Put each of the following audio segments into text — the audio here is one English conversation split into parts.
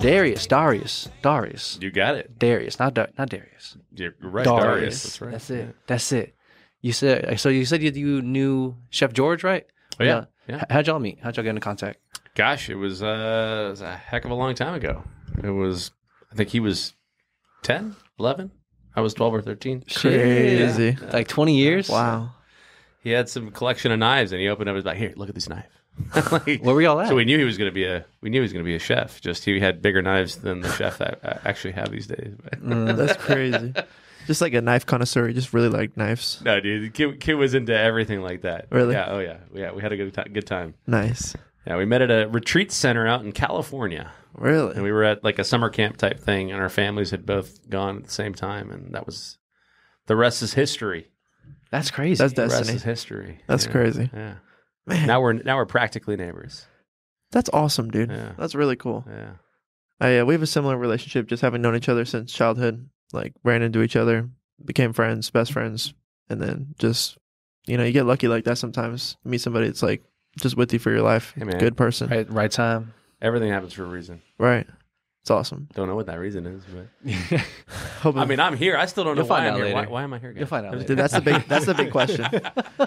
Darius. You got it. Darius, not Darius. You're right, Darius. That's right. That's it. Yeah. That's it. You said you knew Chef George, right? Oh yeah. Yeah. How'd y'all meet? How'd y'all get into contact? Gosh, it was a heck of a long time ago. It was, I think he was 10, 11. I was 12 or 13. Crazy. Yeah. Like 20 years? Wow. He had some collection of knives, and he opened up and was like, here, look at this knife. Like, where were y'all at? So we knew he was going to be a chef. Just he had bigger knives than the chef that I actually have these days. That's crazy. Just like a knife connoisseur, he just really liked knives. No, dude, the kid was into everything like that. Really? Yeah. Oh yeah. Yeah, we had a good time. Nice. Yeah, we met at a retreat center out in California. Really? And we were at like a summer camp type thing, and our families had both gone at the same time, and that was the rest is history. That's crazy. That's destiny. The rest is history. That's crazy. Yeah. Man. Now we're practically neighbors. That's awesome, dude. Yeah. That's really cool. Yeah, we have a similar relationship. Just having known each other since childhood, like ran into each other, became friends, best friends, and then just you get lucky like that sometimes. Meet somebody that's like just with you for your life. Hey, man. Good person, right time. Everything happens for a reason, right? It's awesome. Don't know what that reason is, but I mean, I'm here. I still don't know why I'm here. Why am I here again? You'll find out. Dude, that's the big question.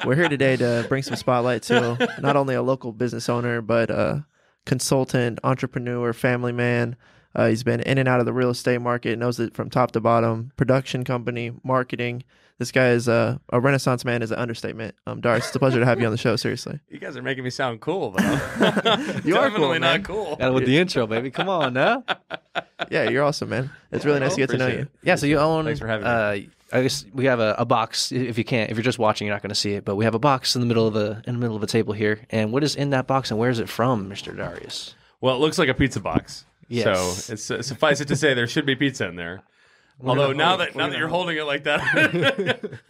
We're here today to bring some spotlight to not only a local business owner, but a consultant, entrepreneur, family man. He's been in and out of the real estate market, knows it from top to bottom. Production company, marketing. This guy is a renaissance man, is an understatement. Darius, it's a pleasure to have you on the show, seriously. You guys are making me sound cool, though. You are cool, man. Not cool. And with the intro, baby. Come on, now. Yeah, you're awesome, man. It's really nice to get to know you. Yeah, so you own... Thanks for having me. I guess we have a box. If you're just watching, you're not going to see it. But we have a box in the middle of a table here. And what is in that box, and where is it from, Mr. Darius? Well, it looks like a pizza box. Yes. So it's, suffice it to say, there should be pizza in there. Although now that you're holding it like that,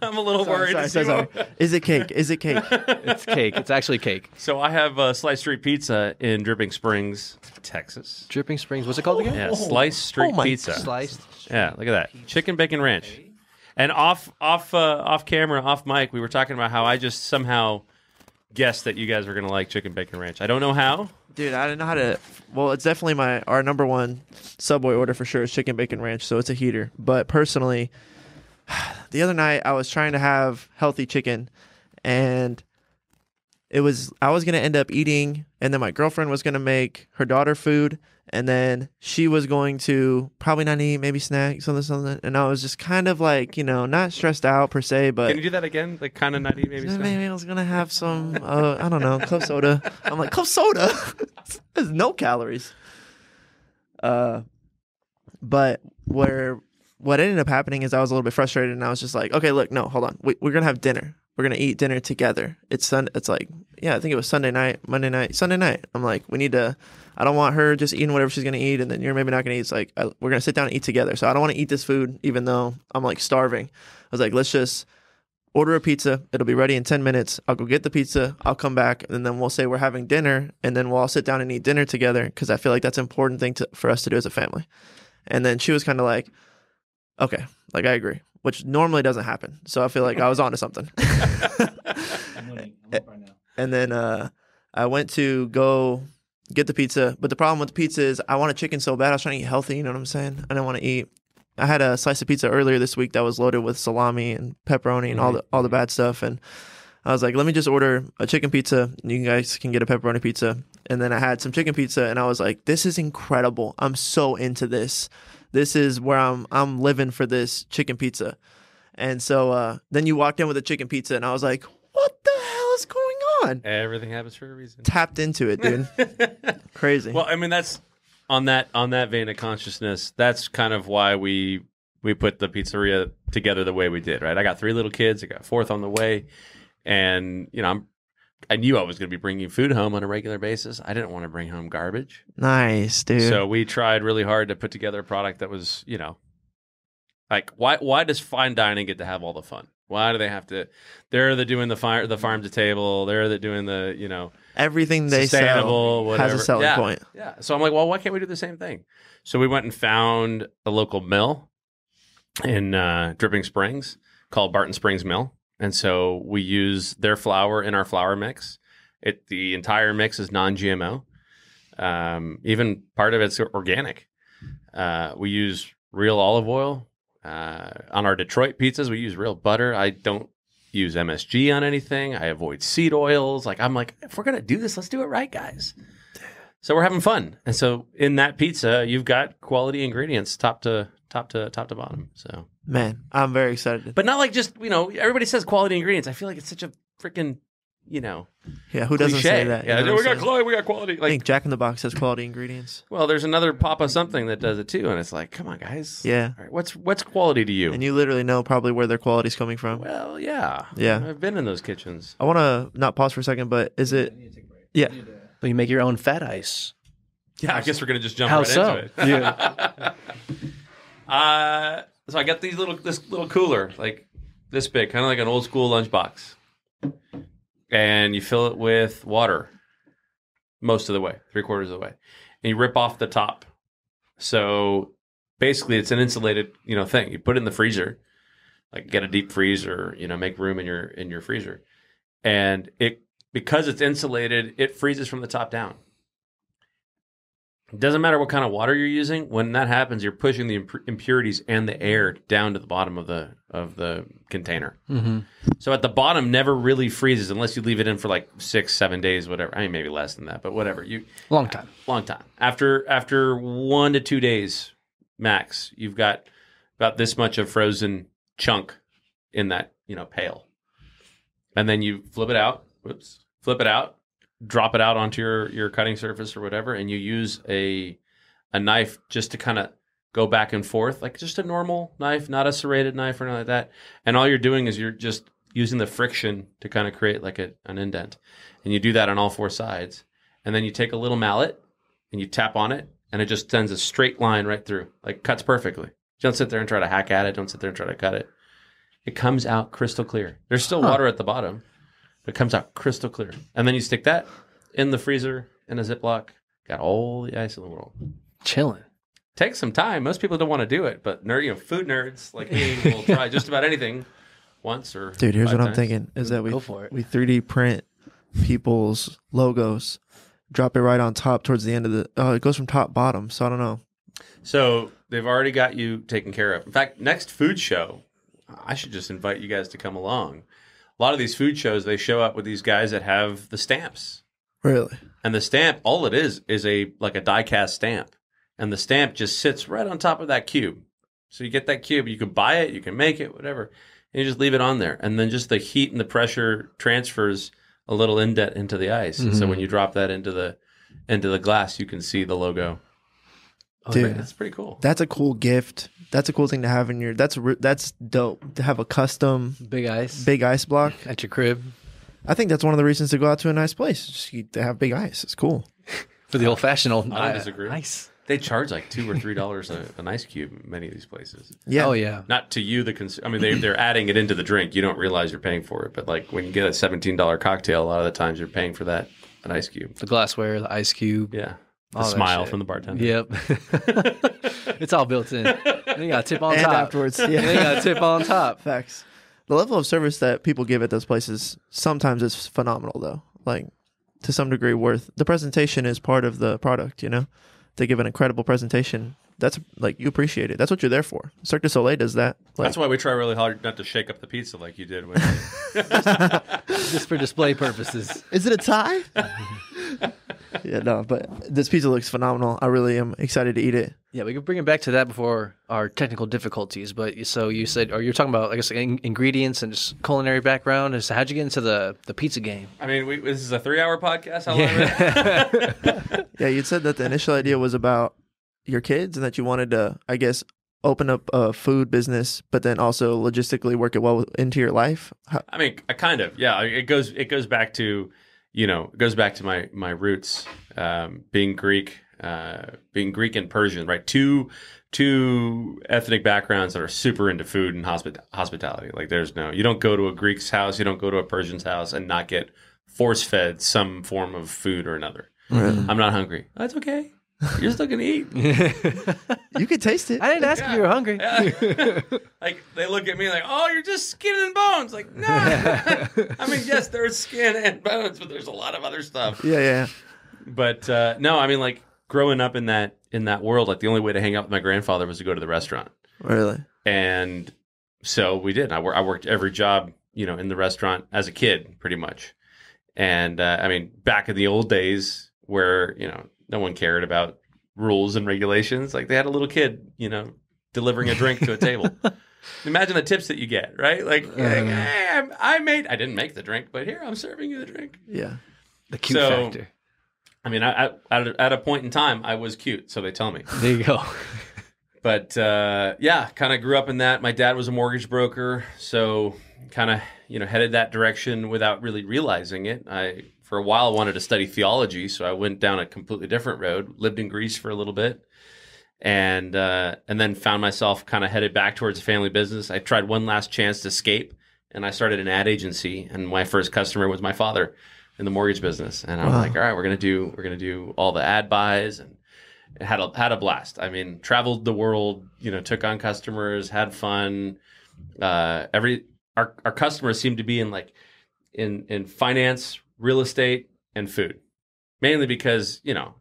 I'm a little worried. Sorry. Is it cake? Is it cake? It's cake. It's actually cake. So I have Slice Street Pizza in Dripping Springs, Texas. Dripping Springs. What's it called again? Yeah, Slice Street Pizza. Sliced. Yeah, look at that. Chicken bacon ranch. And off camera, off mic, we were talking about how I just somehow guessed that you guys were gonna like chicken bacon ranch. I don't know how. Dude, I don't know how to. Well, it's definitely our number one Subway order for sure is chicken bacon ranch, so it's a heater. But personally, the other night I was trying to have healthy chicken, and I was gonna end up eating, and then my girlfriend was gonna make her daughter food, and then she was going to probably not eat, maybe snack, something. And I was just kind of like, not stressed out per se, but... Can you do that again? Like kind of not eat, maybe snack? Maybe I was going to have some, I don't know, club soda. I'm like, club soda? There's no calories. But what ended up happening is I was a little bit frustrated, and I was just like, okay, look, no, hold on. We're going to have dinner. We're going to eat dinner together. It's like, yeah, I think it was Sunday night. I'm like, we need to... I don't want her just eating whatever she's going to eat, and then you're maybe not going to eat. It's like, we're going to sit down and eat together. So I don't want to eat this food, even though I'm like starving. I was like, let's just order a pizza. It'll be ready in 10 minutes. I'll go get the pizza. I'll come back, and then we'll say we're having dinner, and then we'll all sit down and eat dinner together, because I feel like that's an important thing for us to do as a family. And then she was kind of like, okay, like I agree, which normally doesn't happen. So I feel like I was onto something. I'm right now. And then I went to go... get the pizza, but the problem with the pizza is I wanted chicken so bad. I was trying to eat healthy, you know what I'm saying? I didn't want to eat. I had a slice of pizza earlier this week that was loaded with salami and pepperoni and all the bad stuff, and I was like, let me just order a chicken pizza. You guys can get a pepperoni pizza. And then I had some chicken pizza, and I was like, this is incredible. I'm so into this. This is where I'm living for this chicken pizza. And so then you walked in with a chicken pizza, and I was like, what the hell is going on? Everything happens for a reason. Tapped into it, dude. Crazy. Well, I mean, that's on that vein of consciousness. That's kind of why we put the pizzeria together the way we did, right? I got 3 little kids. I got 4th on the way, and I knew I was going to be bringing food home on a regular basis. I didn't want to bring home garbage. Nice, dude. So we tried really hard to put together a product that was, like why does fine dining get to have all the fun? Why do they have to? They're doing the farm to table. They're doing the everything they sell whatever. Has a selling point. Yeah. So I'm like, well, why can't we do the same thing? So we went and found a local mill in Dripping Springs called Barton Springs Mill, and so we use their flour in our flour mix. The entire mix is non-GMO. Even part of it's organic. We use real olive oil. On our Detroit pizzas, we use real butter. I don't use MSG on anything. I avoid seed oils. Like, I'm like, if we're going to do this, let's do it right, guys. So we're having fun. And so in that pizza, you've got quality ingredients top to bottom. So, man, I'm very excited. But not like just, you know, everybody says quality ingredients. I feel like it's such a freaking, you know, yeah, who doesn't say that? Yeah, we got quality, we got quality. Like, I think Jack in the Box has quality ingredients. Well, there's another Papa something that does it too, and it's like, come on, guys. Yeah. All right, what's quality to you? And you literally know probably where their quality's coming from. Well, yeah. Yeah. I've been in those kitchens. I want to not pause for a second, but is it? Yeah. But you make your own fat ice. Yeah, I guess we're gonna just jump right into it. Yeah. So I got this little cooler, like this big, kind of like an old school lunchbox, and you fill it with water most of the way, 3/4 of the way, and you rip off the top. So basically, it's an insulated, you know, thing. You put it in the freezer, like get a deep freezer, you know, make room in your freezer, and it. Because it's insulated, it freezes from the top down. It doesn't matter what kind of water you're using. When that happens, you're pushing the impurities and the air down to the bottom of the container. Mm-hmm. So at the bottom, never really freezes unless you leave it in for like 6-7 days, whatever. I mean, maybe less than that, but whatever. Long time. After 1 to 2 days max, you've got about this much of frozen chunk in that, you know, pail, and then you flip it out. Whoops! Flip it out, drop it out onto your cutting surface or whatever, and you use a knife just to kind of go back and forth, like just a normal knife, not a serrated knife or anything like that. And all you're doing is you're just using the friction to kind of create like an indent, and you do that on all four sides. And then you take a little mallet and you tap on it, and it just sends a straight line right through, like cuts perfectly. Don't sit there and try to hack at it. Don't sit there and try to cut it. It comes out crystal clear. There's still water at the bottom. It comes out crystal clear. And then you stick that in the freezer in a Ziploc. Got all the ice in the world. Chilling. Takes some time. Most people don't want to do it, but nerd, you know, food nerds like me will try just about anything once or Dude, here's what times. I'm thinking is that we 3D print people's logos, drop it right on top towards the end of the it goes from top bottom, so I don't know. So they've already got you taken care of. In fact, next food show, I should just invite you guys to come along. A lot of these food shows, they show up with these guys that have the stamps. Really? And the stamp, all it is like a die-cast stamp. And the stamp just sits right on top of that cube. So you get that cube. You can buy it. You can make it, whatever. And you just leave it on there. And then just the heat and the pressure transfers a little indent into the ice. Mm-hmm. And so when you drop that into the glass, you can see the logo. Oh, dude, man, that's pretty cool. That's a cool gift. That's a cool thing to have in your. That's dope to have a custom big ice block at your crib. I think that's one of the reasons to go out to a nice place. Just to have big ice. It's cool for the old fashioned old ice. They charge like $2 or $3 an ice cube in many of these places. Yeah, oh yeah. Not to you, the consumer. I mean, they're adding it into the drink. You don't realize you're paying for it, but like when you get a $17 cocktail, a lot of the times you're paying for that an ice cube, the glassware, the ice cube, yeah. The smile from the bartender. Yep. It's all built in. They got a tip on top. Afterwards. Yeah. They got a tip on top. Facts. The level of service that people give at those places sometimes is phenomenal, though. Like, to some degree, worth. The presentation is part of the product, you know? They give an incredible presentation. That's, like, you appreciate it. That's what you're there for. Cirque du Soleil does that. Like, that's why we try really hard not to shake up the pizza like you did. Just for display purposes. Is it a tie? Yeah, no, but this pizza looks phenomenal. I really am excited to eat it. Yeah, we can bring it back to that before our technical difficulties. But so you said, or you're talking about, I guess, ingredients and just culinary background. So how'd you get into the pizza game? I mean, this is a 3-hour podcast. How long? Yeah, you said that the initial idea was about your kids and that you wanted to, I guess, open up a food business, but then also logistically work it well into your life. I mean, kind of. Yeah, it goes back to. You know, it goes back to my roots, being Greek and Persian, right? Two ethnic backgrounds that are super into food and hospitality. Like, you don't go to a Greek's house, you don't go to a Persian's house and not get force-fed some form of food or another. Mm-hmm. I'm not hungry. That's okay. You're still gonna eat. You could taste it. I didn't ask if you were hungry. Yeah. Like, they look at me like, "Oh, you're just skin and bones." Like, no. Nah. I mean, yes, there's skin and bones, but there's a lot of other stuff. Yeah, yeah. But no, I mean, like growing up in that world, like the only way to hang out with my grandfather was to go to the restaurant. Really? And so we did. I worked every job, you know, in the restaurant as a kid, pretty much. And I mean, back in the old days where, you know, no one cared about rules and regulations, like they had a little kid, you know, delivering a drink to a table. Imagine the tips that you get, right? Like, hey, I didn't make the drink, but here, I'm serving you the drink. Yeah. The cute factor. I mean, at a point in time, I was cute, so they tell me. There you go. But, yeah, kind of grew up in that. My dad was a mortgage broker, so kind of, you know, headed that direction without really realizing it. I, for a while, wanted to study theology, so I went down a completely different road, lived in Greece for a little bit, and then found myself kind of headed back towards a family business. I tried one last chance to escape, and I started an ad agency, and my first customer was my father in the mortgage business. And I'm like, all right, we're gonna do all the ad buys, and had a blast. I mean, traveled the world, you know, took on customers, had fun. Our customers seemed to be in finance, real estate, and food. Mainly because, you know,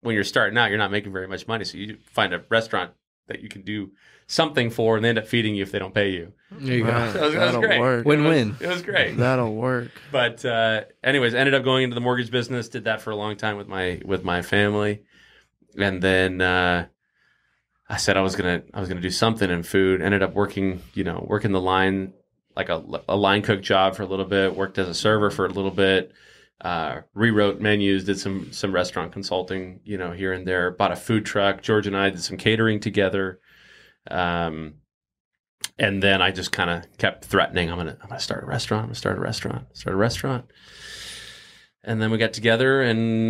when you're starting out, you're not making very much money. So you find a restaurant that you can do something for, and they end up feeding you if they don't pay you. There you go. So that was great. Win-win. It was great. That'll work. But anyways, ended up going into the mortgage business. Did that for a long time with my family, and then I said I was gonna do something in food. Ended up working the line, like a line cook job for a little bit. Worked as a server for a little bit. Rewrote menus, did some restaurant consulting, you know, here and there. Bought a food truck. George and I did some catering together. And then I just kind of kept threatening, I'm gonna start a restaurant. And then we got together and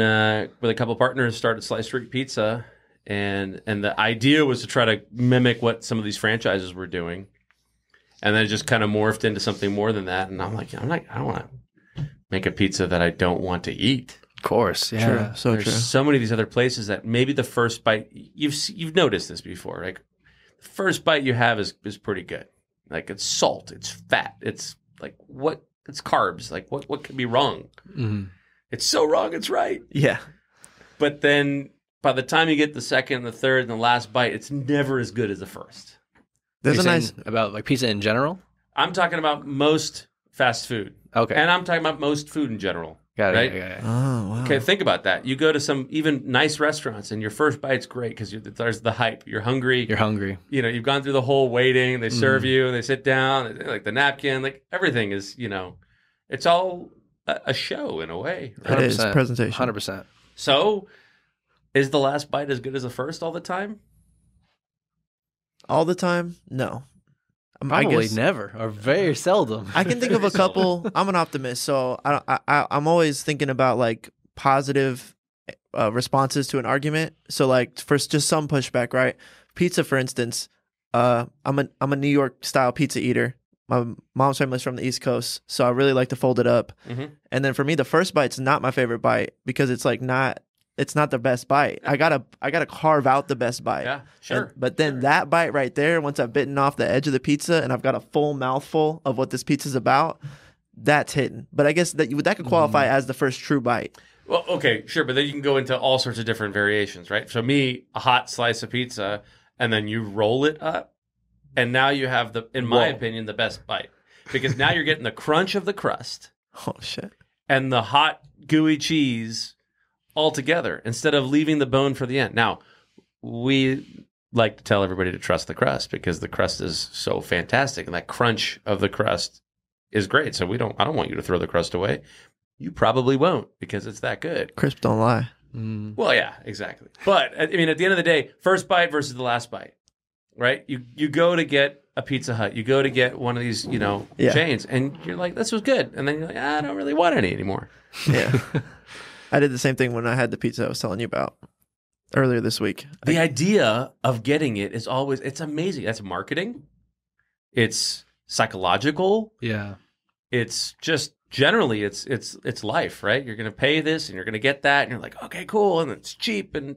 with a couple of partners started Slice Street Pizza, and the idea was to try to mimic what some of these franchises were doing, and then it just kind of morphed into something more than that. And I'm like, I don't want to make a pizza that I don't want to eat. Of course, yeah, true. So there's true. So many of these other places that maybe the first bite you've noticed this before, like. First bite you have is pretty good. Like, it's salt, it's fat, it's like what, it's carbs. Like what could be wrong? Mm-hmm. It's so wrong, it's right. Yeah. But then by the time you get the second and the third and the last bite, it's never as good as the first. There's a nice about like pizza in general. I'm talking about most fast food. Okay. And I'm talking about most food in general. Got it. Right? Got it. Oh, wow. Okay, think about that. You go to some even nice restaurants, and your first bite's great because there's the hype. You're hungry. You know, you've gone through the whole waiting. They serve you, and they sit down. Like the napkin, like everything is, you know, it's all a show in a way. Right? It is presentation. 100%. So, is the last bite as good as the first all the time? All the time? No. Probably I guess, never, or very seldom. I can think of a couple. I'm an optimist, so I'm always thinking about like positive responses to an argument. So like for just some pushback, right? Pizza, for instance. I'm a New York style pizza eater. My mom's family's from the East Coast, so I really like to fold it up. Mm-hmm. And then for me, the first bite's not my favorite bite because it's like not. It's not the best bite. I gotta carve out the best bite. Yeah, sure. But then that bite right there, once I've bitten off the edge of the pizza and I've got a full mouthful of what this pizza's about, that's hidden. But I guess that could qualify as the first true bite. Well, okay, sure. But then you can go into all sorts of different variations, right? So me, a hot slice of pizza, and then you roll it up, and now you have in my opinion, the best bite because now you're getting the crunch of the crust. Oh shit! And the hot gooey cheese. Altogether, instead of leaving the bone for the end. Now, we like to tell everybody to trust the crust because the crust is so fantastic, and that crunch of the crust is great. So I don't want you to throw the crust away. You probably won't because it's that good. Crisp don't lie. Mm. Well, yeah, exactly. But I mean, at the end of the day, first bite versus the last bite, right? You go to get a Pizza Hut, you go to get one of these, you know, chains, and you're like, this was good, and then you're like, I don't really want any anymore. Yeah. I did the same thing when I had the pizza I was telling you about earlier this week. The idea of getting it is always, it's amazing. That's marketing. It's psychological. Yeah. It's just generally, it's life, right? You're going to pay this and you're going to get that. And you're like, okay, cool. And it's cheap. And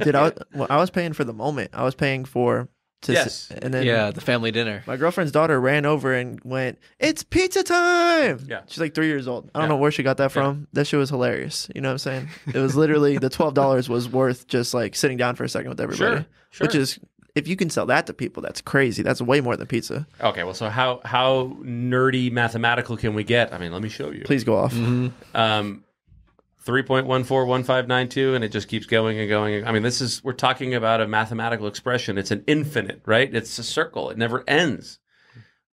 Dude, I was paying for the moment. I was paying for Yes. And then the family dinner. My girlfriend's daughter ran over and went, "It's pizza time!" Yeah. She's like 3 years old. I don't know where she got that from. That shit was hilarious. You know what I'm saying? It was literally the $12 was worth just like sitting down for a second with everybody. Sure. Which is, if you can sell that to people, that's crazy. That's way more than pizza. Okay. Well, so how nerdy mathematical can we get? I mean, let me show you. Please go off. 3.141592, and it just keeps going and going. I mean, we're talking about a mathematical expression. It's an infinite, right? It's a circle. It never ends.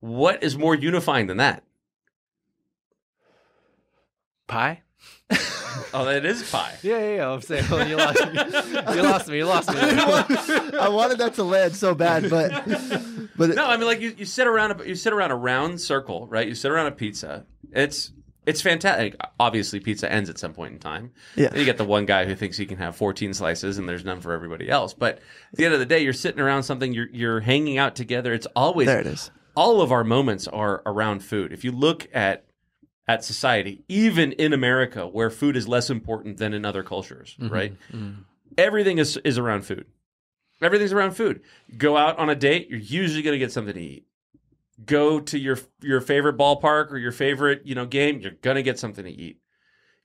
What is more unifying than that? Pi? Oh, that is pi. Yeah. I'm saying, well, you lost me. I wanted that to land so bad, but no, I mean, like you sit around a round circle, right? You sit around a pizza. It's fantastic. Obviously, pizza ends at some point in time. Yeah. You get the one guy who thinks he can have 14 slices, and there's none for everybody else. But at the end of the day, you're sitting around something. You're hanging out together. It's always there. It is. All of our moments are around food. If you look at society, even in America, where food is less important than in other cultures, right? Mm-hmm. Everything is around food. Everything's around food. Go out on a date. You're usually going to get something to eat. Go to your favorite ballpark or your favorite, game, you're going to get something to eat.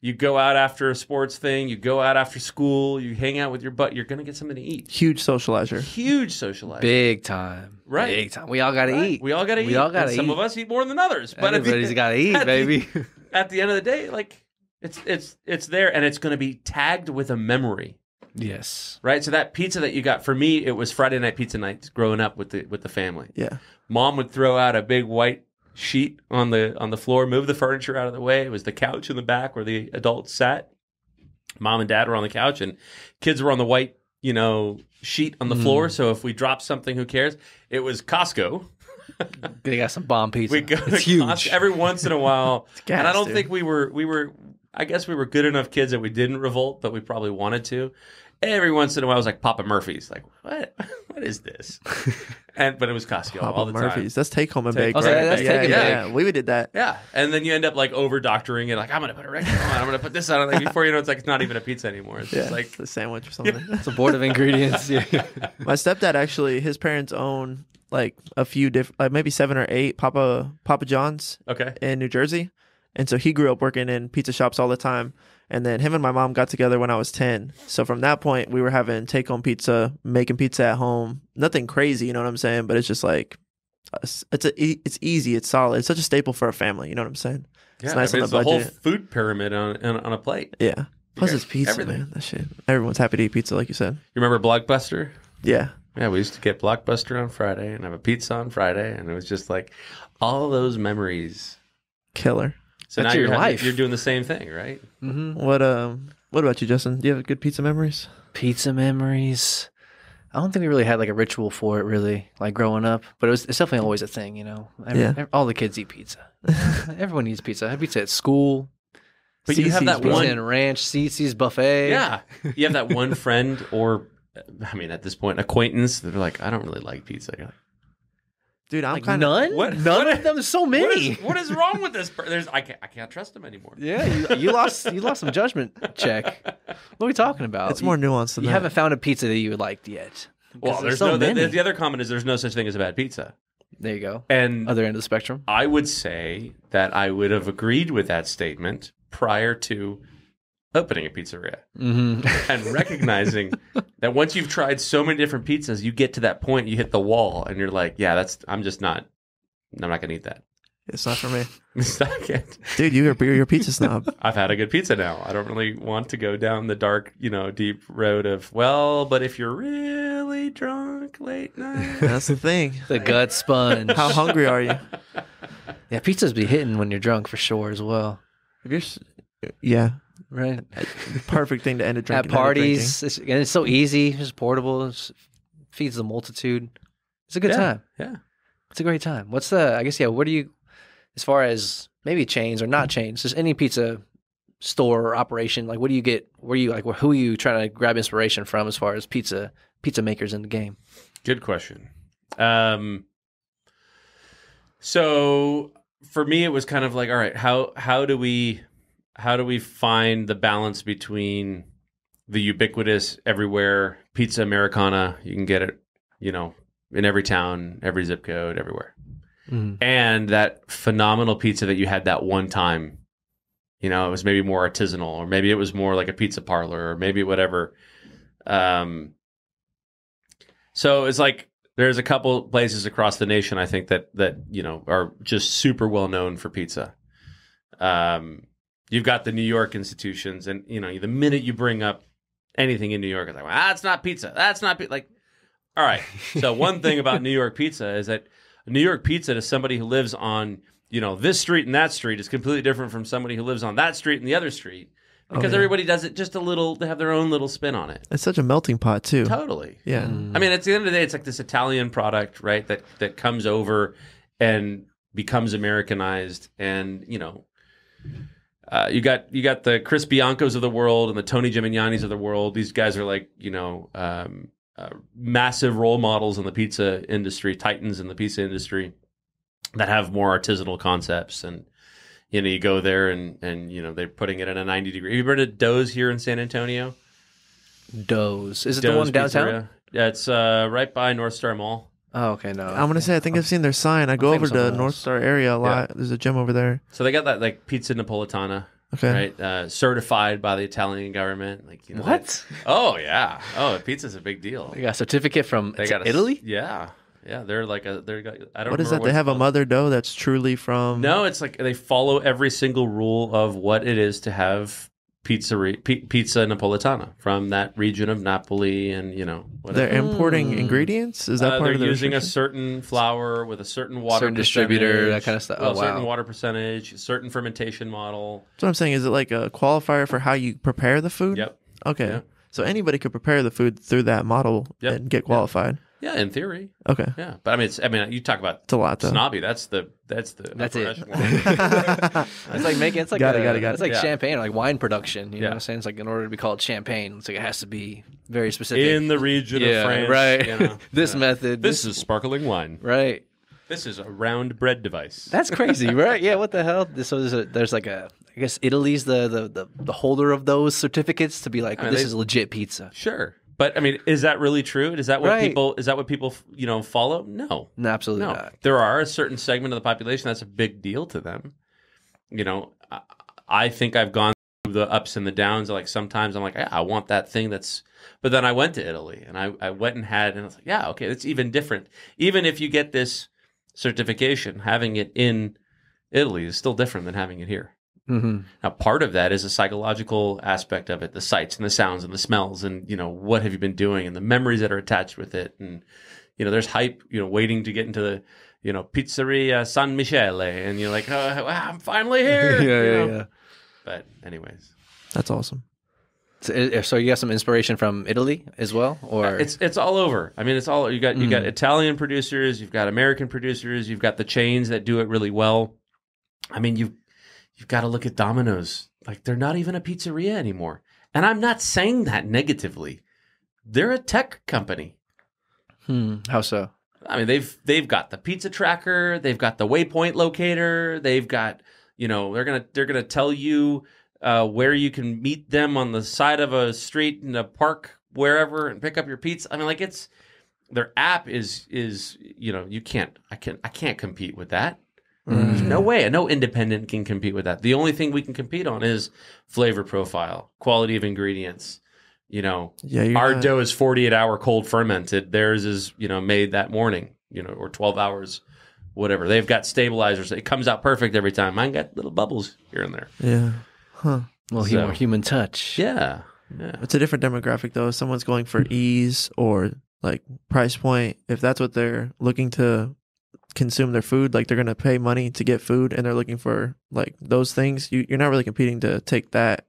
You go out after a sports thing, you go out after school, you hang out with your butt, you're going to get something to eat. Huge socializer. Big time. Right. Big time. We all got to eat. We all got to eat. Some of us eat more than others. But everybody's got to eat, baby. At the end of the day, like it's there, and it's going to be tagged with a memory. Yes. Right? So that pizza that you got, for me, it was Friday night pizza night growing up with the family. Yeah. Mom would throw out a big white sheet on the floor, move the furniture out of the way. It was the couch in the back where the adults sat. Mom and Dad were on the couch, and kids were on the white, sheet on the floor. So if we dropped something, who cares? It was Costco. They got some bomb pizza. We go it's to huge. Costco every once in a while. Gas, and I don't think we were I guess we were good enough kids that we didn't revolt, but we probably wanted to. Every once in a while, I was like, Papa Murphy's. Like, what is this? But it was Costco all the time. Papa Murphy's. That's take home and bake. That's take and bake. We did that. Yeah. And then you end up like over-doctoring it. Like, I'm going to put a rectangle on. I'm going to put this on. And like, before you know, it's like, it's not even a pizza anymore. It's just like a sandwich or something. It's a board of ingredients. Yeah. My stepdad, actually, his parents own like a few different, like maybe 7 or 8 Papa John's in New Jersey. And so he grew up working in pizza shops all the time. And then him and my mom got together when I was 10. So from that point, we were having take-home pizza, making pizza at home. Nothing crazy, you know what I'm saying? But it's just like, it's easy, it's solid. It's such a staple for a family, you know what I'm saying? Yeah, it's nice on the budget. It's the whole food pyramid on a plate. Yeah. Plus it's pizza, everything. Man. That shit. Everyone's happy to eat pizza, like you said. You remember Blockbuster? Yeah. Yeah, we used to get Blockbuster on Friday and have a pizza on Friday. And it was just like all those memories. Killer. So that's now your life. You're doing the same thing, right? Mm-hmm. What about you, Justin? Do you have good pizza memories? Pizza memories. I don't think we really had like a ritual for it, really, like growing up. But it's definitely always a thing, all the kids eat pizza. Everyone eats pizza. I had pizza at school. But CeCe's, you have that one and ranch, CeCe's buffet. Yeah, you have that one friend, or I mean, at this point, acquaintance. They're like, I don't really like pizza. You're like, dude, I'm like kind of... None? What? None of them? So many. What is wrong with this person? I can't trust them anymore. Yeah, you lost some judgment check. What are we talking about? It's more nuanced than that. You haven't found a pizza that you liked yet. Well, there's so many. The other comment is there's no such thing as a bad pizza. There you go. And other end of the spectrum. I would say that I would have agreed with that statement prior to opening a pizzeria and recognizing that once you've tried so many different pizzas, you get to that point, you hit the wall, and you're like, yeah, I'm not going to eat that. It's not for me. Dude, you're a pizza snob. I've had a good pizza now. I don't really want to go down the dark, deep road of, well, but if you're really drunk late night. That's the thing. The gut sponge. How hungry are you? Yeah, pizzas be hitting when you're drunk for sure as well. Yeah. Right. Perfect thing to end a drink. At parties. It's so easy. It's portable. It feeds the multitude. It's a good time. Yeah. It's a great time. What's the, I guess, what do you, as far as maybe chains or not chains, just any pizza store or operation, like what do you get, where you, like, who are you trying to grab inspiration from as far as pizza makers in the game? Good question. So for me, it was kind of like, all right, how do we find the balance between the ubiquitous everywhere pizza Americana? You can get it, in every town, every zip code, everywhere. Mm-hmm. And that phenomenal pizza that you had that one time, you know, it was maybe more artisanal, or maybe it was more like a pizza parlor, or maybe whatever. So it's like there's a couple places across the nation, I think, that you know, are just super well known for pizza. You've got the New York institutions, and you know, the minute you bring up anything in New York, it's like, ah, it's not pizza. That's not like, all right. So one thing about New York pizza is that New York pizza to somebody who lives on, you know, this street and that street is completely different from somebody who lives on that street and the other street, because everybody does it just a little, they have their own little spin on it. It's such a melting pot too. Totally. Yeah. Mm. I mean, at the end of the day, it's like this Italian product, right? That comes over and becomes Americanized, and, you know, you got the Chris Biancos of the world and the Tony Gimignani's of the world. These guys are like, you know, massive role models in the pizza industry, titans in the pizza industry, that have more artisanal concepts. And, you know, you go there and you know, they're putting it in a 90-degree. Have you heard of Doe's here in San Antonio? Doe's. Is it Doe's, the one downtown? Pizzeria? Yeah, it's right by North Star Mall. Oh, okay, no. I'm gonna say I think I've seen their sign. I go over to North Star area a lot. Yeah. There's a gym over there. So they got that like pizza Napolitana, okay, right? Certified by the Italian government. Like, you know, what? Oh yeah. Oh, pizza's a big deal. They got a certificate from Italy. Yeah, yeah. They're like a. They're. I don't. What is that? They have a mother dough that's truly from. No, it's like they follow every single rule of what it is to have pizza Napolitana from that region of Napoli, and you know, whatever. They're importing ingredients. Is that part of the using a certain flour with a certain water, certain distributor, that kind of stuff. Oh, wow. Certain water percentage, certain fermentation model. That's what I'm saying. Is it like a qualifier for how you prepare the food? Yep. Okay. Yep. So anybody could prepare the food through that model, yep, and get qualified. Yep. Yeah, in theory. Okay. Yeah, but I mean, you talk about it's a lot, snobby. That's it. It's like making it's like champagne, like wine production. You know what I'm saying? It's like in order to be called champagne, it's like it has to be very specific in the region of France. Right. You know, this method. This is sparkling wine. Right. This is a round bread device. That's crazy, right? Yeah. What the hell? So there's like a. I guess Italy's the holder of those certificates to be like, this is legit pizza. Sure. But I mean, is that really true? Is that what people? Is that what people? You know, follow? No, absolutely not. There are a certain segment of the population that's a big deal to them. You know, I think I've gone through the ups and the downs. Like sometimes I'm like, yeah, I want that thing that's. But then I went to Italy and I went and had, and I was like, yeah, okay, it's even different. Even if you get this certification, having it in Italy is still different than having it here. Mm-hmm. Now, part of that is a psychological aspect of it, the sights and the sounds and the smells and, you know, what have you been doing and the memories that are attached with it. And, you know, there's hype, you know, waiting to get into the, you know, Pizzeria San Michele. And you're like, oh, I'm finally here. yeah. But anyways. That's awesome. So you got some inspiration from Italy as well, or it's all over. I mean, it's all you got Italian producers, you've got American producers, you've got the chains that do it really well. I mean, You've got to look at Domino's. Like, they're not even a pizzeria anymore. And I'm not saying that negatively. They're a tech company. How so? I mean, they've got the pizza tracker. They've got the waypoint locator. They've got, you know, they're gonna tell you where you can meet them on the side of a street in a park, wherever, and pick up your pizza. I mean, like, it's their app is you know, I can't compete with that. There's no way. No independent can compete with that. The only thing we can compete on is flavor profile, quality of ingredients. You know, our dough is 48-hour cold fermented. Theirs is, you know, made that morning, you know, or 12 hours, whatever. They've got stabilizers. It comes out perfect every time. Mine got little bubbles here and there. Yeah. Huh. Well, more human touch. Yeah. It's a different demographic, though. If someone's going for ease or, like, price point, if that's what they're looking to consume their food, like they're going to pay money to get food and they're looking for like those things, you're not really competing to take that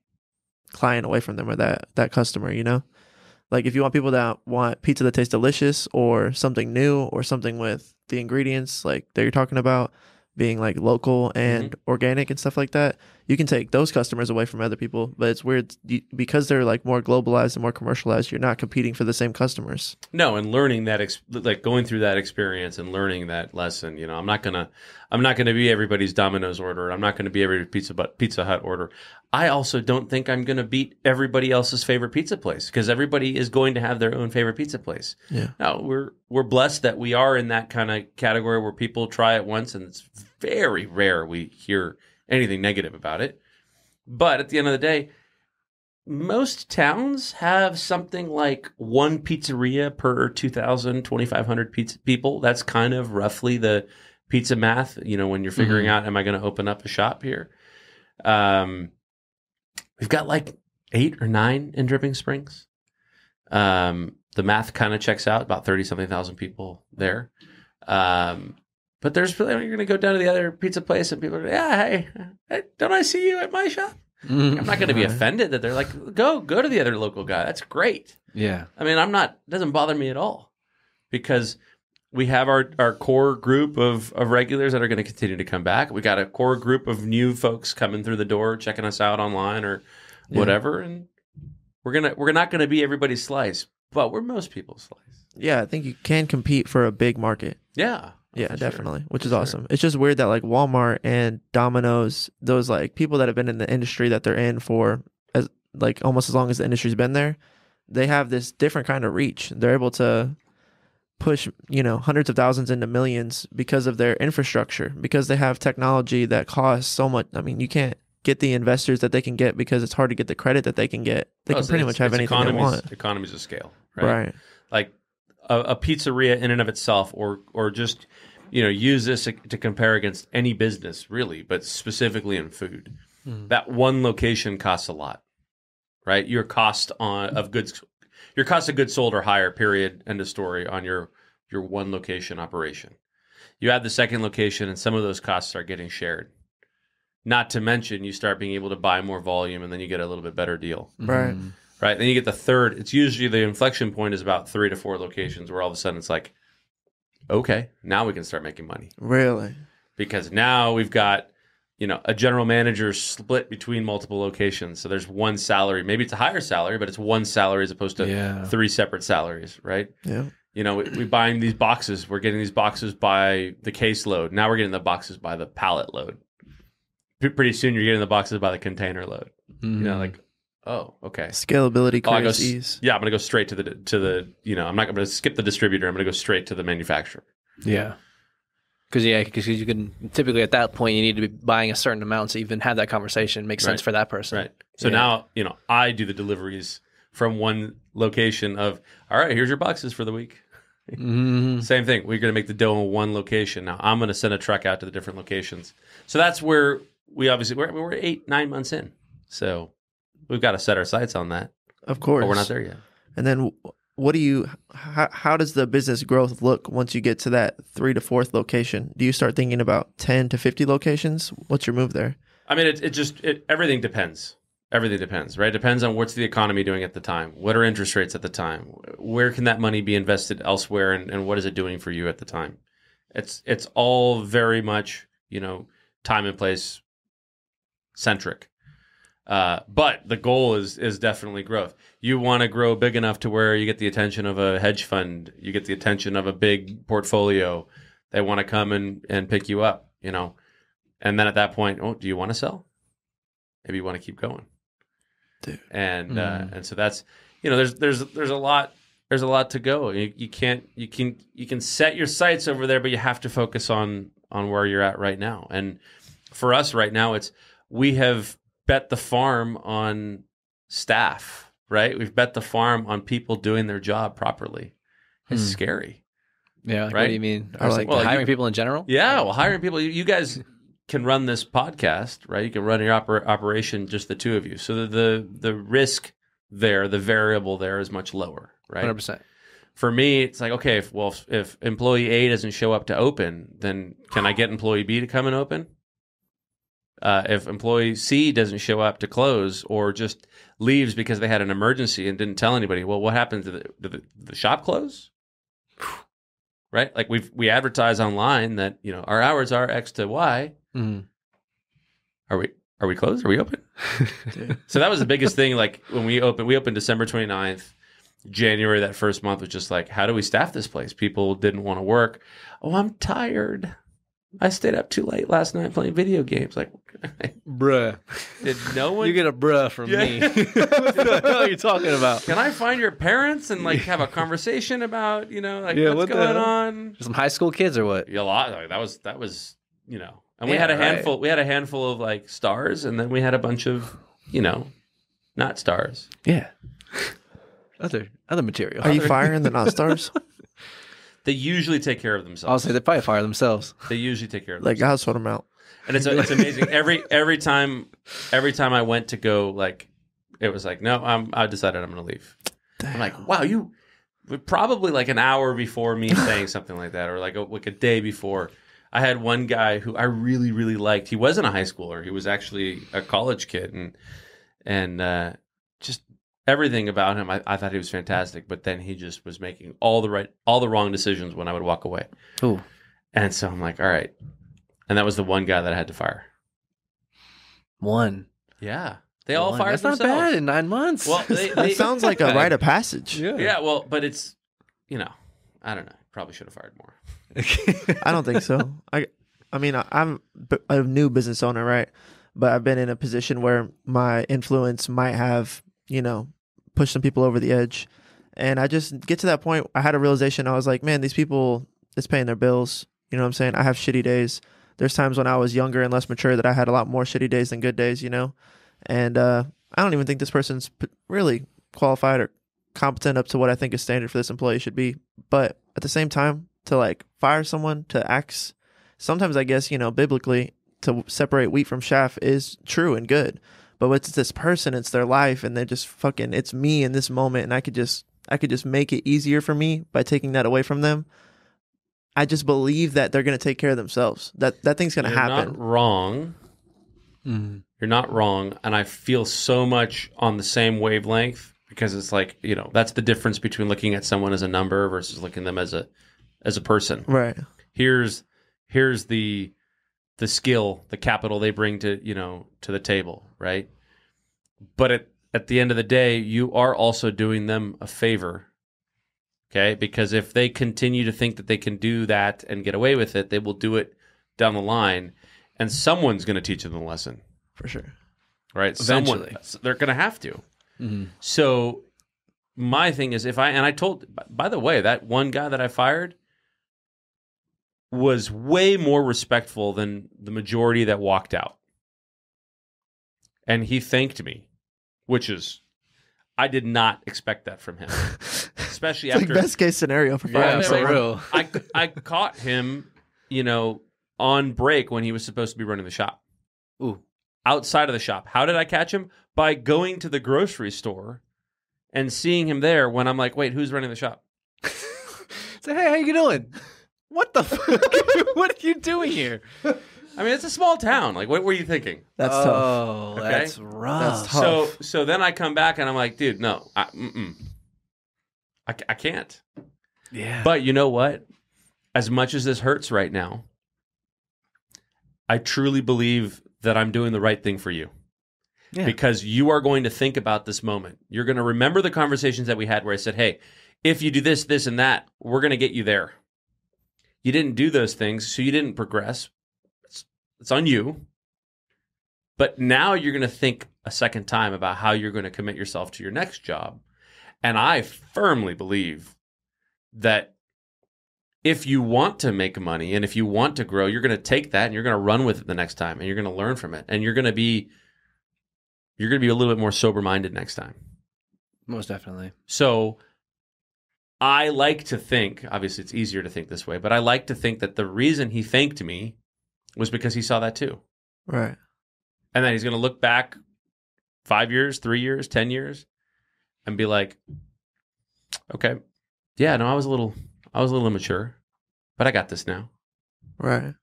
client away from them or that customer, you know? Like if you want people that want pizza that tastes delicious or something new or something with the ingredients like that you're talking about being like local and organic and stuff like that, you can take those customers away from other people. But it's weird because they're like more globalized and more commercialized. You're not competing for the same customers. No, and learning that, like going through that experience and learning that lesson. You know, I'm not gonna be everybody's Domino's order. I'm not gonna be every Pizza Hut order. I also don't think I'm gonna beat everybody else's favorite pizza place because everybody is going to have their own favorite pizza place. Yeah. Now we're blessed that we are in that kind of category where people try it once, and it's very rare we hear anything negative about it. But at the end of the day, most towns have something like one pizzeria per 2,000, 2,500 pizza people. That's kind of roughly the pizza math, you know, when you're figuring out, am I going to open up a shop here? We've got like 8 or 9 in Dripping Springs. The math kind of checks out, about 30-something thousand people there. But there's really, you're going to go down to the other pizza place and people are like, yeah, hey, don't I see you at my shop? I'm not going to be offended that they're like, go to the other local guy. That's great. Yeah. I mean, it doesn't bother me at all because we have our core group of regulars that are going to continue to come back. We got a core group of new folks coming through the door, checking us out online or whatever. Yeah. And we're not going to be everybody's slice, but we're most people's slice. Yeah. I think you can compete for a big market. Yeah. Yeah, definitely, which is awesome. It's just weird that like Walmart and Domino's, those like people that have been in the industry that they're in for as like almost as long as the industry's been there, they have this different kind of reach. They're able to push, you know, hundreds of thousands into millions because of their infrastructure, because they have technology that costs so much. I mean, you can't get the investors that they can get because it's hard to get the credit that they can get. They can pretty much have anything they want. Economies of scale, right? Like a pizzeria in and of itself, or just, you know, use this to compare against any business really, but specifically in food. That one location costs a lot, right? Your cost of goods sold are higher, period, end of story, on your one location operation. You add the second location and some of those costs are getting shared. Not to mention you start being able to buy more volume and then you get a little bit better deal. Right. Right. Then you get the third. It's usually the inflection point is about 3 to 4 locations where all of a sudden it's like, okay, now we can start making money. Really? Because now we've got, you know, a general manager split between multiple locations. So there's one salary. Maybe it's a higher salary, but it's one salary as opposed to 3 separate salaries, right? Yeah. You know, we're buying these boxes. We're getting these boxes by the caseload. Now we're getting the boxes by the pallet load. Pretty soon you're getting the boxes by the container load. You know, like, oh, okay. Scalability, ease. Yeah, I'm gonna go straight to the you know, I'm gonna skip the distributor. I'm gonna go straight to the manufacturer. Yeah, because you can typically at that point you need to be buying a certain amount to even have that conversation. Makes sense for that person, right? So now you know I do the deliveries from one location of all right. Here's your boxes for the week. Same thing. We're gonna make the dough in one location. Now I'm gonna send a truck out to the different locations. So that's where we obviously we're 8-9 months in. So we've got to set our sights on that. Of course. But we're not there yet. And then what do you, how does the business growth look once you get to that 3rd to 4th location? Do you start thinking about 10 to 50 locations? What's your move there? I mean, it just everything depends. Everything depends, right? It depends on what's the economy doing at the time. What are interest rates at the time? Where can that money be invested elsewhere? And what is it doing for you at the time? It's all very much, you know, time and place centric. But the goal is definitely growth. You want to grow big enough to where you get the attention of a hedge fund, you get the attention of a big portfolio. They want to come and pick you up, you know. And then at that point, do you want to sell? Maybe you want to keep going. Dude. And so that's, you know, there's a lot to go. You can set your sights over there, but you have to focus on where you're at right now. And for us right now, we have bet the farm on staff, right? We've bet the farm on people doing their job properly. It's scary. Yeah. Like, right? What do you mean? I was like, hiring people in general? Yeah. Well, hiring people, you guys can run this podcast, right? You can run your operation, just the two of you. So the risk there, the variable there is much lower, right? 100%. For me, it's like, okay, if employee A doesn't show up to open, then can I get employee B to come and open? If employee C doesn't show up to close or just leaves because they had an emergency and didn't tell anybody, well, what happens? Did the shop close? Right? Like we advertise online that, you know, our hours are X to Y. Are we are we closed? Are we open? So that was the biggest thing. Like when we opened December 29th. January, that first month, was just like, how do we staff this place? People didn't want to work. Oh, I'm tired. I stayed up too late last night playing video games. Like, bruh. Did no one? You get a bruh from me. What the hell are you talking about? Can I find your parents and like have a conversation about, you know, like what's going on? Some high school kids or what? A lot. Like, that was, you know. And we had a handful. Right. We had a handful of like stars, and then we had a bunch of, you know, not stars. Yeah. Other material. Are you firing the not stars? They usually take care of themselves. I'll say they probably fire themselves. They usually take care of themselves. Like, I'll sort them out. And it's amazing. Every time I went to go, like, it was like, no, I decided I'm going to leave. Damn. I'm like, wow, you probably like an hour before me saying something like that, or like a day before. I had one guy who I really, really liked. He wasn't a high schooler. He was actually a college kid, and just. Everything about him, I thought he was fantastic, but then he just was making all the wrong decisions when I would walk away. Ooh. And so I'm like, all right. And that was the one guy that I had to fire. One. Yeah. They all fired themselves. That's not bad in 9 months. Well, that sounds like a rite of passage. Yeah, well, but it's, you know, I don't know. Probably should have fired more. I don't think so. I mean, I'm a new business owner, right? But I've been in a position where my influence might have, you know, push some people over the edge. And I just get to that point. I had a realization. I was like, man, these people, it's paying their bills. You know what I'm saying? I have shitty days. There's times when I was younger and less mature that I had a lot more shitty days than good days, you know? And I don't even think this person's really qualified or competent up to what I think is standard for this employee should be. But at the same time, to like fire someone, to axe, sometimes I guess, you know, biblically, to separate wheat from chaff is true and good. But it's this person, it's their life, and they're just fucking, it's me in this moment, and I could just make it easier for me by taking that away from them. I just believe that they're going to take care of themselves. That thing's going to happen. You're not wrong. Mm. You're not wrong, and I feel so much on the same wavelength, because it's like, you know, that's the difference between looking at someone as a number versus looking at them as a person. Right. Here's the skill, the capital they bring to, you know, to the table, right? But at the end of the day, you are also doing them a favor, okay? Because if they continue to think that they can do that and get away with it, they will do it down the line, and someone's going to teach them the lesson. For sure. Right? Eventually. Someone, they're going to have to. Mm-hmm. So my thing is, I told, by the way, that one guy that I fired was way more respectful than the majority that walked out. And he thanked me, which is, I did not expect that from him. Especially after... Like best case scenario for firing someone. I caught him, you know, on break when he was supposed to be running the shop. Ooh. Outside of the shop. How did I catch him? By going to the grocery store and seeing him there when I'm like, wait, who's running the shop? So, hey, how you doing? What the fuck? What are you doing here? I mean, it's a small town. Like, what were you thinking? That's tough. Oh, okay? That's rough. That's tough. So then I come back and I'm like, dude, no. I can't. Yeah. But you know what? As much as this hurts right now, I truly believe that I'm doing the right thing for you. Yeah. Because you are going to think about this moment. You're going to remember the conversations that we had where I said, hey, if you do this, this, and that, we're going to get you there. You didn't do those things, so you didn't progress. It's on you. But now you're going to think a second time about how you're going to commit yourself to your next job. And I firmly believe that if you want to make money and if you want to grow, you're going to take that and you're going to run with it the next time and you're going to learn from it. And you're going to be a little bit more sober-minded next time. Most definitely. So I like to think, obviously it's easier to think this way, but I like to think that the reason he thanked me was because he saw that too. Right. And then he's going to look back 5 years, 3 years, 10 years and be like, okay, yeah, no, I was a little immature, but I got this now. Right.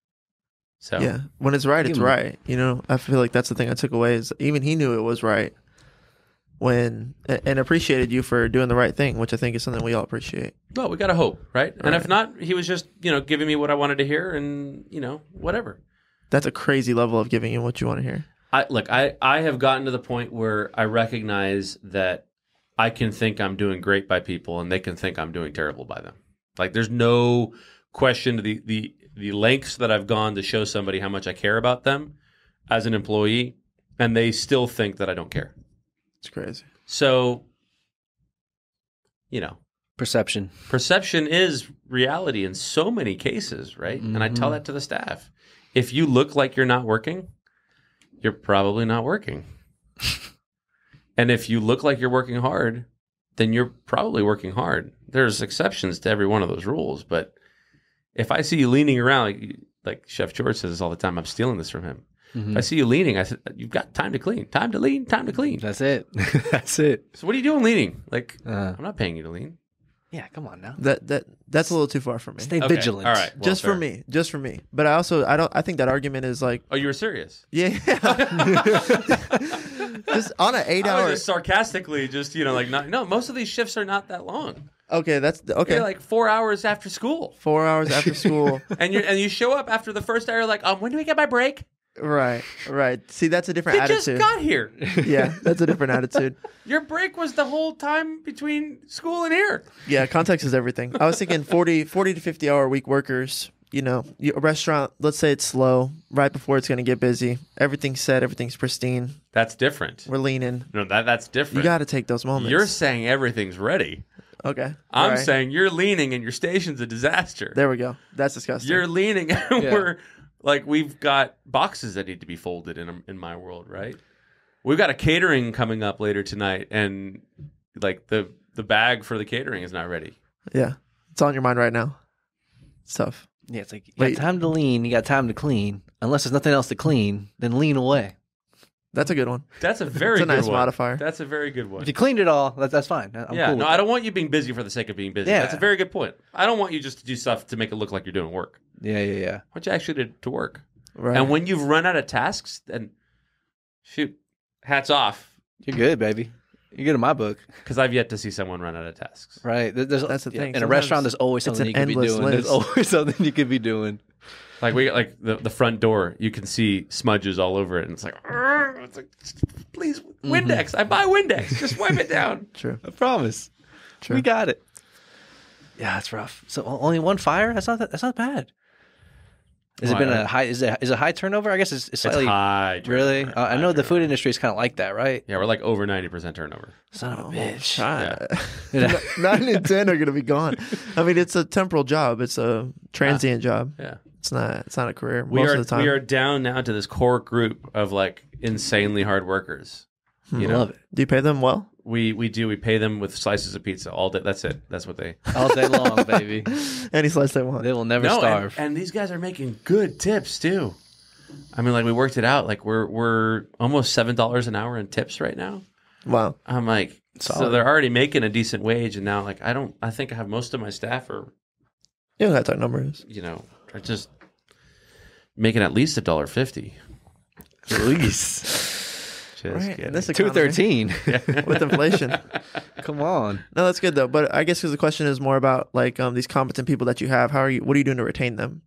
So yeah, when it's right, it's right. You know, I feel like that's the thing I took away is even he knew it was right. When and appreciated you for doing the right thing, which I think is something we all appreciate. Well, we gotta hope, right? And if not, he was just, you know, giving me what I wanted to hear and, you know, whatever. That's a crazy level of giving you what you want to hear. I have gotten to the point where I recognize that I can think I'm doing great by people and they can think I'm doing terrible by them. Like, there's no question to the lengths that I've gone to show somebody how much I care about them as an employee, and they still think that I don't care. It's crazy. So, you know. Perception. Perception is reality in so many cases, right? Mm-hmm. And I tell that to the staff. If you look like you're not working, you're probably not working. And if you look like you're working hard, then you're probably working hard. There's exceptions to every one of those rules. But if I see you leaning around, like Chef George says this all the time, I'm stealing this from him. Mm-hmm. If I see you leaning, I said, you've got time to clean. Time to lean, time to clean. That's it. That's it. So what are you doing leaning? Like, I'm not paying you to lean. Yeah, come on now. That's a little too far for me. Stay vigilant. All right. Well, just fair. For me. Just for me. But I also I think that argument is like, oh, you were serious? Yeah. Just on an 8 hour. I was just sarcastically just, you know, like, not, no, most of these shifts are not that long. Okay, that's okay. You're like 4 hours after school. 4 hours after school. and you show up after the first hour like, when do we get my break? Right, right. See, that's a different attitude. Just got here. Yeah, that's a different attitude. Your break was the whole time between school and here. Yeah, context is everything. I was thinking 40 to 50-hour week workers, you know, a restaurant, let's say it's slow, right before it's going to get busy. Everything's set, everything's pristine. That's different. We're leaning. No, that's different. You got to take those moments. You're saying everything's ready. Okay. I'm right. Saying you're leaning and your station's a disaster. There we go. That's disgusting. You're leaning and yeah. We're... Like, we've got boxes that need to be folded in my world, right? We've got a catering coming up later tonight, and, like, the bag for the catering is not ready. Yeah. It's on your mind right now. It's tough. Yeah, it's like, you got time to lean, you got time to clean. Unless there's nothing else to clean, then lean away. That's a good one. That's a very good one. It's a nice modifier. That's a very good one. If you cleaned it all, that's fine. I'm cool. No, I don't want you being busy for the sake of being busy. Yeah. That's a very good point. I don't want you just to do stuff to make it look like you're doing work. Yeah. I want you actually to work. Right. And when you've run out of tasks, then shoot, hats off. You're good, baby. You're good in my book. Because I've yet to see someone run out of tasks. Right. That's the thing. In a restaurant, there's always something you could be doing. There's always something you could be doing. Like, the front door, you can see smudges all over it, and it's like please, Windex. Mm-hmm. I buy Windex. Just wipe it down. True. I promise. True. We got it. Yeah, that's rough. So only one fire? That's not bad. Has it been a high? Is it high turnover? I guess it's slightly high. Really? I know the food industry is kind of like that, right? Yeah, we're like over 90% turnover. Son of a bitch! Yeah. 9 in 10 are gonna be gone. I mean, it's a temporal job. It's a transient job. Yeah, it's not a career. Most of the time, we are down now to this core group of like insanely hard workers. You know? Love it. Do you pay them well? We do. We pay them with slices of pizza all day. That's it. That's what they... All day long, baby. Any slice they want. They will never starve. And these guys are making good tips, too. I mean, like, we worked it out. Like, we're almost $7 an hour in tips right now. Wow. I'm like... Solid. So they're already making a decent wage, and now, like, I think I have most of my staff are... You know what that number is. You know, are just making at least $1.50. At least... Right. That's $2.13 with inflation. Come on. No, that's good though. But I guess because the question is more about like these competent people that you have. What are you doing to retain them?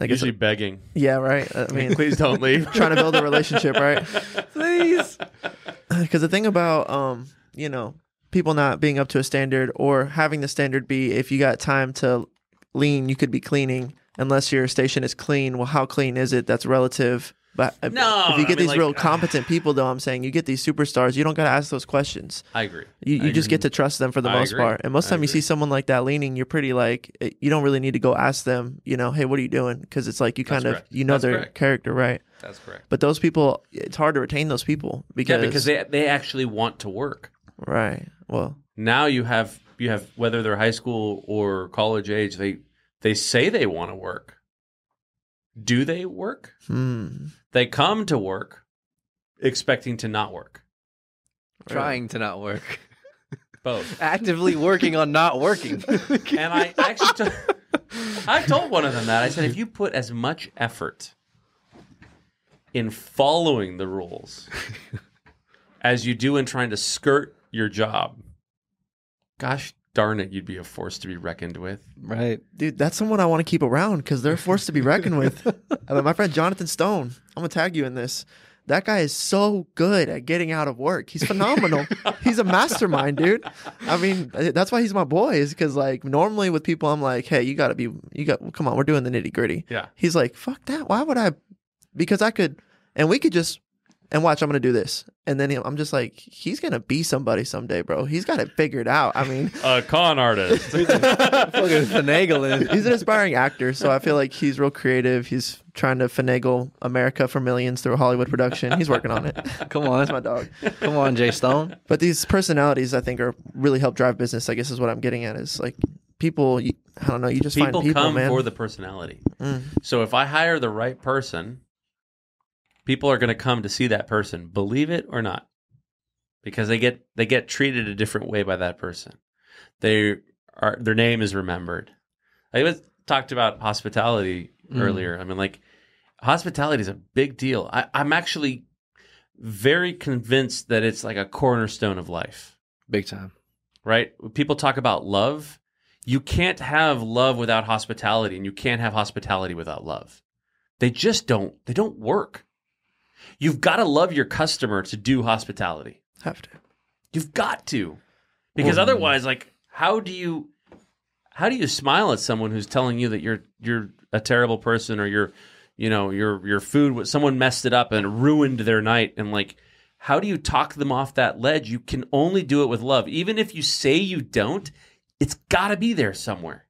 Usually begging. Yeah, right. I mean, please don't leave. Trying to build a relationship, right? Please. Because the thing about you know, people not being up to a standard or having the standard be if you got time to lean, you could be cleaning unless your station is clean. Well, how clean is it? That's relative. But no, if you get these real competent people, though, I'm saying you get these superstars, you don't got to ask those questions. I agree. You just get to trust them for the most part. And most time you see someone like that leaning, you're pretty like, you don't really need to go ask them, you know, hey, what are you doing? Because it's like you kind of, you know, their character, right? That's correct. But those people, it's hard to retain those people because they actually want to work. Right. Well, now you have whether they're high school or college age, they say they want to work. Do they work? They come to work expecting to not work. Really? Trying to not work. Both. Actively working on not working. And I actually told one of them that. I said, if you put as much effort in following the rules as you do in trying to skirt your job, gosh darn it, you'd be a force to be reckoned with. Right. Dude, that's someone I want to keep around because they're a force to be reckoned with. My friend Jonathan Stone, I'm going to tag you in this. That guy is so good at getting out of work. He's phenomenal. He's a mastermind, dude. I mean, that's why he's my boy, is because, like, normally with people, I'm like, hey, you got to be, come on, we're doing the nitty gritty. Yeah. He's like, fuck that. Why would I? Because I could, and we could just, and watch, I'm going to do this. And then I'm just like, he's going to be somebody someday, bro. He's got it figured out. I mean, a con artist. He's fucking finagling. He's an aspiring actor. So I feel like he's real creative. He's trying to finagle America for millions through a Hollywood production. He's working on it. Come on. That's my dog. Come on, Jay Stone. But these personalities, I think, are really help drive business, I guess, is what I'm getting at, is like people, I don't know, you just find people, man. People come for the personality. Mm. So if I hire the right person, people are going to come to see that person, believe it or not, because they get treated a different way by that person. Their name is remembered. I talked about hospitality earlier. I mean, like, hospitality is a big deal. I'm actually very convinced that it's like a cornerstone of life. Big time. Right? When people talk about love, you can't have love without hospitality, and you can't have hospitality without love. They just don't. They don't work. You've got to love your customer to do hospitality. Have to. You've got to. Because otherwise, like, how do you smile at someone who's telling you that you're a terrible person, or your food, someone messed it up and ruined their night, and like, how do you talk them off that ledge? You can only do it with love. Even if you say you don't, it's got to be there somewhere.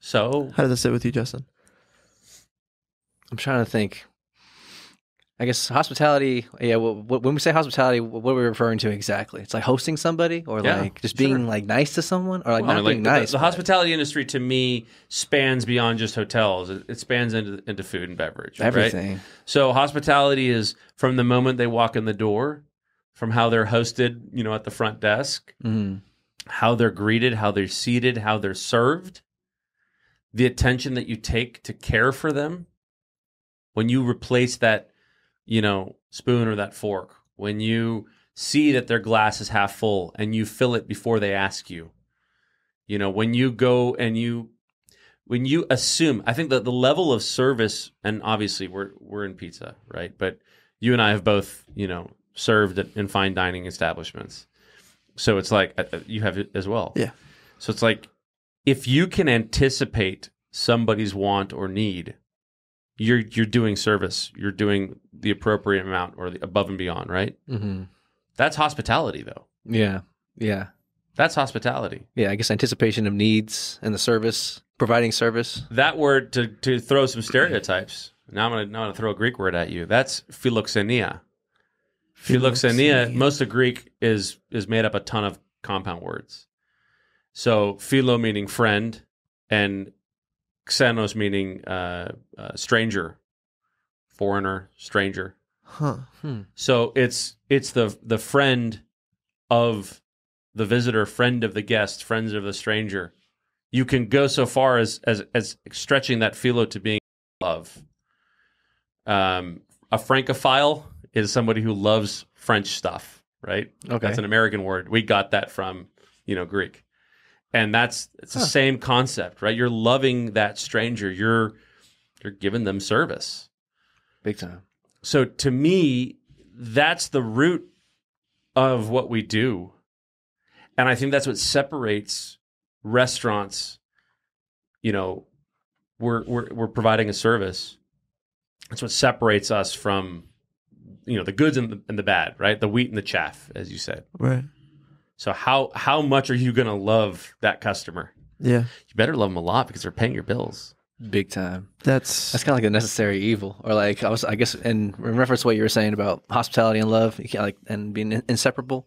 So, how does it sit with you, Justin? I'm trying to think. I guess hospitality, yeah, well, when we say hospitality, what are we referring to exactly? It's like hosting somebody, or like just being like nice to someone, or like being nice. The hospitality industry, to me, spans beyond just hotels. It spans into food and beverage. Everything. Right? So hospitality is from the moment they walk in the door, from how they're hosted, at the front desk, how they're greeted, how they're seated, how they're served, the attention that you take to care for them. When you replace that spoon or that fork, when you see that their glass is half full and you fill it before they ask you, when you go and when you assume, I think that the level of service, and obviously we're in pizza, right? But you and I have both, served in fine dining establishments. So it's like, you have it as well. Yeah. So it's like, if you can anticipate somebody's want or need, you're doing service. You're doing the appropriate amount, or the above and beyond, right? Mm-hmm. That's hospitality, though. Yeah, yeah. That's hospitality. Yeah, I guess anticipation of needs and the service, providing service. That word, to throw some stereotypes. Now I'm gonna throw a Greek word at you. That's philoxenia. Philoxenia. Most of Greek is made up a ton of compound words. So philo meaning friend, and xenos meaning stranger, foreigner, stranger. Huh. Hmm. So it's the friend of the visitor, friend of the guest, friends of the stranger. You can go so far as stretching that philo to being love. A Francophile is somebody who loves French stuff, right? Okay. That's an American word. We got that from Greek. And it's the same concept, right? You're loving that stranger. You're giving them service. Big time. So to me, that's the root of what we do. And I think that's what separates restaurants. We're providing a service. That's what separates us from, the goods and the bad, right? The wheat and the chaff, as you said. Right. So how much are you going to love that customer? Yeah. You better love them a lot, because they're paying your bills. Big time. That's kind of like a necessary evil, or like, I guess in reference to what you were saying about hospitality and love, you can't, like, and being inseparable.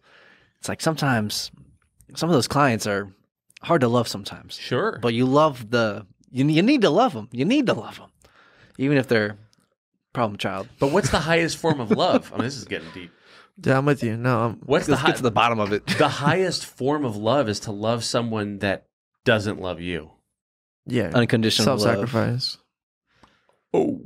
It's like sometimes some of those clients are hard to love sometimes. Sure. But you need to love them. You need to love them. Even if they're problem child. But what's the highest form of love? I mean, this is getting deep. Yeah, I'm with you. No, let's get to the bottom of it. The highest form of love is to love someone that doesn't love you. Yeah, unconditional self-sacrifice. Oh,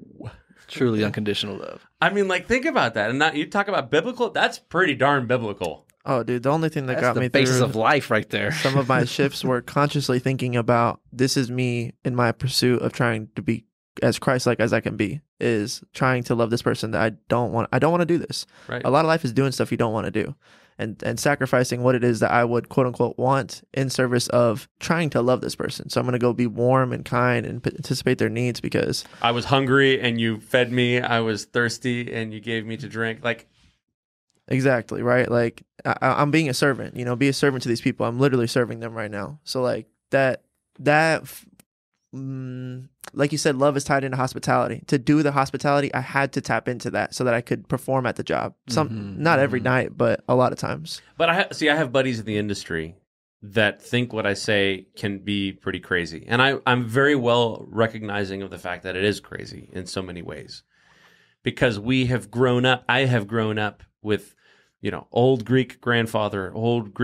truly unconditional love. I mean, like, think about that. And you talk about biblical. That's pretty darn biblical. Oh, dude, the only thing that got me through... That's the basis of life right there. Some of my shifts were consciously thinking about, this is me in my pursuit of trying to be as Christ-like as I can be, is trying to love this person that I don't want to do this. Right. A lot of life is doing stuff you don't want to do and sacrificing what it is that I would, quote-unquote, want in service of trying to love this person. So I'm going to go be warm and kind and anticipate their needs because... I was hungry and you fed me. I was thirsty and you gave me to drink. Like... Exactly, right? Like, I'm being a servant, you know, be a servant to these people. I'm literally serving them right now. So, like, like you said, love is tied into hospitality. To do the hospitality, I had to tap into that so that I could perform at the job. Not every night, but a lot of times. But I have buddies in the industry that think what I say can be pretty crazy. And I'm very well recognizing of the fact that it is crazy in so many ways. Because we have grown up, I have grown up with, you know, old Greek grandfather, old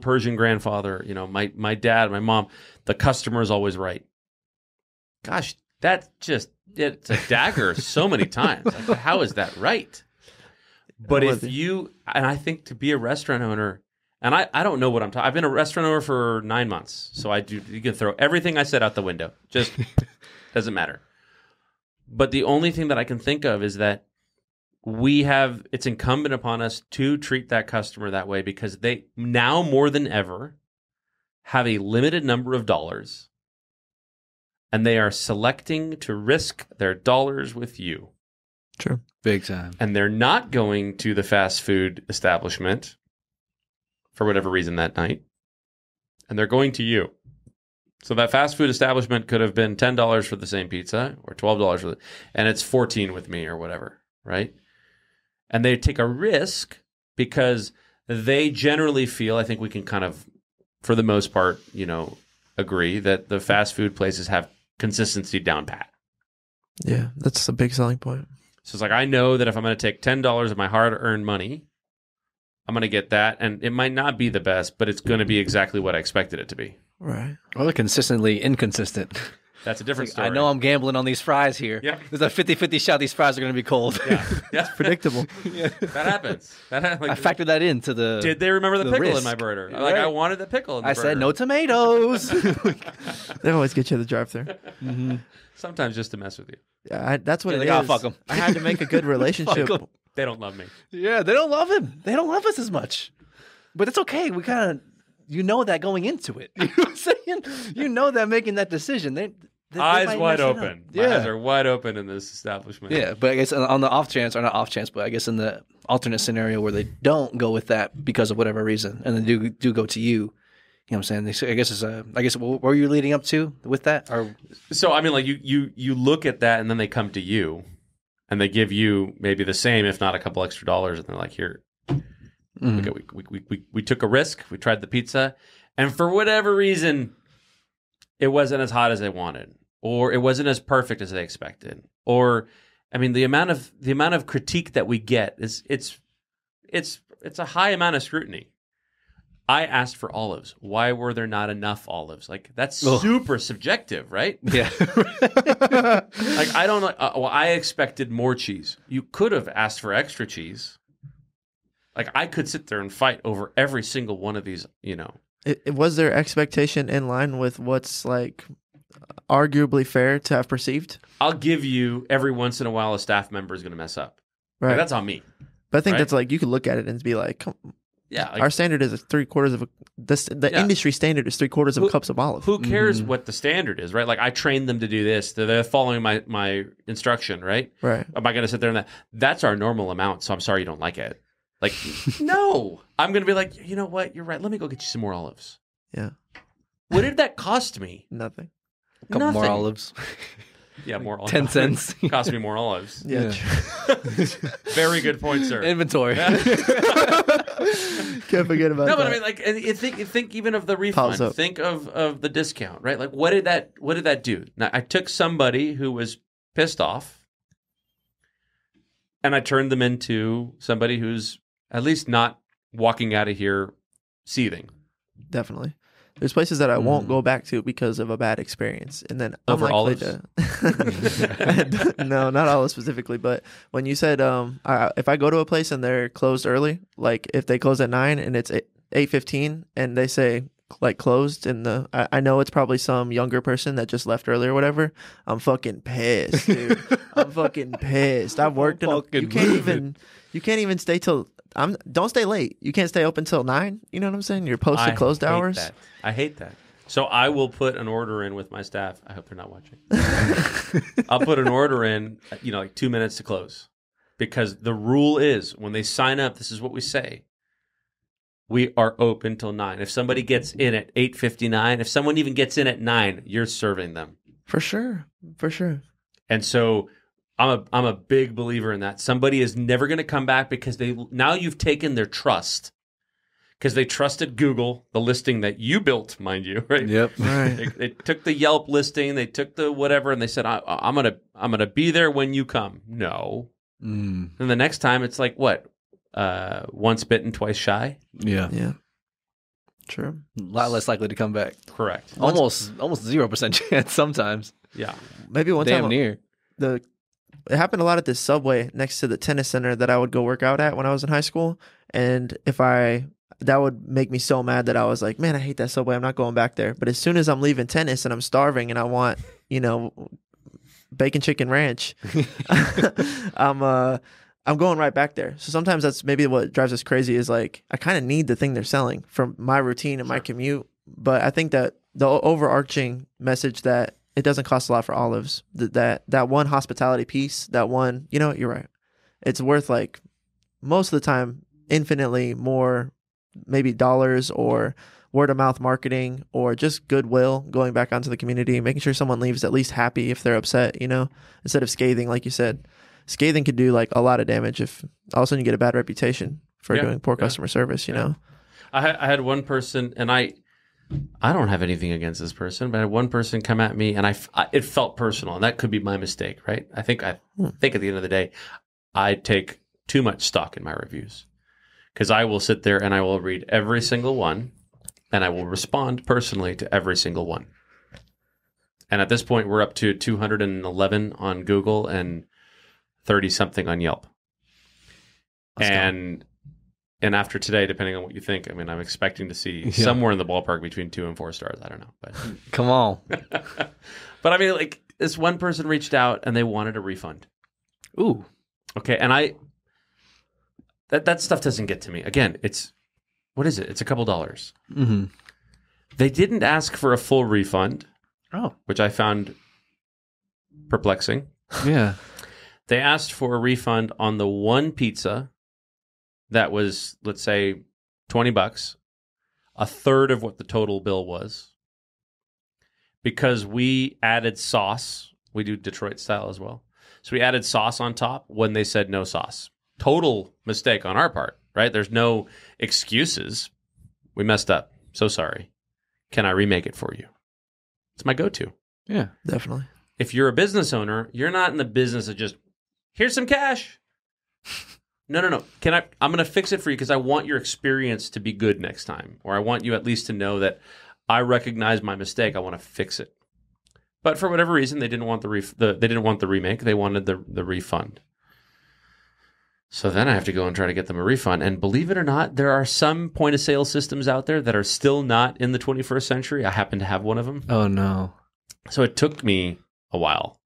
Persian grandfather, you know, my dad, my mom, the customer is always right. Gosh, it's a dagger so many times. Like, how is that right? But if you, and I think to be a restaurant owner, and I don't know what I'm talking, I've been a restaurant owner for 9 months. So you can throw everything I said out the window. Just doesn't matter. But the only thing that I can think of is that it's incumbent upon us to treat that customer that way because they now more than ever have a limited number of dollars and they are selecting to risk their dollars with you. True. Big time. And they're not going to the fast food establishment for whatever reason that night. And they're going to you. So that fast food establishment could have been $10 for the same pizza or $12 for and it's $14 with me or whatever. Right? And they take a risk because they generally feel, I think we can kind of, for the most part, you know, agree that the fast food places have consistency down pat. Yeah, that's a big selling point. So it's like, I know that if I'm going to take $10 of my hard-earned money, I'm going to get that. And it might not be the best, but it's going to be exactly what I expected it to be. Right. Well, they're consistently inconsistent. That's a different story. I know I'm gambling on these fries here. Yeah. There's a 50-50 shot these fries are going to be cold. Yeah. That's predictable. Yeah. That happens. Like, I factored that into the Did they remember the pickle risk. In my burger? Right. Like, I wanted the pickle in the burger. I said, no tomatoes. They always get you the drive-thru. Mm-hmm. Sometimes just to mess with you. Yeah, that's what it is. Oh, fuck them. I had to make a good relationship. They don't love me. Yeah, they don't love him. They don't love us as much. But it's okay. We kind of, you know that going into it. You know what I'm saying? You know that making that decision. Eyes wide open. Yeah. My eyes are wide open in this establishment. Yeah, but I guess on the off chance, or not off chance, but I guess in the alternate scenario where they don't go with that because of whatever reason, and they do go to you, you know what I'm saying? I guess it's a. I guess what were you leading up to with that? Or so I mean, like you look at that, and then they come to you, and they give you maybe the same, if not a couple extra dollars, and they're like, here, okay, we took a risk, we tried the pizza, and for whatever reason, it wasn't as hot as they wanted. Or it wasn't as perfect as they expected. Or, I mean, the amount of critique that we get is it's a high amount of scrutiny. I asked for olives. Why were there not enough olives? Like, that's super subjective, right? Yeah. Like, I don't. Well, I expected more cheese. You could have asked for extra cheese. Like, I could sit there and fight over every single one of these. You know, it was their expectation in line with what's like. Arguably fair to have perceived. I'll give you every once in a while a staff member is going to mess up. Right, like, that's on me. But I think that's like you could look at it and be like, come on. Yeah, like, our standard is 3/4 of a. The industry standard is 3/4 of cups of olive. Who cares what the standard is, right? Like I trained them to do this. They're following my instruction, right? Right. Am I going to sit there and that's our normal amount? So I'm sorry you don't like it. Like, no, I'm going to be like, you know what? You're right. Let me go get you some more olives. Yeah. What did that cost me? Nothing. A couple more olives. Yeah, more olives. 10 cents. Cost me more olives. Yeah. Very good point, sir. Inventory. Yeah. Can't forget about that. No, but I mean, like, think even of the refund. Think of the discount, right? Like, what did that do? Now, I took somebody who was pissed off, and I turned them into somebody who's at least not walking out of here seething. Definitely. There's places that I won't go back to because of a bad experience. And then over olives? No, not olives specifically. But when you said if I go to a place and they're closed early, like if they close at 9 and it's 8:15 and they say like closed in the, I know it's probably some younger person that just left early or whatever. I'm fucking pissed, dude. I'm fucking pissed. I've worked in a, you can't even stay till, don't stay late. You can't stay open till 9. You know what I'm saying? Your posted closed hours. That. I hate that. So I will put an order in with my staff. I hope they're not watching. I'll put an order in, you know, like 2 minutes to close, because the rule is when they sign up, this is what we say. We are open till 9. If somebody gets in at 8:59, if someone even gets in at 9, you're serving them. For sure. For sure. And so I'm a big believer in that. Somebody is never going to come back because now you've taken their trust, because they trusted Google, the listing that you built, mind you, right? Yep. Right. They took the Yelp listing, they took the whatever, and they said, I'm gonna be there when you come. No. Mm. And the next time it's like what? Once bitten, twice shy. Yeah. Yeah. True. A lot less likely to come back. Correct. Almost 0% chance sometimes. Yeah. Maybe one time near. It happened a lot at this Subway next to the tennis center that I would go work out at when I was in high school. And that would make me so mad that I was like, man, I hate that Subway. I'm not going back there. But as soon as I'm leaving tennis and I'm starving and I want, you know, bacon chicken ranch, I'm going right back there. So sometimes that's maybe what drives us crazy is like, I kind of need the thing they're selling for my routine and my commute. But I think that the overarching message that it doesn't cost a lot for olives, that one hospitality piece, that one, you know, you're right. It's worth like most of the time, infinitely more maybe dollars or word of mouth marketing or just goodwill going back onto the community, making sure someone leaves at least happy if they're upset, you know, instead of scathing, like you said. Scathing could do like a lot of damage if all of a sudden you get a bad reputation for doing poor customer service, you know? I had one person, and I don't have anything against this person, but I had one person come at me, and it felt personal, and that could be my mistake, right? I think at the end of the day, I take too much stock in my reviews, because I will sit there and I will read every single one, and I will respond personally to every single one. And at this point, we're up to 211 on Google and 30-something on Yelp. And after today, depending on what you think, I mean, I'm expecting to see somewhere in the ballpark between 2 and 4 stars. I don't know. But come on. But I mean, like, this one person reached out and they wanted a refund. Ooh. Okay. And that stuff doesn't get to me. Again, what is it? It's a couple dollars. Mm-hmm. They didn't ask for a full refund. Oh. Which I found perplexing. Yeah. They asked for a refund on the one pizza that was, let's say, $20, a third of what the total bill was, because we added sauce. We do Detroit style as well. So we added sauce on top when they said no sauce. Total mistake on our part, right? There's no excuses. We messed up. So sorry. Can I remake it for you? It's my go-to. Yeah, definitely. If you're a business owner, you're not in the business of just, here's some cash. No. I'm going to fix it for you because I want your experience to be good next time. Or I want you at least to know that I recognize my mistake. I want to fix it. But for whatever reason, they didn't want they didn't want the remake. They wanted the refund. So then I have to go and try to get them a refund. And believe it or not, there are some point of sale systems out there that are still not in the 21st century. I happen to have one of them. Oh, no. So it took me a while.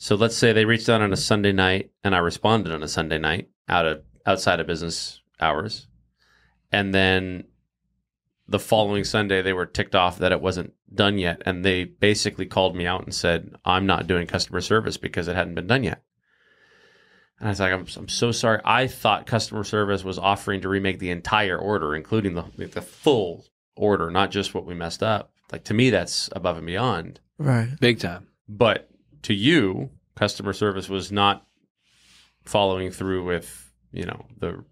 So let's say they reached out on a Sunday night and I responded on a Sunday night outside of business hours. And then the following Sunday, they were ticked off that it wasn't done yet. And they basically called me out and said, I'm not doing customer service because it hadn't been done yet. And I was like, I'm so sorry. I thought customer service was offering to remake the entire order, including the full order, not just what we messed up. Like, to me, that's above and beyond. Right. Big time. But to you, customer service was not following through with, you know, the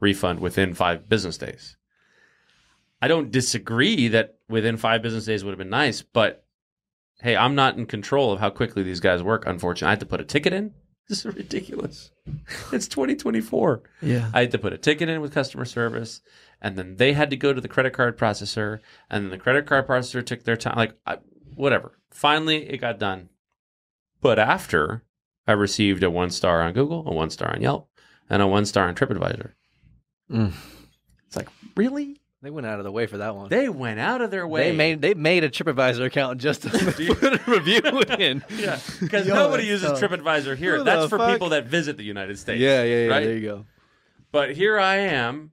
refund within 5 business days. I don't disagree that within 5 business days would have been nice, but hey, I'm not in control of how quickly these guys work, unfortunately. I had to put a ticket in. This is ridiculous. It's 2024. Yeah. I had to put a ticket in with customer service. and then they had to go to the credit card processor, and then the credit card processor took their time, like whatever. Finally, it got done. But after, I received a 1-star on Google, a 1-star on Yelp, and a 1-star on TripAdvisor. Mm. It's like, really? They went out of the way for that one. They went out of their way. They made a TripAdvisor account just to put a review in. Yeah, because nobody uses TripAdvisor here. That's for people that visit the United States. Yeah. Right? There you go. But here I am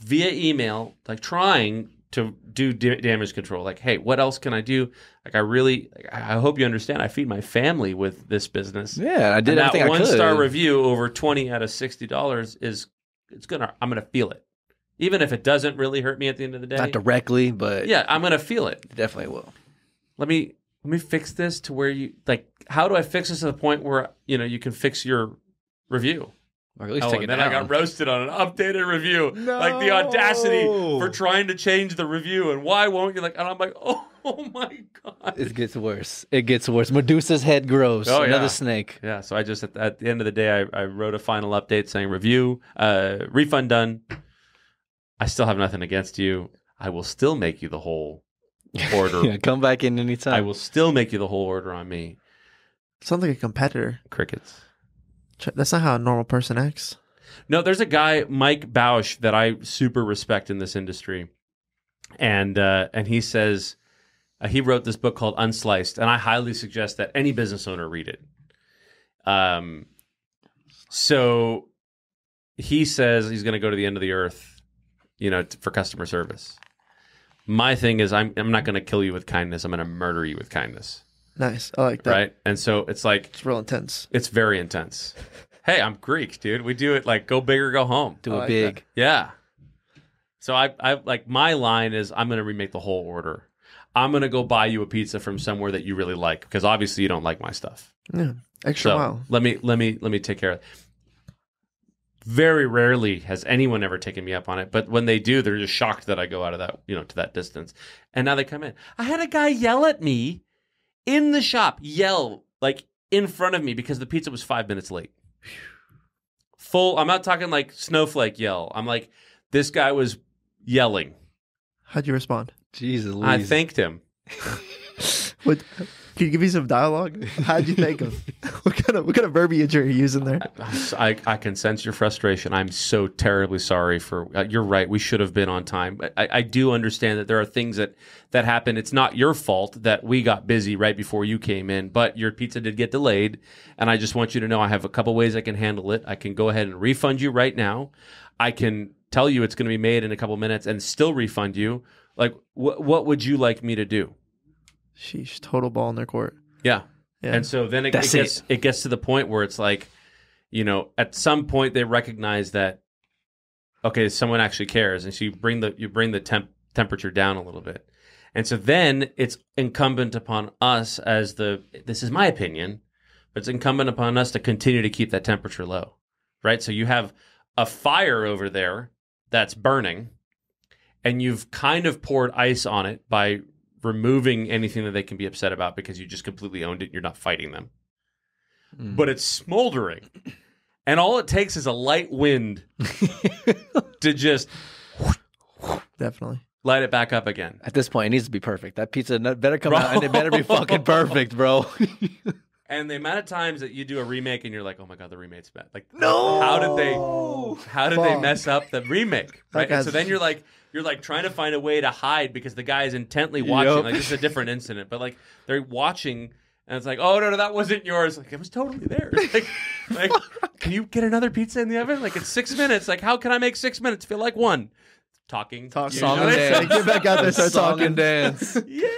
via email, like trying to do damage control. Like, hey, what else can I do? Like, I really, I hope you understand. I feed my family with this business. Yeah, I did everything I could. That 1-star review over $20 out of $60 is, I'm gonna feel it. Even if it doesn't really hurt me at the end of the day. Not directly, but yeah, I'm gonna feel it. Definitely will. Let me fix this to where you like. How do I fix this to the point where you can fix your review? Or at least take it down. I got roasted on an updated review. No. Like the audacity for trying to change the review, and why won't you? Like, and I'm like, oh my god, it gets worse. It gets worse. Medusa's head grows. Oh, another snake. Yeah. So I just at the end of the day, I wrote a final update saying review refund done. I still have nothing against you. I will still make you the whole order. Yeah, come back in anytime. I will still make you the whole order on me. Sounds like a competitor. Crickets. That's not how a normal person acts. No, there's a guy, Mike Bausch, that I super respect in this industry. And he says, he wrote this book called Unsliced, and I highly suggest that any business owner read it. So he says he's going to go to the end of the earth, for customer service. My thing is, I'm not going to kill you with kindness. I'm going to murder you with kindness. Nice. I like that. Right? And so it's like... It's real intense. It's very intense. Hey, I'm Greek, dude. We do it like go big or go home. Do it big. That. Yeah. So I like my line is I'm going to remake the whole order. I'm going to go buy you a pizza from somewhere that you really like because obviously you don't like my stuff. Yeah. Extra mile. Let me take care of it. Very rarely has anyone ever taken me up on it, but when they do, they're just shocked that I go out of that, to that distance. And now they come in. I had a guy yell at me in the shop, like in front of me because the pizza was 5 minutes late. Full, I'm not talking like snowflake yell. I'm like, this guy was yelling. How'd you respond? Jesus, I thanked him. What? Can you give me some dialogue? How'd you thank him? What kind of verbiage are you using there? I can sense your frustration. I'm so terribly sorry for... You're right. We should have been on time. But I do understand that there are things that happen. It's not your fault that we got busy right before you came in, but your pizza did get delayed. And I just want you to know I have a couple ways I can handle it. I can go ahead and refund you right now. I can tell you it's going to be made in a couple minutes and still refund you. Like, what would you like me to do? Sheesh, total ball in their court. Yeah. And so then it gets to the point where it's like, at some point they recognize that, okay, someone actually cares. And so you bring the temperature down a little bit. And so then it's incumbent upon us as this is my opinion, but it's incumbent upon us to continue to keep that temperature low, right? So you have a fire over there that's burning and you've kind of poured ice on it by removing anything that they can be upset about because you just completely owned it. You're not fighting them. Mm. But it's smoldering. And all it takes is a light wind to just definitely light it back up again. At this point, it needs to be perfect. That pizza better come out and it better be fucking perfect, bro. And the amount of times that you do a remake and you're like, oh my God, the remake's bad. Like, no! How did they mess up the remake? Right? And so then you're like trying to find a way to hide because the guy is intently watching. Yep. Like, this is a different incident, but like they're watching and it's like, oh no, that wasn't yours. Like, it was totally there. Like can you get another pizza in the oven? Like, it's 6 minutes. Like, how can I make 6 minutes feel like one? Talk, song and dance. Get back out there, start talking and dance. Yeah.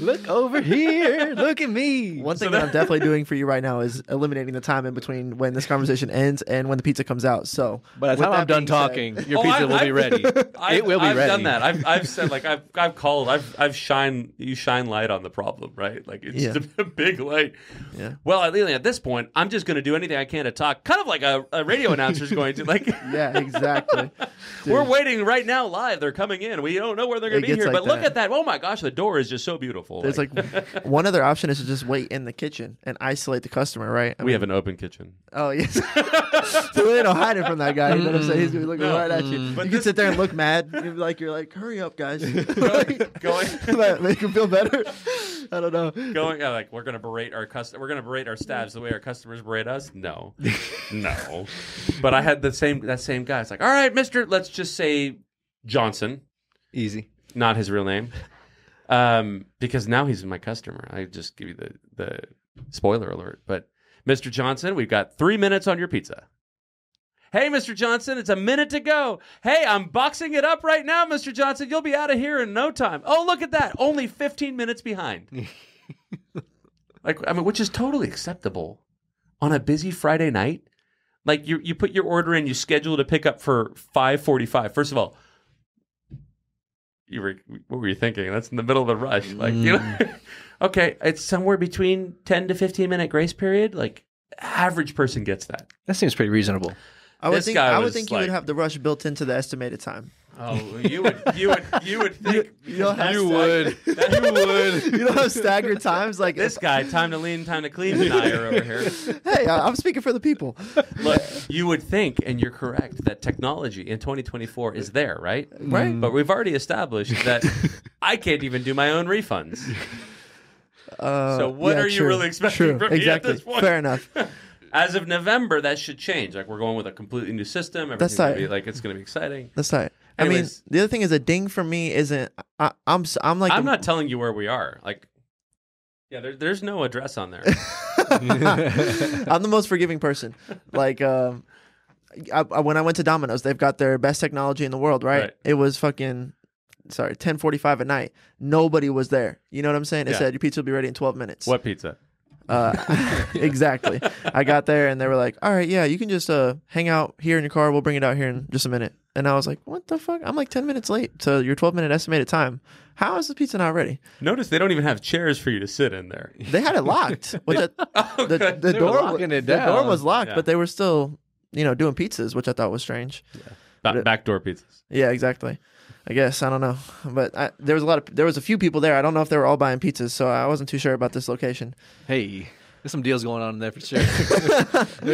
Look over here. Look at me. One thing that I'm definitely doing for you right now is eliminating the time in between when this conversation ends and when the pizza comes out. So, by the time I'm done talking, your pizza will be ready. It will be ready. I've done that. I've said, like, I've called. I've shined. You shine light on the problem, right? Like, it's just a big light. Yeah. Well, at this point, I'm just going to do anything I can to talk, kind of like a radio announcer is going to. Like, yeah, exactly. Dude. We're waiting right now live. They're coming in. We don't know where they're going to be here. Like but that. Look at that. Oh, my gosh. The door is just so beautiful. There's like one other option is to just wait in the kitchen and isolate the customer, right? I mean, have an open kitchen. Oh, yes. So they don't hide it from that guy. You know what I'm saying? He's going to be looking right at you. But you can sit there and look mad. You're like, hurry up, guys. Make them feel better. I don't know. We're going to berate our customers. We're going to berate our staffs the way our customers berate us? No. No. But I had that same guy. It's like, all right, Mr. Let's just say Johnson. Easy. Not his real name. Because now he's my customer. I just give you the spoiler alert. But Mr. Johnson, we've got 3 minutes on your pizza. Hey, Mr. Johnson, it's a minute to go. Hey, I'm boxing it up right now, Mr. Johnson. You'll be out of here in no time. Oh, look at that. Only 15 minutes behind. Which is totally acceptable on a busy Friday night. Like, you put your order in, you schedule to pick up for 5:45. First of all, what were you thinking? That's in the middle of the rush. Like, you know, okay, it's somewhere between 10 to 15-minute grace period. Like, average person gets that. That seems pretty reasonable. I would think you would have the rush built into the estimated time. Oh, you would think you would. You don't have staggered times like this guy. Time to lean, time to clean. And I are over here. Hey, I'm speaking for the people. Look, you would think, and you're correct, that technology in 2024 is there, right? Right. But we've already established that I can't even do my own refunds. So what are you really expecting from me at this point? Fair enough. As of November, that should change. Like, we're going with a completely new system. Everything's going to be like, it's going to be exciting. That's right. Anyways, I mean, the other thing is a ding for me isn't. I'm not telling you where we are. Like, yeah, there's no address on there. I'm the most forgiving person. Like, when I went to Domino's, they've got their best technology in the world, right? It was 10:45 at night. Nobody was there. You know what I'm saying? It said your pizza will be ready in 12 minutes. What pizza? Exactly. I got there and they were like, all right, yeah, you can just hang out here in your car. We'll bring it out here in just a minute. And I was like, what the fuck? I'm like 10 minutes late to your 12-minute estimated time. How is the pizza not ready? Notice they don't even have chairs for you to sit in there. They had it locked. The door was locked, but they were still, doing pizzas, which I thought was strange. Yeah. Backdoor pizzas. Yeah, exactly. I guess. I don't know. But there was a few people there. I don't know if they were all buying pizzas, so I wasn't too sure about this location. Hey, there's some deals going on in there for sure.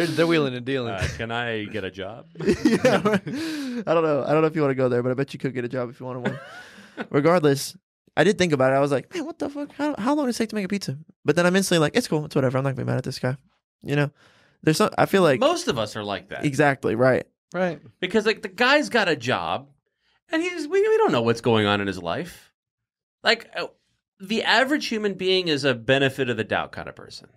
They're wheeling and dealing. Can I get a job? Yeah, right. I don't know if you want to go there, but I bet you could get a job if you wanted one. Regardless, I did think about it. I was like, man, what the fuck? How long does it take to make a pizza? But then I'm instantly like, it's cool. It's whatever. I'm not going to be mad at this guy. You know? I feel like... Most of us are like that. Exactly. Right. Right. Because like the guy's got a job. And we don't know what's going on in his life. Like, the average human being is a benefit of the doubt kind of person.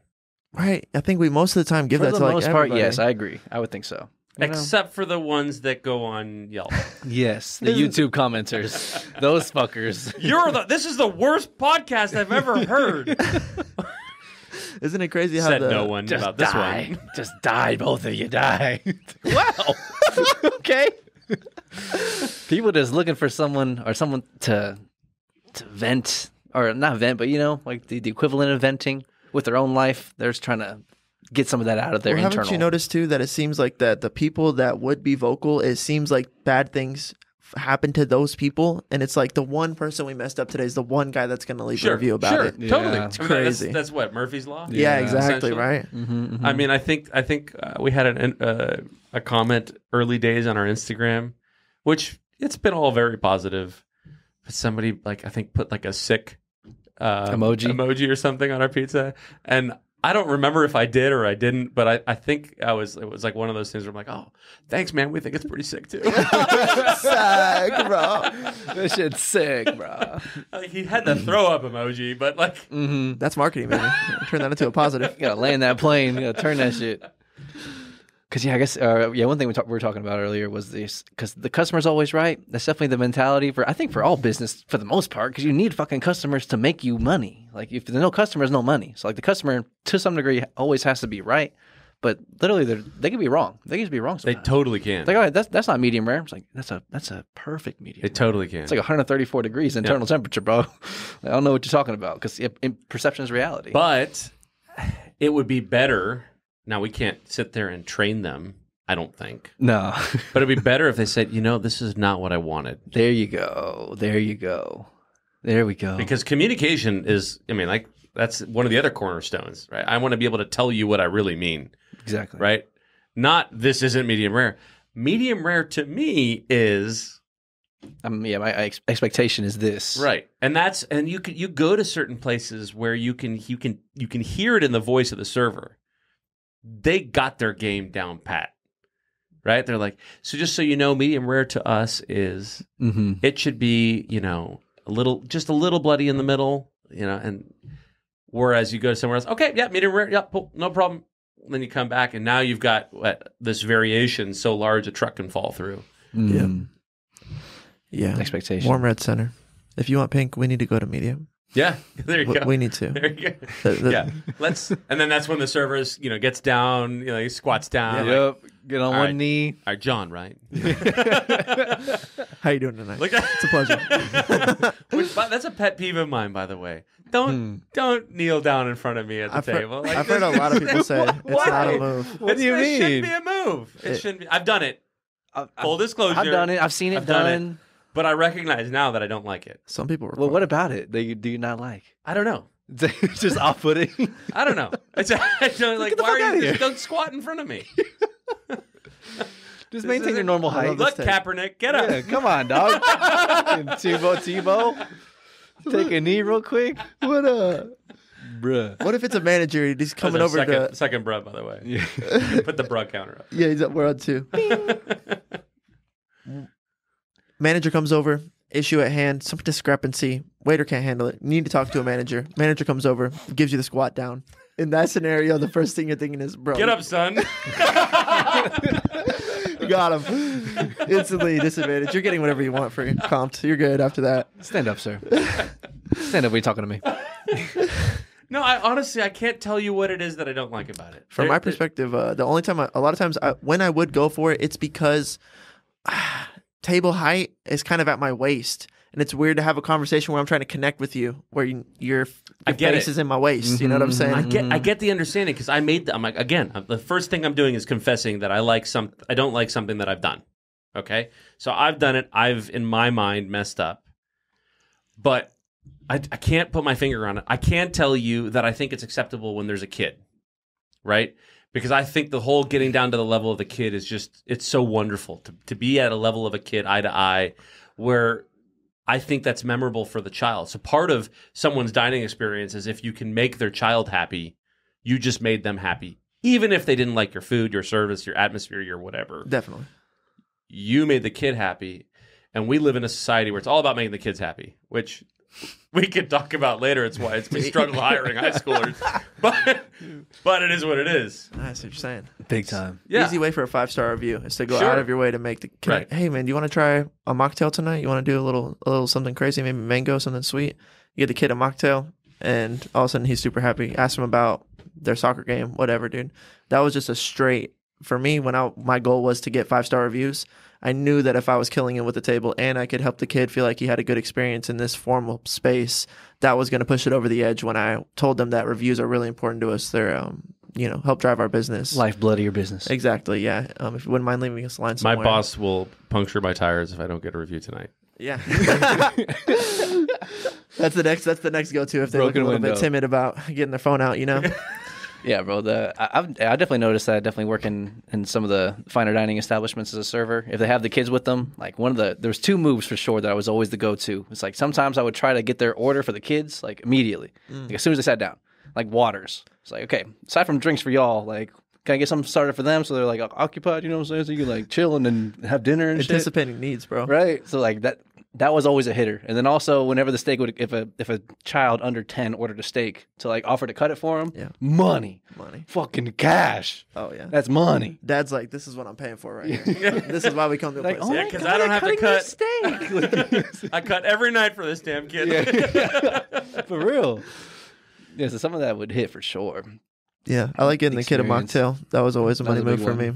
Right. I think we most of the time give that to everybody. For the most part, yes, I agree. I would think so. Except for the ones that go on Yelp. Yes, the YouTube commenters. Those fuckers. This is the worst podcast I've ever heard. Isn't it crazy how no one just about die. This one. Just die, both of you die. Wow. Okay. People just looking for someone to vent, or not vent, but like the equivalent of venting with their own life. They're just trying to get some of that out of their internal. Haven't you noticed too that it seems like that the people that would be vocal, it seems like bad things happen to those people, and it's like the one person we messed up today is the one guy that's going to leave a review about it. Totally, it's crazy. That's what Murphy's Law. Yeah, exactly, right. Mm-hmm. I mean, I think we had a comment early days on our Instagram, which it's been all very positive. But somebody I think put a sick emoji or something on our pizza, and I don't remember if I did or I didn't, but I think I was. It was like one of those things where I'm like, "Oh, thanks, man. We think it's pretty sick too." Sick, bro. This shit's sick, bro. He had the throw up emoji, but that's marketing, man. Turn that into a positive. You gotta land that plane. You gotta turn that shit. Because one thing we were talking about earlier was this, because the customer's always right. That's definitely the mentality for all business for the most part, because you need fucking customers to make you money. Like, if there's no customers, no money. So the customer to some degree always has to be right, but literally they could be wrong. They could just be wrong sometimes. They totally can. It's like, all right, that's not medium rare. It's like that's a perfect medium. It totally can. It's like 134 degrees internal temperature, bro. I don't know what you're talking about, because perception is reality. But it would be better. Now, we can't sit there and train them. I don't think. No. But it'd be better if they said, you know, this is not what I wanted. There you go. There you go. There we go. Because communication is, I mean, like, that's one of the other cornerstones, right? I want to be able to tell you what I really mean. Exactly. Right? Not this isn't medium rare. Medium rare to me is... yeah, my expectation is this. Right. And that's, and you go to certain places where you can hear it in the voice of the server. They got their game down pat. Right? They're like, so just so you know, medium rare to us is, it should be, you know, a little bloody in the middle, you know, and whereas you go somewhere else, okay, yeah, medium rare, yeah, no problem. And then you come back and now you've got this variation so large a truck can fall through. Mm. Yeah. Expectation. Warm red center. If you want pink, we need to go to medium. Yeah, there you go. We need to. There you go. Yeah, and then that's when the server, you know, gets down, you know, he squats down. Yeah, like, get on one knee. All right, John, right? How you doing tonight? Look, it's a pleasure. Which, that's a pet peeve of mine, by the way. Don't kneel down in front of me at the table. Like, I've heard a lot of people say it's not a move. What do you mean? It shouldn't be a move. It shouldn't be. I've done it. Full disclosure. I've done it. I've seen it done. But I recognize now that I don't like it. Some people were. Well, what about it? Do you not like? I don't know. It's just off-putting. I don't know. It's like, why are you just don't squat in front of me? Just maintain your normal height. Look, Kaepernick, get up! Yeah, come on, dog. Tebow, take a knee real quick. What up, bruh? What if it's a manager? And he's coming over to second bruh, by the way. Yeah. Put the bruh counter up. Yeah, he's up. We're on two. Manager comes over, issue at hand, some discrepancy, waiter can't handle it, you need to talk to a manager. Manager comes over, gives you the squat down. In that scenario, the first thing you're thinking is, bro. Get up, son. Got him. Instantly disadvantaged. You're getting whatever you want for your comp. You're good after that. Stand up, sir. Stand up, what are you talking to me? No, I honestly can't tell you what it is that I don't like about it. From my perspective, the only time, a lot of times, when I would go for it, it's because... table height is kind of at my waist, and it's weird to have a conversation where I'm trying to connect with you, where your face is in my waist. You know what I'm saying? I get the understanding because I'm like, again, the first thing I'm doing is confessing that I don't like something that I've done. Okay, so I've done it. I've in my mind messed up, but I can't put my finger on it. I can tell you that I think it's acceptable when there's a kid, right? Because I think the whole getting down to the level of the kid is just, it's so wonderful to be at a level of a kid eye to eye where I think that's memorable for the child. So part of someone's dining experience is if you can make their child happy, you just made them happy. Even if they didn't like your food, your service, your atmosphere, your whatever. Definitely. You made the kid happy. And we live in a society where it's all about making the kids happy, which... we could talk about later. It's why we struggle hiring high schoolers, but it is what it is. That's what you're saying. Big time. Yeah. Easy way for a 5-star review is to go out of your way to make the. Hey man, do you want to try a mocktail tonight? You want to do a little something crazy? Maybe mango, something sweet. You get the kid a mocktail, and all of a sudden he's super happy. Ask him about their soccer game, whatever, dude. That was just a straight for me when my goal was to get 5-star reviews. I knew that if I was killing it with the table and I could help the kid feel like he had a good experience in this formal space, that was going to push it over the edge when I told them that reviews are really important to us. They're, you know, help drive our business. Lifeblood of your business. Exactly, yeah. If you wouldn't mind leaving us a line somewhere. My boss will puncture my tires if I don't get a review tonight. Yeah. That's the next go-to if they're looking a little bit timid about getting their phone out, you know? Yeah, bro. I definitely noticed that. Definitely working in some of the finer dining establishments as a server, if they have the kids with them, like there was two moves for sure that I was always the go-to. It's like sometimes I would try to get their order for the kids like immediately, like as soon as they sat down, like waters. It's like, okay, aside from drinks for y'all, like can I get something started for them so they're like occupied, you know what I'm saying? So you can like chill and then have dinner and anticipating shit. Needs, bro. Right. So like that was always a hitter. And then also whenever the steak would, if a child under 10 ordered a steak to like offer to cut it for him, yeah. Money. Fucking cash. Oh yeah. That's money. Dad's like, this is what I'm paying for right here. This is why we come to a place. Like, oh yeah, because I don't have to cut. Steak. I cut every night for this damn kid. Yeah. For real. Yeah, so some of that would hit for sure. Yeah, I like getting the kid a mocktail. That was always a money move for me.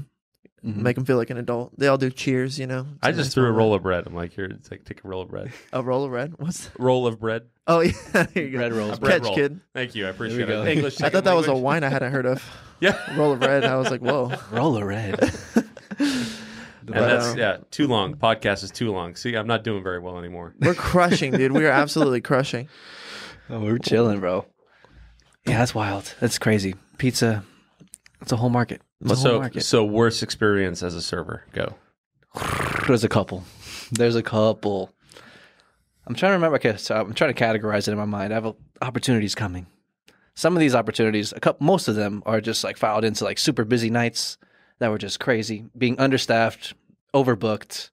Make them feel like an adult. They all do cheers, you know. I just threw a roll of bread. I'm like, here, take a roll of bread. A roll of bread? What's that? Roll of bread? Oh yeah, there you go. Bread rolls. Bread roll. Kid. Thank you, I appreciate it. English. I thought that was a wine I hadn't heard of. Yeah, roll of bread. I was like, whoa, roll of red. And that's, yeah, too long. The podcast is too long. See, I'm not doing very well anymore. We're crushing, dude. We are absolutely crushing. Oh, we're chilling, bro. Yeah, that's wild. That's crazy. Pizza, it's a whole market. So worst experience as a server, go. There's a couple. There's a couple. I'm trying to remember. Okay, so I'm trying to categorize it in my mind. I have opportunities coming. Some of these opportunities, most of them are just like filed into like super busy nights that were just crazy. Being understaffed, overbooked.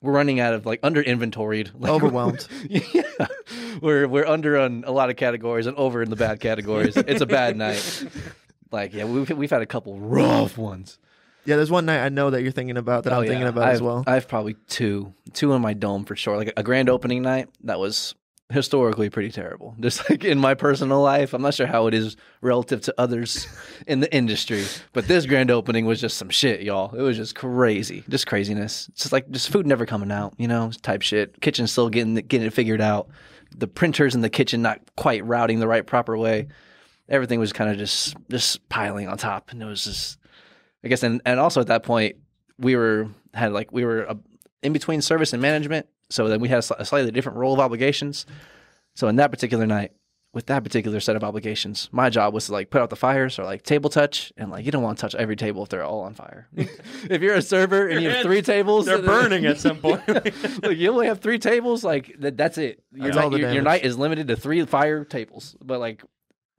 We're running out of like under inventoried. Like, overwhelmed. Yeah. We're under on a lot of categories and over in the bad categories. It's a bad night. Like, yeah, we've had a couple rough ones. Yeah, there's one night I know that you're thinking about that thinking about as well. I have probably two in my dome for sure. Like a grand opening night that was historically pretty terrible. Just like in my personal life, I'm not sure how it is relative to others in the industry, but this grand opening was just some shit, y'all. It was just crazy, just craziness. It's just like just food never coming out, you know, type shit. Kitchen still getting it figured out. The printers in the kitchen not quite routing the right proper way. Everything was kind of just piling on top, and it was just, I guess, and also at that point we were in between service and management. So then we had a slightly different role of obligations. So in that particular night, with that particular set of obligations, my job was to like put out the fires or like table touch, and like you don't want to touch every table if they're all on fire. If you're a server and you have three tables, they're burning at some point. Like you only have three tables, like that's it. Your night is limited to three fire tables, but like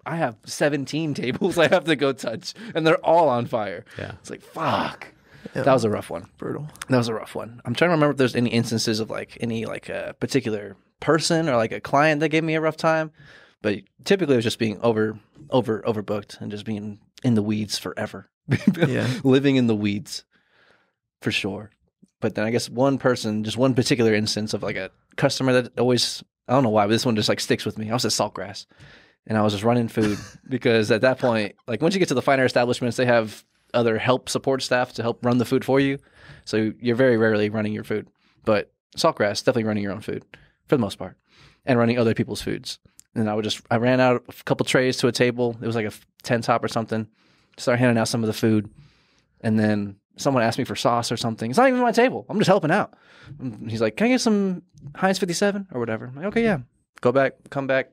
I have 17 tables I have to go touch, and they're all on fire. Yeah, it's like fuck. Yeah. That was a rough one. Brutal. That was a rough one. I'm trying to remember if there's any instances of like any like a particular person or like a client that gave me a rough time, but typically it was just being overbooked and just being in the weeds forever. Yeah. Living in the weeds for sure. But then I guess one particular instance of like a customer that always, I don't know why, but this one just like sticks with me. I was at Saltgrass and I was just running food because at that point, like once you get to the finer establishments, they have other support staff to help run the food for you. So you're very rarely running your food. But Saltgrass, definitely running your own food for the most part and running other people's foods. And I ran out a couple trays to a table. It was like a 10 top or something. Started handing out some of the food. And then someone asked me for sauce or something. It's not even my table. I'm just helping out. And he's like, can I get some Heinz 57 or whatever? I'm like, okay, yeah. Go back, come back.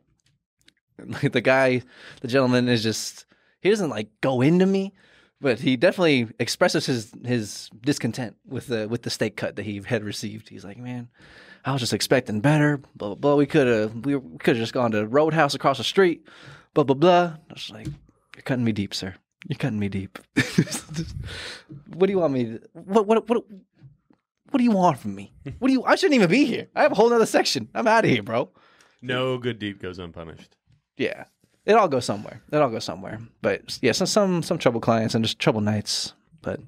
Like the gentleman is just, he doesn't like go into me. But he definitely expresses his discontent with the steak cut that he had received. He's like, man, I was just expecting better. Blah, blah, blah. We could have just gone to Roadhouse across the street. Blah, blah, blah. I was like, you're cutting me deep, sir. You're cutting me deep. What do you want me to, what do you want from me? I shouldn't even be here. I have a whole other section. I'm out of here, bro. No good deed goes unpunished. Yeah. It all goes somewhere. But yeah, some trouble clients and just trouble nights. But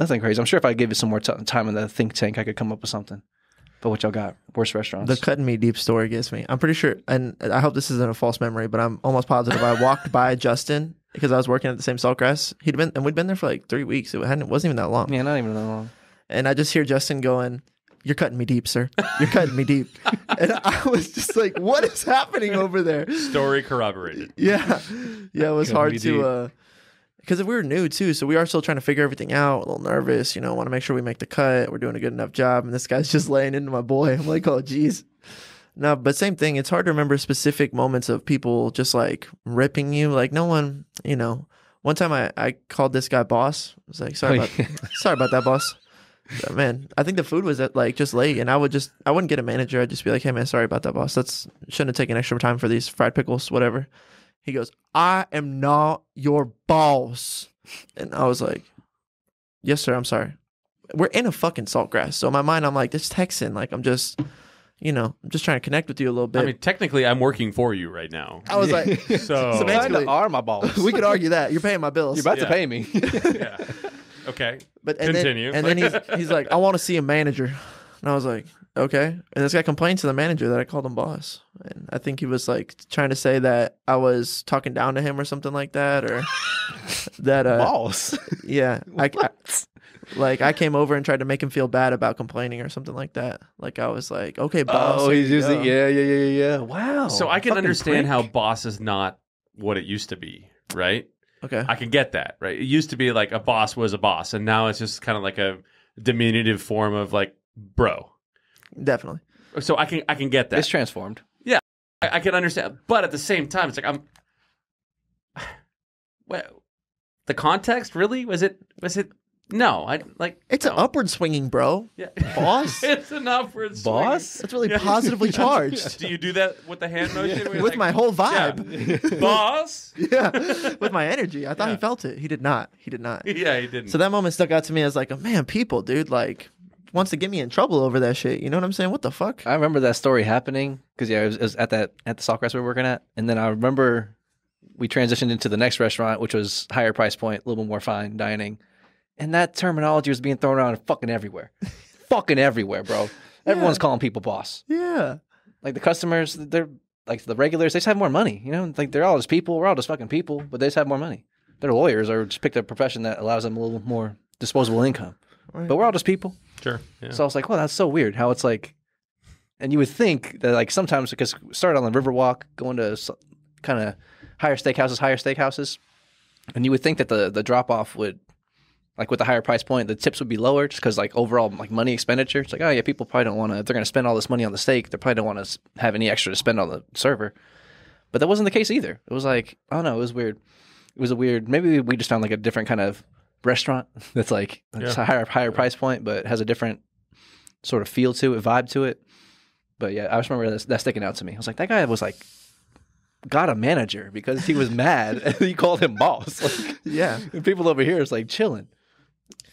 nothing crazy. I'm sure if I gave it some more time in the think tank, I could come up with something. But what y'all got? Worst restaurants. The cutting me deep story gets me. I'm pretty sure, and I hope this isn't a false memory, but I'm almost positive I walked by Justin because I was working at the same Saltgrass. We'd been there for like 3 weeks. It wasn't even that long. Yeah, not even that long. And I just hear Justin going, "You're cutting me deep, sir. You're cutting me deep." And I was just like, what is happening over there? Story corroborated. Yeah. Yeah, it was hard to, because we were new too, so we are still trying to figure everything out, a little nervous, you know, want to make sure we make the cut, we're doing a good enough job, and this guy's just laying into my boy. I'm like, oh, geez. No, but same thing. It's hard to remember specific moments of people just like ripping you. Like no one, you know, one time I called this guy boss. I was like, sorry about that, boss. But man, I think the food was at like just late, and I wouldn't get a manager. I'd just be like, "Hey man, sorry about that, boss. Shouldn't have taken extra time for these fried pickles, whatever." He goes, "I am not your boss," and I was like, "Yes, sir. I'm sorry." We're in a fucking Saltgrass, so in my mind, I'm like, "This Texan, like, I'm just." You know, I'm just trying to connect with you a little bit. I mean, technically, I'm working for you right now. I was like, so basically, are my balls. We could argue that. You're paying my bills. You're about to pay me. Yeah. Okay. But continue. Then he's like, I want to see a manager. And I was like, okay. And this guy complained to the manager that I called him boss. And I think he was like trying to say that I was talking down to him or something like that. Or that. Boss? Yeah. I came over and tried to make him feel bad about complaining or something like that. Like I was like, okay, boss. Oh, he's using, yeah. Wow. So I can understand how boss is not what it used to be, right? Okay. I could get that, right? It used to be like a boss was a boss, and now it's just kind of like a diminutive form of like bro. Definitely. So I can get that. It's transformed. Yeah. I can understand. But at the same time, it's like well, the context really was it no, I like it's an upward swinging, bro. Yeah. Boss. It's an upward swing. Boss? That's really positively charged. Do you do that with the hand motion? Yeah. With like, my whole vibe. Yeah. Boss? Yeah. With my energy. I thought he felt it. He did not. He did not. Yeah, he didn't. So that moment stuck out to me as like, oh, man, people, dude, like wants to get me in trouble over that shit. You know what I'm saying? What the fuck? I remember that story happening because yeah, it was at the Saltgrass we were working at, and then I remember we transitioned into the next restaurant, which was higher price point, a little bit more fine dining, and that terminology was being thrown around fucking everywhere, fucking everywhere, bro. Yeah. Everyone's calling people boss. Yeah, like the customers, they're like the regulars. They just have more money, you know. Like they're all just people. We're all just fucking people, but they just have more money. They're lawyers or just picked a profession that allows them a little more disposable income. Right. But we're all just people. Sure. Yeah. So I was like, well, that's so weird how it's like, and you would think that like sometimes because we started on the Riverwalk, going to kind of higher steakhouses, and you would think that the drop off would, like with the higher price point, the tips would be lower just because like overall like money expenditure. It's like, oh yeah, people probably don't want to, if they're going to spend all this money on the steak, they probably don't want to have any extra to spend on the server. But that wasn't the case either. It was like, I don't know, it was weird. It was a weird, maybe we just found like a different kind of restaurant that's like it's a higher price point, but has a different sort of feel to it, vibe to it. But yeah, I just remember that sticking out to me. I was like, that guy was like got a manager because he was mad and he called him boss. Like, yeah, and people over here is like chilling.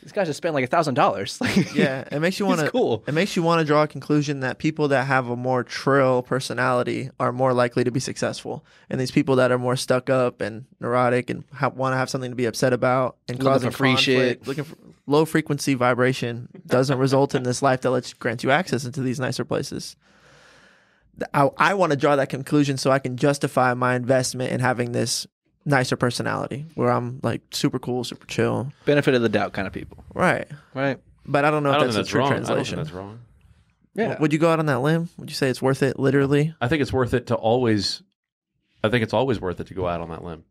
This guy just spent like $1,000. Yeah, it makes you want to. Cool. It makes you want to draw a conclusion that people that have a more trill personality are more likely to be successful, and these people that are more stuck up and neurotic and want to have something to be upset about and causing conflict, looking for low frequency vibration, doesn't result in this life that lets grant you access into these nicer places. I want to draw that conclusion so I can justify my investment in having this nicer personality where I'm like super cool, super chill, benefit of the doubt kind of people. Right. But I don't know if that's a true translation. I don't think that's wrong. Yeah. Would you go out on that limb? Would you say it's worth it? Literally, I think it's worth it to always. I think it's always worth it to go out on that limb.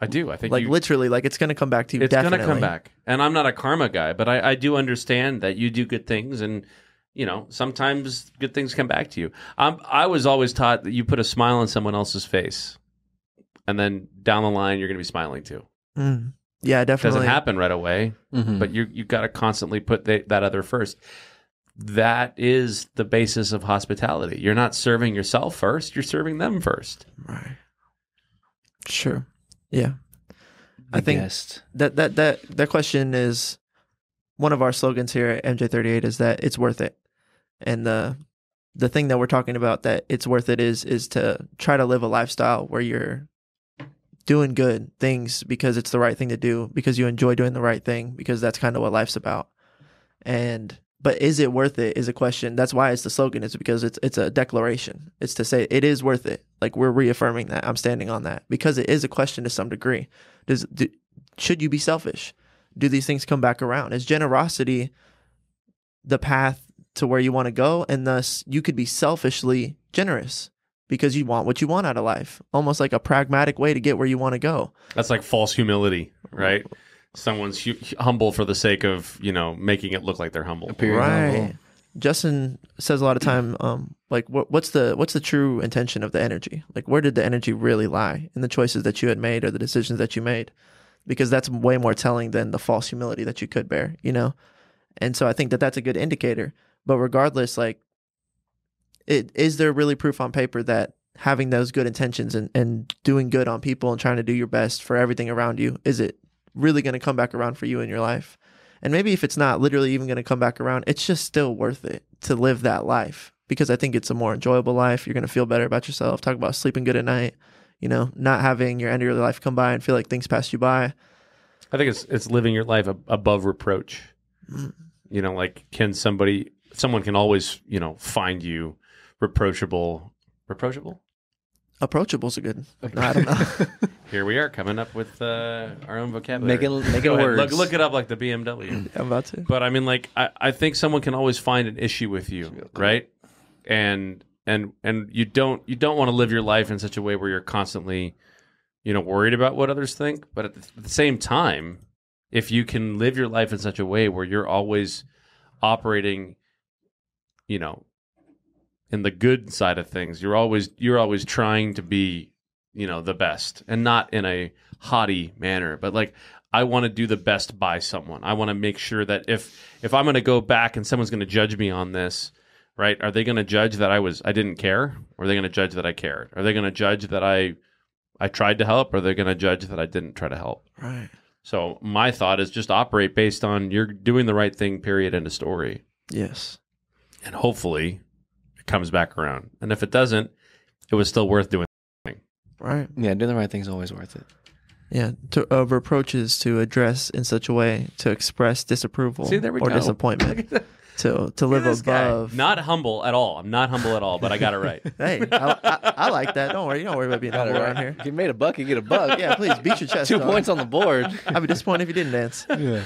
I do. I think like literally, like it's going to come back to you. It's going to come back. And I'm not a karma guy, but I do understand that you do good things, and you know sometimes good things come back to you. I was always taught that you put a smile on someone else's face, and then down the line, you're going to be smiling too. Mm. Yeah, definitely. It doesn't happen right away, but you've got to constantly put that other first. That is the basis of hospitality. You're not serving yourself first. You're serving them first. Right. Sure. Yeah. I think that question is one of our slogans here at MJ38 is that it's worth it. And the thing that we're talking about that it's worth it is to try to live a lifestyle where you're doing good things because it's the right thing to do, because you enjoy doing the right thing, because that's kind of what life's about. And but is it worth it is a question. That's why it's the slogan. It's because it's a declaration. It's to say it is worth it. Like we're reaffirming that. I'm standing on that because it is a question to some degree. Should you be selfish? Do these things come back around? Is generosity the path to where you want to go? And thus you could be selfishly generous because you want what you want out of life, almost like a pragmatic way to get where you want to go. That's like false humility, right? Someone's humble for the sake of, you know, making it look like they're humble. Right. Humble. Justin says a lot of time, like, what's the true intention of the energy? Like, where did the energy really lie in the choices that you had made or the decisions that you made? Because that's way more telling than the false humility that you could bear, you know? And so I think that that's a good indicator. But regardless, like, is there really proof on paper that having those good intentions and doing good on people and trying to do your best for everything around you, is it really going to come back around for you in your life? And maybe if it's not literally even going to come back around, it's just still worth it to live that life because I think it's a more enjoyable life. You're going to feel better about yourself. Talk about sleeping good at night, you know, not having your end of your life come by and feel like things passed you by. I think it's living your life above reproach. Mm. You know, like someone can always, you know, find you reproachable? Approachable is a good. No, I don't know. Here we are coming up with our own vocabulary. Make it words. Look it up like the BMW. I'm about to. But I mean, like I think someone can always find an issue with you, right? And you don't want to live your life in such a way where you're constantly, you know, worried about what others think. But at the same time, if you can live your life in such a way where you're always operating, you know, in the good side of things, you're always trying to be, you know, the best, and not in a haughty manner, but like, I want to do the best by someone. I want to make sure that if I'm going to go back and someone's going to judge me on this, right? Are they going to judge that I didn't care? Or are they going to judge that I cared? Are they going to judge that I tried to help? Or are they going to judge that I didn't try to help? Right. So my thought is just operate based on you're doing the right thing, period, end of story. Yes. And hopefully it comes back around. And if it doesn't, it was still worth doing the thing. Right. Yeah, doing the right thing is always worth it. Yeah, of approaches to address in such a way to express disapproval or disappointment. to live above. Guy. Not humble at all. I'm not humble at all, but I got it right. Hey, I like that. Don't worry. You don't worry about being humble around here. If you made a buck, you get a buck. Yeah, please beat your chest. 2 points on the board. I'd be disappointed if you didn't dance. Yeah.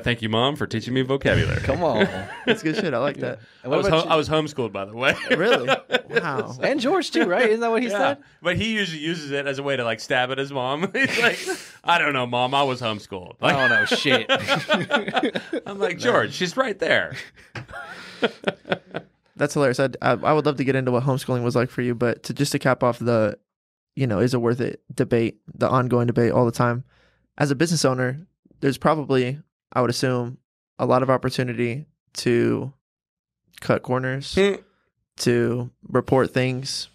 Thank you, Mom, for teaching me vocabulary. Come on. That's good shit. I like that. I was homeschooled, by the way. Really? Wow. And George, too, right? Isn't that what he said? But he usually uses it as a way to, like, stab at his mom. He's like, I don't know, Mom. I was homeschooled. Like, I don't know shit. I'm like, George, she's right there. That's hilarious. I would love to get into what homeschooling was like for you, but just to cap off the, you know, is it worth it debate, the ongoing debate all the time, as a business owner, there's probably... I would assume a lot of opportunity to cut corners, to report things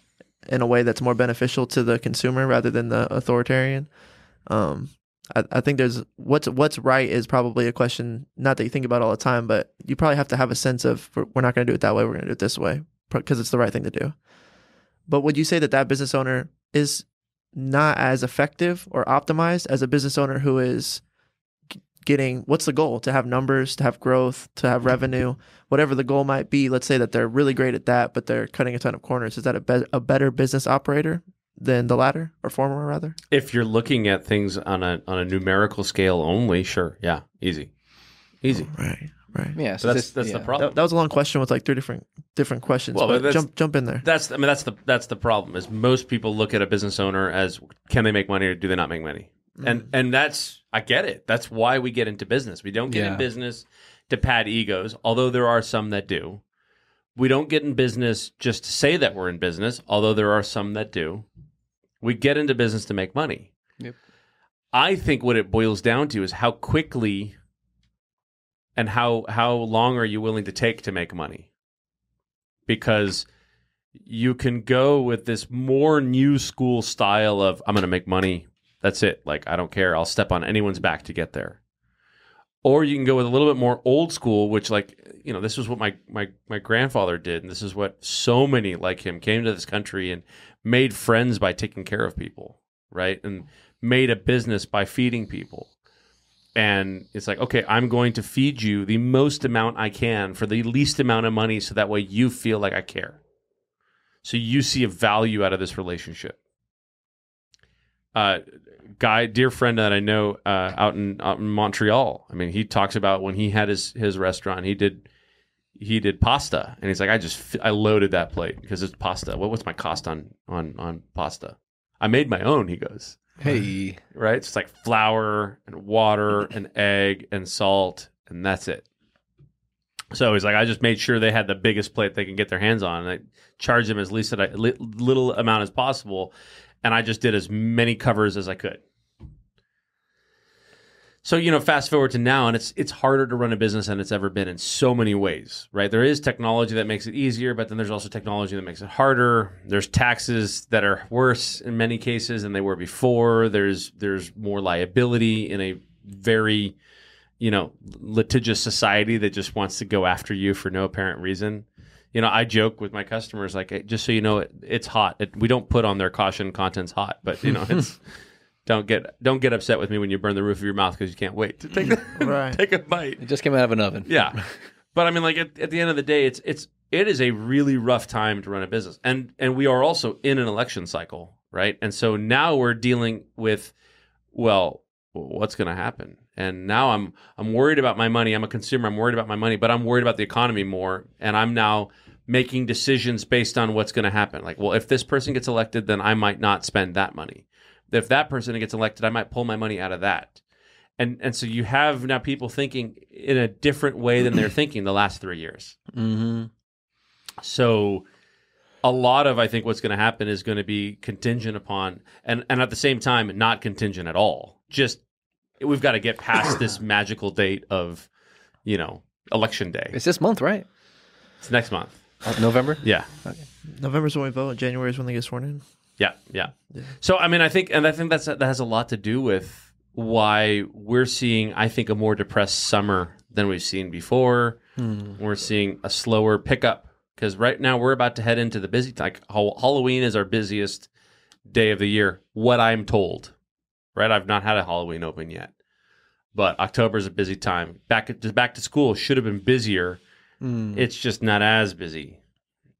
in a way that's more beneficial to the consumer rather than the authoritarian. I think there's what's right is probably a question, not that you think about all the time, but you probably have to have a sense of we're not going to do it that way. We're going to do it this way because it's the right thing to do. But would you say that that business owner is not as effective or optimized as a business owner who is getting, what's the goal? To have numbers, to have growth, to have revenue, whatever the goal might be. Let's say that they're really great at that, but they're cutting a ton of corners. Is that a better business operator than the latter, or former rather? If you're looking at things on a numerical scale only, sure. Yeah. Easy. Right. Right. Yeah. So that's the problem. That was a long question with like three different questions. Well, but jump in there. That's the problem is most people look at a business owner as, can they make money or do they not make money? And that's, I get it. That's why we get into business. We don't get in business to pad egos, although there are some that do. We don't get in business just to say that we're in business, although there are some that do. We get into business to make money. Yep. I think what it boils down to is how quickly and how long are you willing to take to make money? Because you can go with this more new school style of, I'm going to make money. That's it. Like, I don't care. I'll step on anyone's back to get there. Or you can go with a little bit more old school, which, like, you know, this was what my grandfather did. And this is what so many like him came to this country and made friends by taking care of people, right? And made a business by feeding people. And it's like, okay, I'm going to feed you the most amount I can for the least amount of money so that way you feel like I care. So you see a value out of this relationship. Guy, dear friend that I know out in Montreal. I mean, he talks about when he had his restaurant, he did pasta, and he's like, I loaded that plate because it's pasta. What's my cost on pasta? I made my own. He goes, hey, right? It's like flour and water and egg and salt, and that's it. So he's like, I just made sure they had the biggest plate they can get their hands on, and I charged them as least little amount as possible. And I just did as many covers as I could. So, you know, fast forward to now, and it's harder to run a business than it's ever been in so many ways, right? There is technology that makes it easier, but then there's also technology that makes it harder. There's taxes that are worse in many cases than they were before. There's more liability in a very, you know, litigious society that just wants to go after you for no apparent reason. You know, I joke with my customers, like, hey, just so you know, it's hot. We don't put on their caution, content's hot, but you know, it's don't get upset with me when you burn the roof of your mouth because you can't wait to take a bite. It just came out of an oven. Yeah, but I mean, like at the end of the day, it is a really rough time to run a business, and we are also in an election cycle, right? And so now we're dealing with, well, what's going to happen? And now I'm worried about my money. I'm a consumer. I'm worried about my money, but I'm worried about the economy more. And I'm now making decisions based on what's going to happen. Like, well, if this person gets elected, then I might not spend that money. that if that person gets elected, I might pull my money out of that. And so you have now people thinking in a different way than they're thinking the last 3 years. Mm-hmm. So a lot of, I think, what's going to happen is going to be contingent upon, and at the same time, not contingent at all. Just we've got to get past this magical date of, you know, election day. It's this month, right? It's next month. November? Yeah. Okay. November's when we vote. January is when they get sworn in. Yeah, yeah. Yeah. So, I mean, I think that has a lot to do with why we're seeing, I think, a more depressed summer than we've seen before. Mm. We're seeing a slower pickup because right now we're about to head into the busy. Like Halloween is our busiest day of the year, what I'm told. Right, I've not had a Halloween open yet, but October is a busy time. Back to school should have been busier. Mm. It's just not as busy,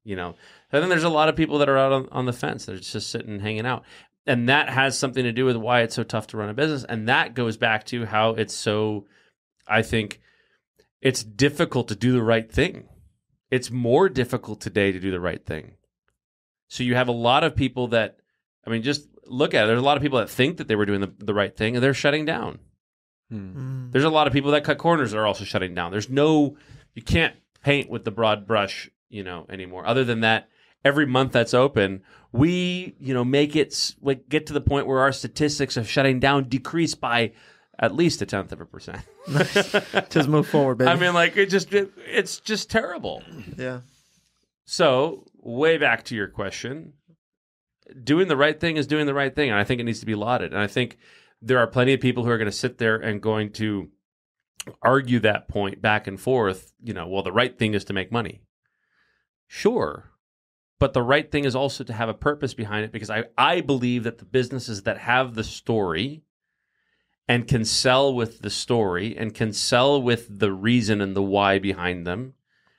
you know. And then there's a lot of people that are out on the fence. They're just sitting, hanging out. And that has something to do with why it's so tough to run a business. And that goes back to how it's so, I think, it's difficult to do the right thing. It's more difficult today to do the right thing. So you have a lot of people that, I mean, just look at it. There's a lot of people that think that they were doing the right thing and they're shutting down. Mm. There's a lot of people that cut corners that are also shutting down. There's no, you can't paint with the broad brush, you know, anymore. Other than that, every month that's open, we, you know, make it like get to the point where our statistics of shutting down decrease by at least 0.1%. Just move forward, baby. I mean, like it's just terrible. Yeah. So way back to your question, doing the right thing is doing the right thing, and I think it needs to be lauded. And I think there are plenty of people who are going to sit there and going to argue that point back and forth. You know, well, the right thing is to make money. Sure. But the right thing is also to have a purpose behind it, because I believe that the businesses that have the story and can sell with the story and can sell with the reason and the why behind them,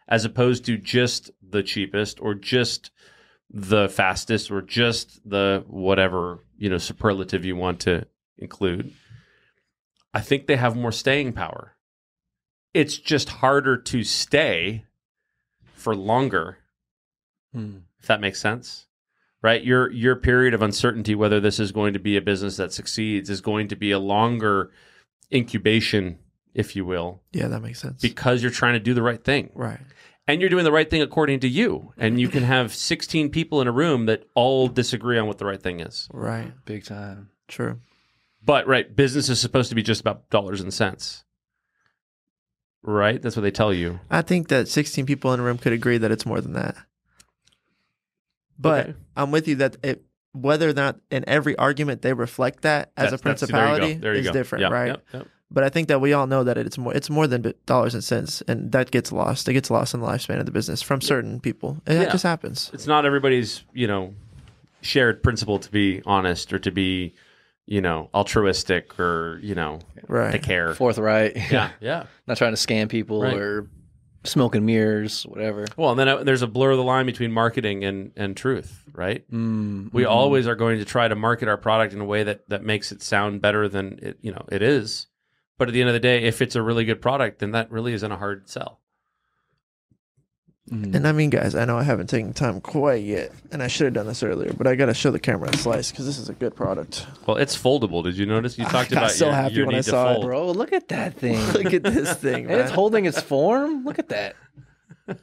as opposed to just the cheapest or just the fastest or just the whatever, you know, superlative you want to include, I think they have more staying power. It's just harder to stay for longer. Hmm. If that makes sense, right? Your period of uncertainty, whether this is going to be a business that succeeds, is going to be a longer incubation, if you will. Yeah, that makes sense. Because you're trying to do the right thing. Right. And you're doing the right thing according to you. And you can have 16 people in a room that all disagree on what the right thing is. Right. Big time. True. But, right, business is supposed to be just about dollars and cents. Right? That's what they tell you. I think that 16 people in a room could agree that it's more than that. But okay. I'm with you that whether or not in every argument they reflect that as a principality is different, yep, right? Yep, yep. But I think that we all know that it's more than dollars and cents, and that gets lost. It gets lost in the lifespan of the business from certain people. And that just happens. It's not everybody's, you know, shared principle to be honest or to be, you know, altruistic or, you know, right. To care. Forthright. Yeah, yeah. Not trying to scam people or smoke and mirrors, whatever. Well, and then there's a blur of the line between marketing and truth, right? Mm-hmm. We always are going to try to market our product in a way that makes it sound better than it, you know, it is. But at the end of the day, if it's a really good product, then that really isn't a hard sell. Mm-hmm. And I mean, guys, I know I haven't taken time quite yet, and I should have done this earlier, but I got to show the camera and Slice because this is a good product. Well, it's foldable. Did you notice? You talked about so happy your when I saw it, bro. Look at that thing. Look at this thing, man. And it's holding its form. Look at that.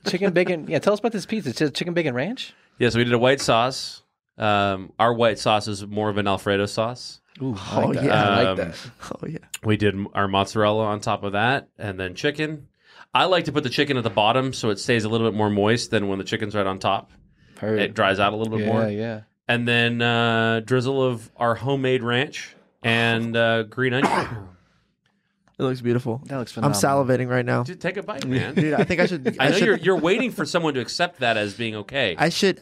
Chicken bacon. Yeah, tell us about this pizza. It's chicken bacon ranch? Yeah, so we did a white sauce. Our white sauce is more of an Alfredo sauce. Ooh, I like that. Oh, yeah. We did our mozzarella on top of that and then chicken. I like to put the chicken at the bottom so it stays a little bit more moist than when the chicken's right on top. Heard. It dries out a little bit more. Yeah, yeah. And then drizzle of our homemade ranch and green onion. It looks beautiful. That looks phenomenal. I'm salivating right now. Dude, take a bite, man. Dude, I think I should. I know you're waiting for someone to accept that as being okay. I should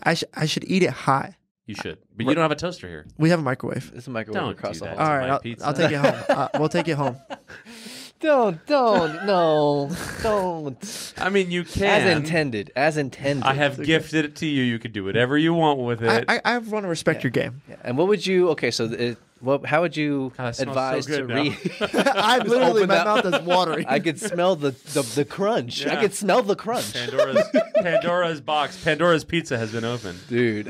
eat it hot. You should, but you don't have a toaster here. We have a microwave. It's a microwave across the hall. All right, I'll take it home. We'll take it home. Don't. I mean, you can. As intended. I have gifted it to you. You can do whatever you want with it. I want to respect your game. Yeah. And what would you, okay, so What? How would you advise so to read? I literally, my mouth is watering. I could smell the crunch. Yeah. I could smell the crunch. Pandora's box. Pandora's pizza has been opened, dude.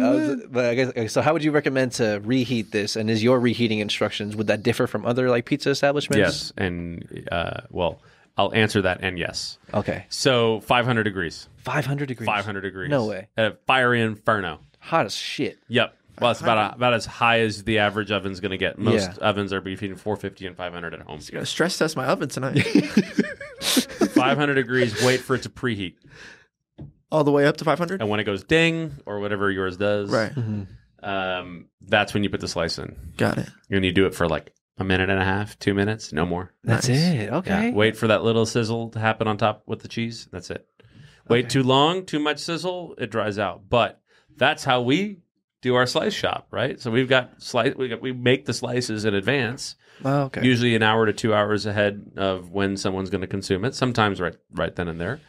So how would you recommend to reheat this? And is your reheating instructions, would that differ from other like pizza establishments? Yes, and well, I'll answer that and yes. Okay. So 500 degrees. 500 degrees. 500 degrees. No way. A fiery inferno. Hot as shit. Yep. Well, it's about as high as the average oven's going to get. Most ovens are between 450 and 500 at home. I'm going to stress test my oven tonight. 500 degrees, wait for it to preheat. All the way up to 500? And when it goes ding, or whatever yours does, right? Mm-hmm. That's when you put the slice in. Got it. And you do it for like a minute and a half, 2 minutes, no more. That's it. Okay. Yeah. Wait for that little sizzle to happen on top with the cheese. That's it. Wait too long, too much sizzle, it dries out. But that's how we do our slice shop, right? So we've got we make the slices in advance. Oh, okay. Usually an hour to 2 hours ahead of when someone's going to consume it. Sometimes right then and there.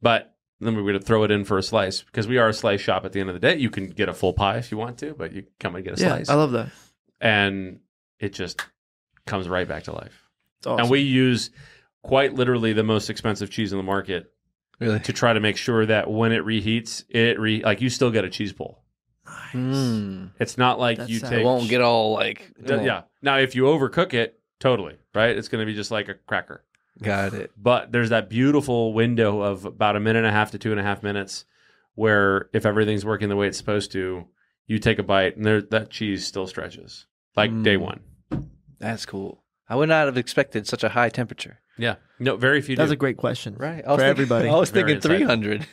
But then we're going to throw it in for a slice because we are a slice shop at the end of the day. You can get a full pie if you want to, but you come and get a slice. I love that. And it just comes right back to life. It's awesome. And we use quite literally the most expensive cheese in the market to try to make sure that when it reheats, like you still get a cheese pull. Nice. Mm. It's not like you take... It won't get all like... Yeah. Now, if you overcook it, totally, right? It's going to be just like a cracker. Got it. But there's that beautiful window of about a minute and a half to 2.5 minutes where if everything's working the way it's supposed to, you take a bite and that cheese still stretches. Like day one. That's cool. I would not have expected such a high temperature. Yeah. No, very few That's do. A great question. Right. For everybody. I was thinking 300. I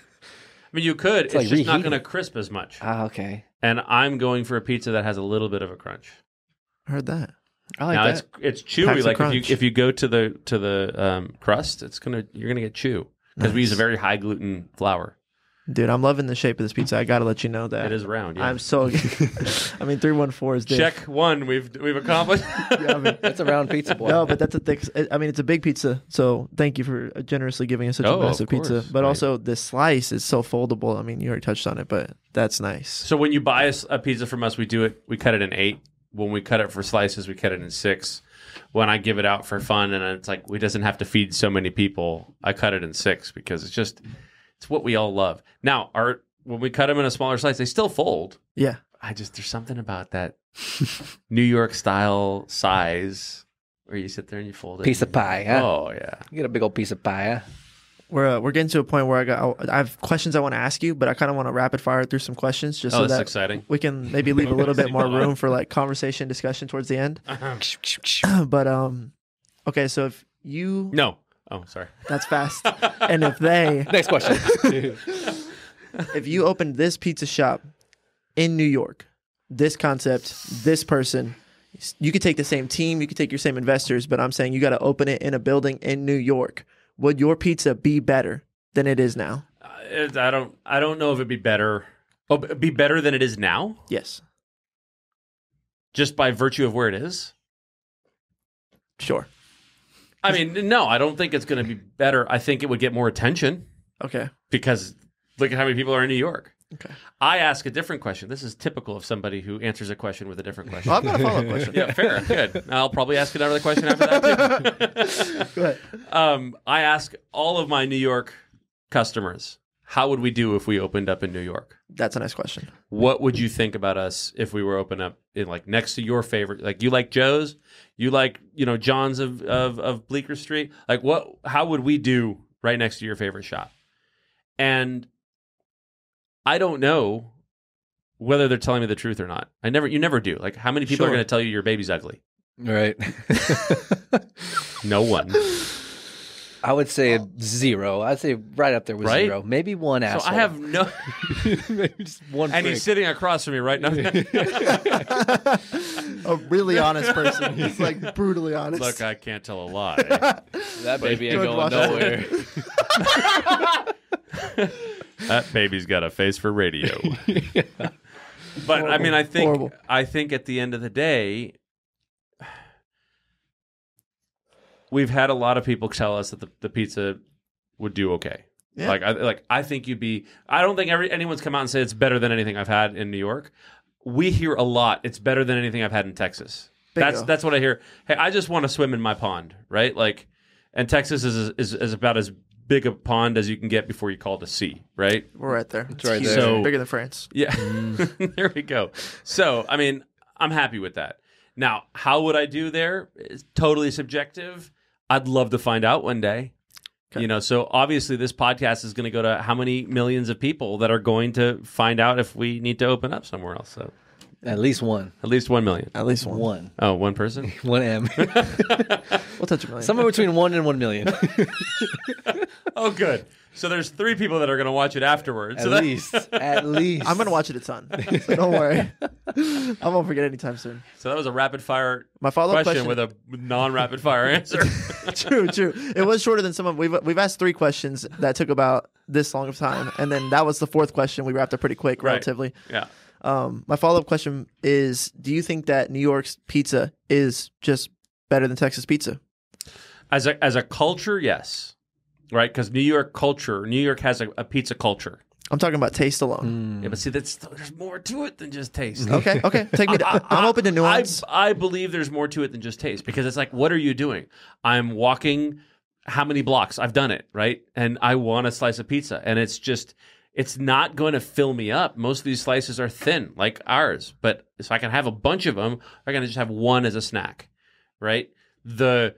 mean, you could. It's like just not going to crisp as much. Ah, okay. And I'm going for a pizza that has a little bit of a crunch. I heard that. I like that. It's chewy. Packs like if you go to the crust, you're gonna get chew because we use a very high gluten flour. Dude, I'm loving the shape of this pizza. I gotta let you know that it is round. Yeah. I'm so. I mean, 314 is. Thick. Check one. We've accomplished. Yeah, I mean, that's a round pizza, boy. No, but that's a thick. I mean, it's a big pizza. So thank you for generously giving us such a massive pizza. But also, the slice is so foldable. I mean, you already touched on it, but that's nice. So when you buy a pizza from us, we do it. We cut it in 8. When we cut it for slices, we cut it in 6. When I give it out for fun, and it's like we doesn't have to feed so many people, I cut it in 6 because it's just. It's what we all love. Now, when we cut them in a smaller slice, they still fold. Yeah. There's something about that New York style size where you sit there and you fold it. Piece of pie, huh? Oh, yeah. You get a big old piece of pie, huh? We're getting to a point where I have questions I want to ask you, but I kind of want to rapid fire through some questions just so that exciting. We can maybe leave a little bit more room for like conversation, discussion towards the end. Uh-huh. But, okay, so if you... No. Oh, sorry. That's fast. And if they... Next question. If you opened this pizza shop in New York, this concept, this person, you could take the same team, you could take your same investors, but I'm saying you got to open it in a building in New York. Would your pizza be better than it is now? I don't know if it'd be better. Oh, it'd be better than it is now? Yes. Just by virtue of where it is? Sure. I mean, no, I don't think it's going to be better. I think it would get more attention. Okay. Because look at how many people are in New York. Okay. I ask a different question. This is typical of somebody who answers a question with a different question. Well, I've got a follow-up question. Yeah, fair. Good. I'll probably ask another question after that, too. Go ahead. I ask all of my New York customers, how would we do if we opened up in New York? That's a nice question. What would you think about us if we were open up in like next to your favorite? Like you like Joe's, you like John's of Bleecker Street. Like how would we do right next to your favorite shop? And I don't know whether they're telling me the truth or not. You never do. Like how many people are going to tell you your baby's ugly? Right. No one. I would say zero. I'd say right up there with zero. Maybe one asshole. So I have no... Maybe just one and freak. He's sitting across from me right now. A really honest person. He's like brutally honest. Look, I can't tell a lie. That baby ain't going nowhere. That baby's got a face for radio. Yeah. But horrible. I mean, I think at the end of the day... We've had a lot of people tell us that the pizza would do okay. Yeah. I think you'd be. I don't think anyone's come out and said it's better than anything I've had in New York. We hear a lot. It's better than anything I've had in Texas. That's what I hear. Hey, I just want to swim in my pond, right? Like, and Texas is about as big a pond as you can get before you call it a sea, right? We're right there. It's right there. So, bigger than France. Yeah. There we go. So, I mean, I'm happy with that. Now, how would I do there? It's totally subjective. I'd love to find out one day. Okay. You know, so obviously this podcast is going to go to how many millions of people that are going to find out if we need to open up somewhere else. So at least one. At least 1 million. At least one. Oh, one person? One M. We'll touch a million. Somewhere between 1 and 1 million. Oh, good. So there's 3 people that are going to watch it afterwards. At least. I'm going to watch it at sun. So don't worry. I won't forget anytime soon. So that was a rapid fire question with a non-rapid fire answer. True. It was shorter than some of them. We've asked 3 questions that took about this long of time. And then that was the 4th question. We wrapped up pretty quick, relatively. Right. Yeah. My follow-up question is, do you think that New York's pizza is just better than Texas pizza? As a culture, yes. Right, because New York has a pizza culture. I'm talking about taste alone. Yeah, but see, there's more to it than just taste. Okay. Take me. I'm open to nuance. I believe there's more to it than just taste, because it's like, what are you doing? I'm walking how many blocks? I've done it, right? And I want a slice of pizza, and it's just, it's not going to fill me up. Most of these slices are thin, like ours, but if I can have a bunch of them, I'm going to just have one as a snack, right? The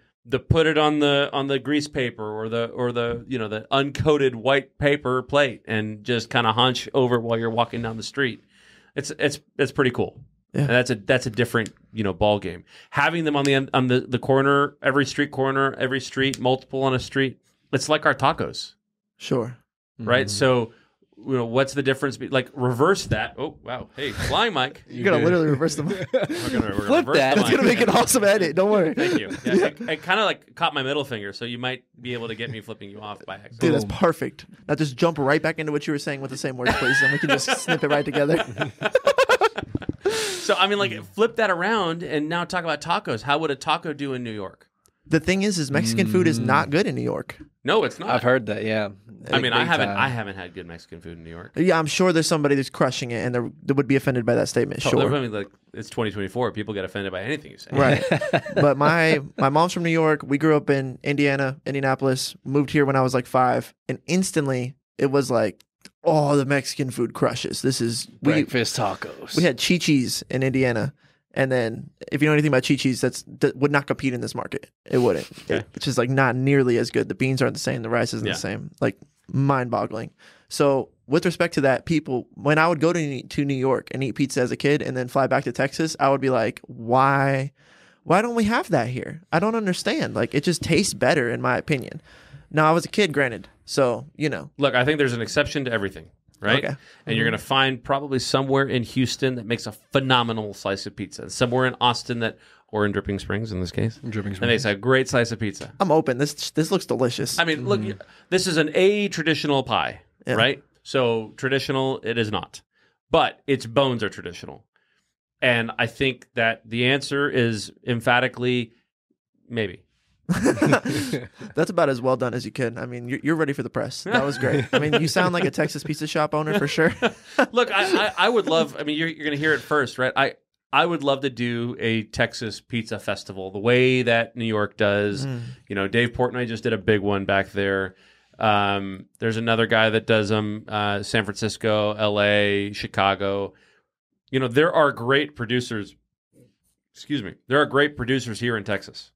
put it on the grease paper or the you know, the uncoated white paper plate and just kind of hunch over while you're walking down the street. It's pretty cool. Yeah. And that's a different, you know, ball game. Having them on the corner, every street, multiple on a street. It's like our tacos. Sure. Right? Mm-hmm. So, you know, what's the difference? Like, reverse that. Oh, wow. Hey, flying mic. You're going to literally reverse the mic. Flip that. It's going to make an awesome edit. Don't worry. Thank you. Yeah, yeah. It kind of like caught my middle finger, so you might be able to get me flipping you off by accident. Dude, that's perfect. Now just jump right back into what you were saying with the same words, please, and we can just snip it right together. So, I mean, like, flip that around and now talk about tacos. How would a taco do in New York? The thing is Mexican food is not good in New York. No, it's not. I've heard that, yeah. I mean, I haven't had good Mexican food in New York. Yeah, I'm sure there's somebody who's crushing it, and they would be offended by that statement, sure. I mean, like, it's 2024. People get offended by anything you say. Right. But my mom's from New York. We grew up in Indiana, Indianapolis, moved here when I was like 5, and instantly it was like, oh, the Mexican food crushes. This is breakfast tacos. We had Chi-Chi's in Indiana. And then, if you know anything about Chi-Chi's, that would not compete in this market. It wouldn't. Okay. It's just like not nearly as good. The beans aren't the same. The rice isn't the same. Like, mind-boggling. So, with respect to that, people, when I would go to New York and eat pizza as a kid and then fly back to Texas, I would be like, why don't we have that here? I don't understand. Like, it just tastes better, in my opinion. Now, I was a kid, granted. So, you know. Look, I think there's an exception to everything. Right? Okay. And you're going to find probably somewhere in Houston that makes a phenomenal slice of pizza. Somewhere in Austin or in Dripping Springs in this case. That makes a great slice of pizza. I'm open. This looks delicious. I mean, look, this is a traditional pie, right? So traditional it is not. But its bones are traditional. And I think that the answer is emphatically maybe. That's about as well done as you can. I mean, you're ready for the press. That was great. I mean, you sound like a Texas pizza shop owner for sure. Look, I would love, I mean, you're going to hear it first, right? I would love to do a Texas pizza festival the way that New York does. You know, Dave Portnoy just did a big one back there. There's another guy that does them, San Francisco, LA, Chicago. You know, there are great producers. Excuse me. There are great producers here in Texas.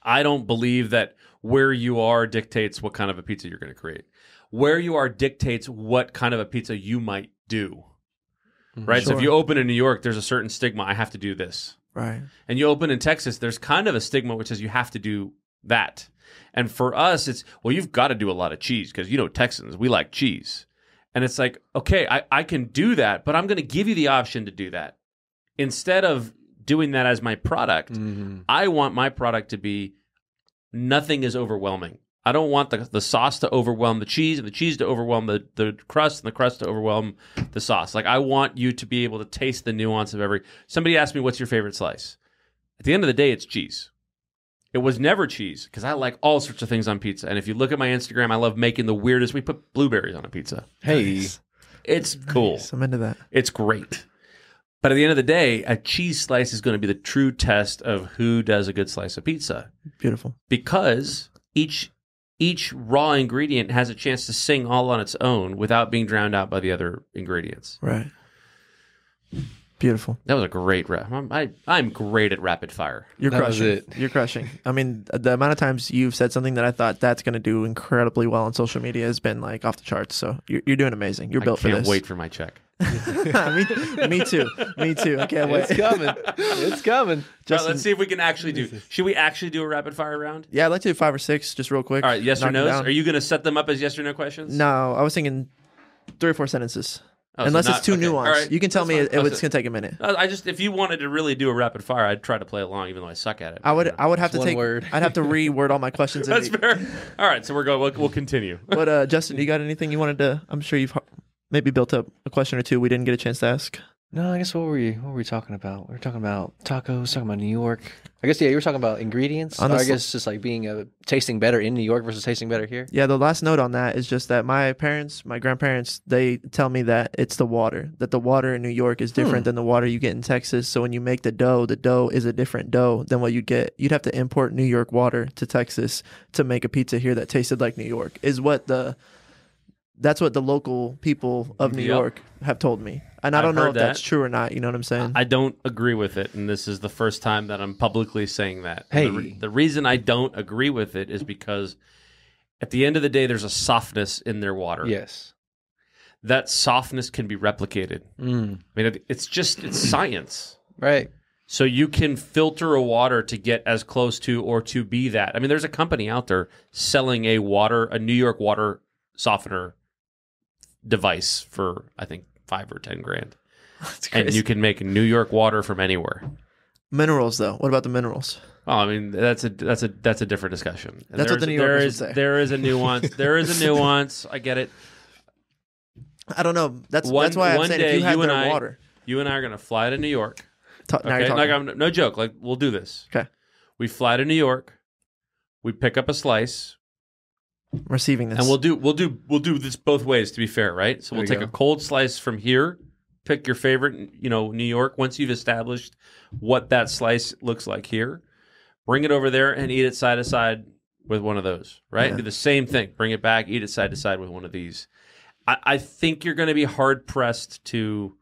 I don't believe that where you are dictates what kind of a pizza you're going to create. Where you are dictates what kind of a pizza you might do, right? Sure. So if you open in New York, there's a certain stigma. I have to do this. Right. And you open in Texas, there's kind of a stigma which is you have to do that. And for us, it's, well, you've got to do a lot of cheese because, you know, Texans, we like cheese. And it's like, okay, I can do that, but I'm going to give you the option to do that. Instead of doing that as my product, I want my product to be nothing is overwhelming. I don't want the sauce to overwhelm the cheese and the cheese to overwhelm the crust and the crust to overwhelm the sauce. Like, I want you to be able to taste the nuance of every... Somebody asked me, what's your favorite slice? At the end of the day, it's cheese. It was never cheese because I like all sorts of things on pizza. And if you look at my Instagram, I love making the weirdest... We put blueberries on a pizza. Hey. Nice. It's cool. Nice. I'm into that. It's great. But at the end of the day, a cheese slice is going to be the true test of who does a good slice of pizza. Beautiful. Because each raw ingredient has a chance to sing all on its own without being drowned out by the other ingredients. Right. Beautiful. That was a great rap. I'm great at rapid fire. You're that crushing. Was it. You're crushing. I mean, the amount of times you've said something that I thought that's going to do incredibly well on social media has been like off the charts. So you're doing amazing. You're built for this. I can't wait for my check. Me too. I can't wait. It's coming. Justin, right, let's see if we can actually do. Should we actually do a rapid fire round? Yeah, let's do 5 or 6 just real quick. All right, yes or no. Are you going to set them up as yes or no questions? No, I was thinking 3 or 4 sentences. Oh, unless so it's too nuanced. Right. You can tell me it's going to take a minute. If you wanted to really do a rapid fire, I'd try to play along even though I suck at it. I'd have to reword all my questions. That's fair. All right, so we'll continue. But Justin, you got anything you wanted to I'm sure you've maybe built up a question or two we didn't get a chance to ask? No, I guess what were we talking about? We were talking about tacos, talking about New York. I guess you were talking about ingredients. I guess just like tasting better in New York versus tasting better here. Yeah, the last note on that is just that my grandparents, they tell me that it's the water. That the water in New York is different than the water you get in Texas. So when you make the dough is a different dough than what you get. You'd have to import New York water to Texas to make a pizza here that tasted like New York. That's what the local people of New York have told me. And I don't know if that's true or not. You know what I'm saying? I don't agree with it. And this is the first time that I'm publicly saying that. Hey. The reason I don't agree with it is because at the end of the day, there's a softness in their water. Yes. That softness can be replicated. Mm. I mean, it's science. Right. So you can filter a water to get as close to or to be that. I mean, there's a company out there selling a New York water softener device for I think $5 or $10 grand. That's crazy. And you can make New York water from anywhere. Minerals though. What about the minerals? Well, I mean that's a different discussion. And that's what the New Yorkers would say. There is a nuance. I get it. I don't know. That's why I'm saying if you had their water. You and I are gonna fly to New York. Okay? No joke. Like we'll do this. Okay. We fly to New York. We pick up a slice. Receiving this, and we'll do this both ways. To be fair, right? So we'll take a cold slice from here. Pick your favorite, New York. Once you've established what that slice looks like here, bring it over there and eat it side to side with one of those. Right? Yeah. Do the same thing. Bring it back, eat it side to side with one of these. I think you're going to be hard pressed to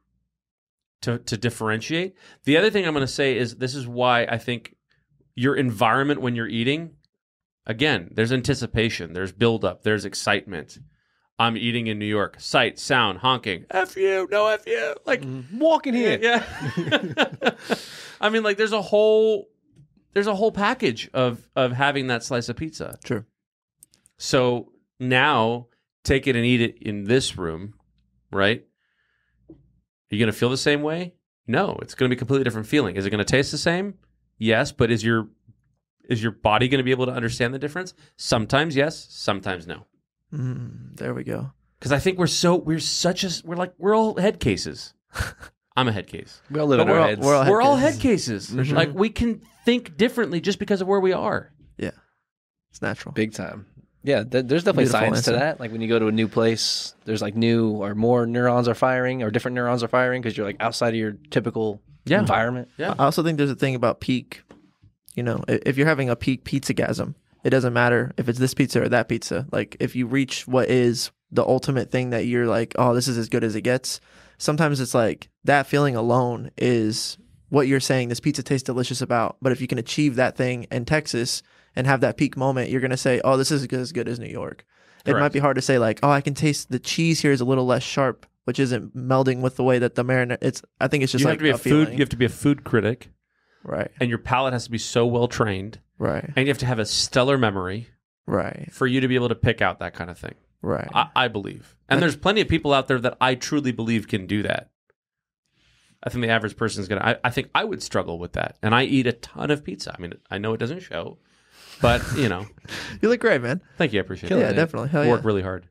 differentiate. The other thing I'm going to say is this is why I think your environment when you're eating. Again, there's anticipation, there's buildup, there's excitement. I'm eating in New York. Sight, sound, honking. F you, no F you. Like walking here. Yeah. I mean, like there's a whole package of having that slice of pizza. True. So now take it and eat it in this room, right? Are you gonna feel the same way? No, it's gonna be a completely different feeling. Is it gonna taste the same? Yes, but is your body going to be able to understand the difference? Sometimes yes, sometimes no. There we go. Because I think we're all head cases. I'm a head case. We all live in our heads. We're all head cases. Mm-hmm. Like we can think differently just because of where we are. Yeah, it's natural. Big time. Yeah, there's definitely science to that. Like when you go to a new place, there's like new or more neurons are firing or different neurons are firing because you're like outside of your typical environment. Yeah. I also think there's a thing about peak. You know, if you're having a peak pizzagasm, it doesn't matter if it's this pizza or that pizza. Like if you reach what is the ultimate thing that you're like, oh, this is as good as it gets. Sometimes it's like that feeling alone is what you're saying this pizza tastes delicious about. But if you can achieve that thing in Texas and have that peak moment, you're going to say, oh, this is as good as New York. Correct. It might be hard to say like, oh, I can taste the cheese here is a little less sharp, which isn't melding with the way that the marinara. I think it's just like a feeling. You have to be a food critic. Right. And your palate has to be so well trained. Right. And you have to have a stellar memory. Right. For you to be able to pick out that kind of thing. Right. I believe. And there's plenty of people out there that I truly believe can do that. I think the average person is going to... I think I would struggle with that. And I eat a ton of pizza. I mean, I know it doesn't show, but, You look great, man. Thank you. I appreciate it. Yeah, definitely. Hell yeah. Work really hard.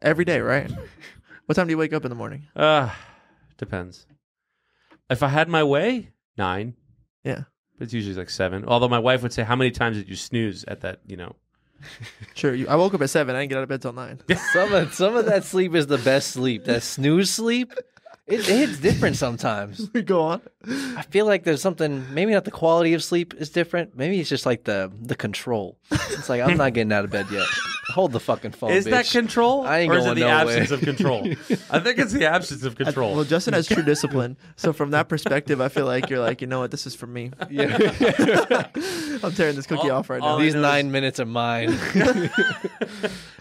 Every day, right? What time do you wake up in the morning? Depends. If I had my way, 9. Yeah. But it's usually like 7. Although my wife would say, how many times did you snooze at that, Sure. I woke up at 7. I didn't get out of bed till 9. Some of that sleep is the best sleep. That snooze sleep It hits different sometimes. Go on. I feel like there's something, maybe not the quality of sleep is different. Maybe it's just like the control. It's like, I'm not getting out of bed yet. Hold the fucking phone, Is bitch. That control? I ain't or going is it the nowhere. Absence of control? I think it's the absence of control. Well, Justin has true discipline. So from that perspective, I feel like you're like, you know what? This is for me. Yeah. I'm tearing this cookie off right now. These 9 minutes are mine.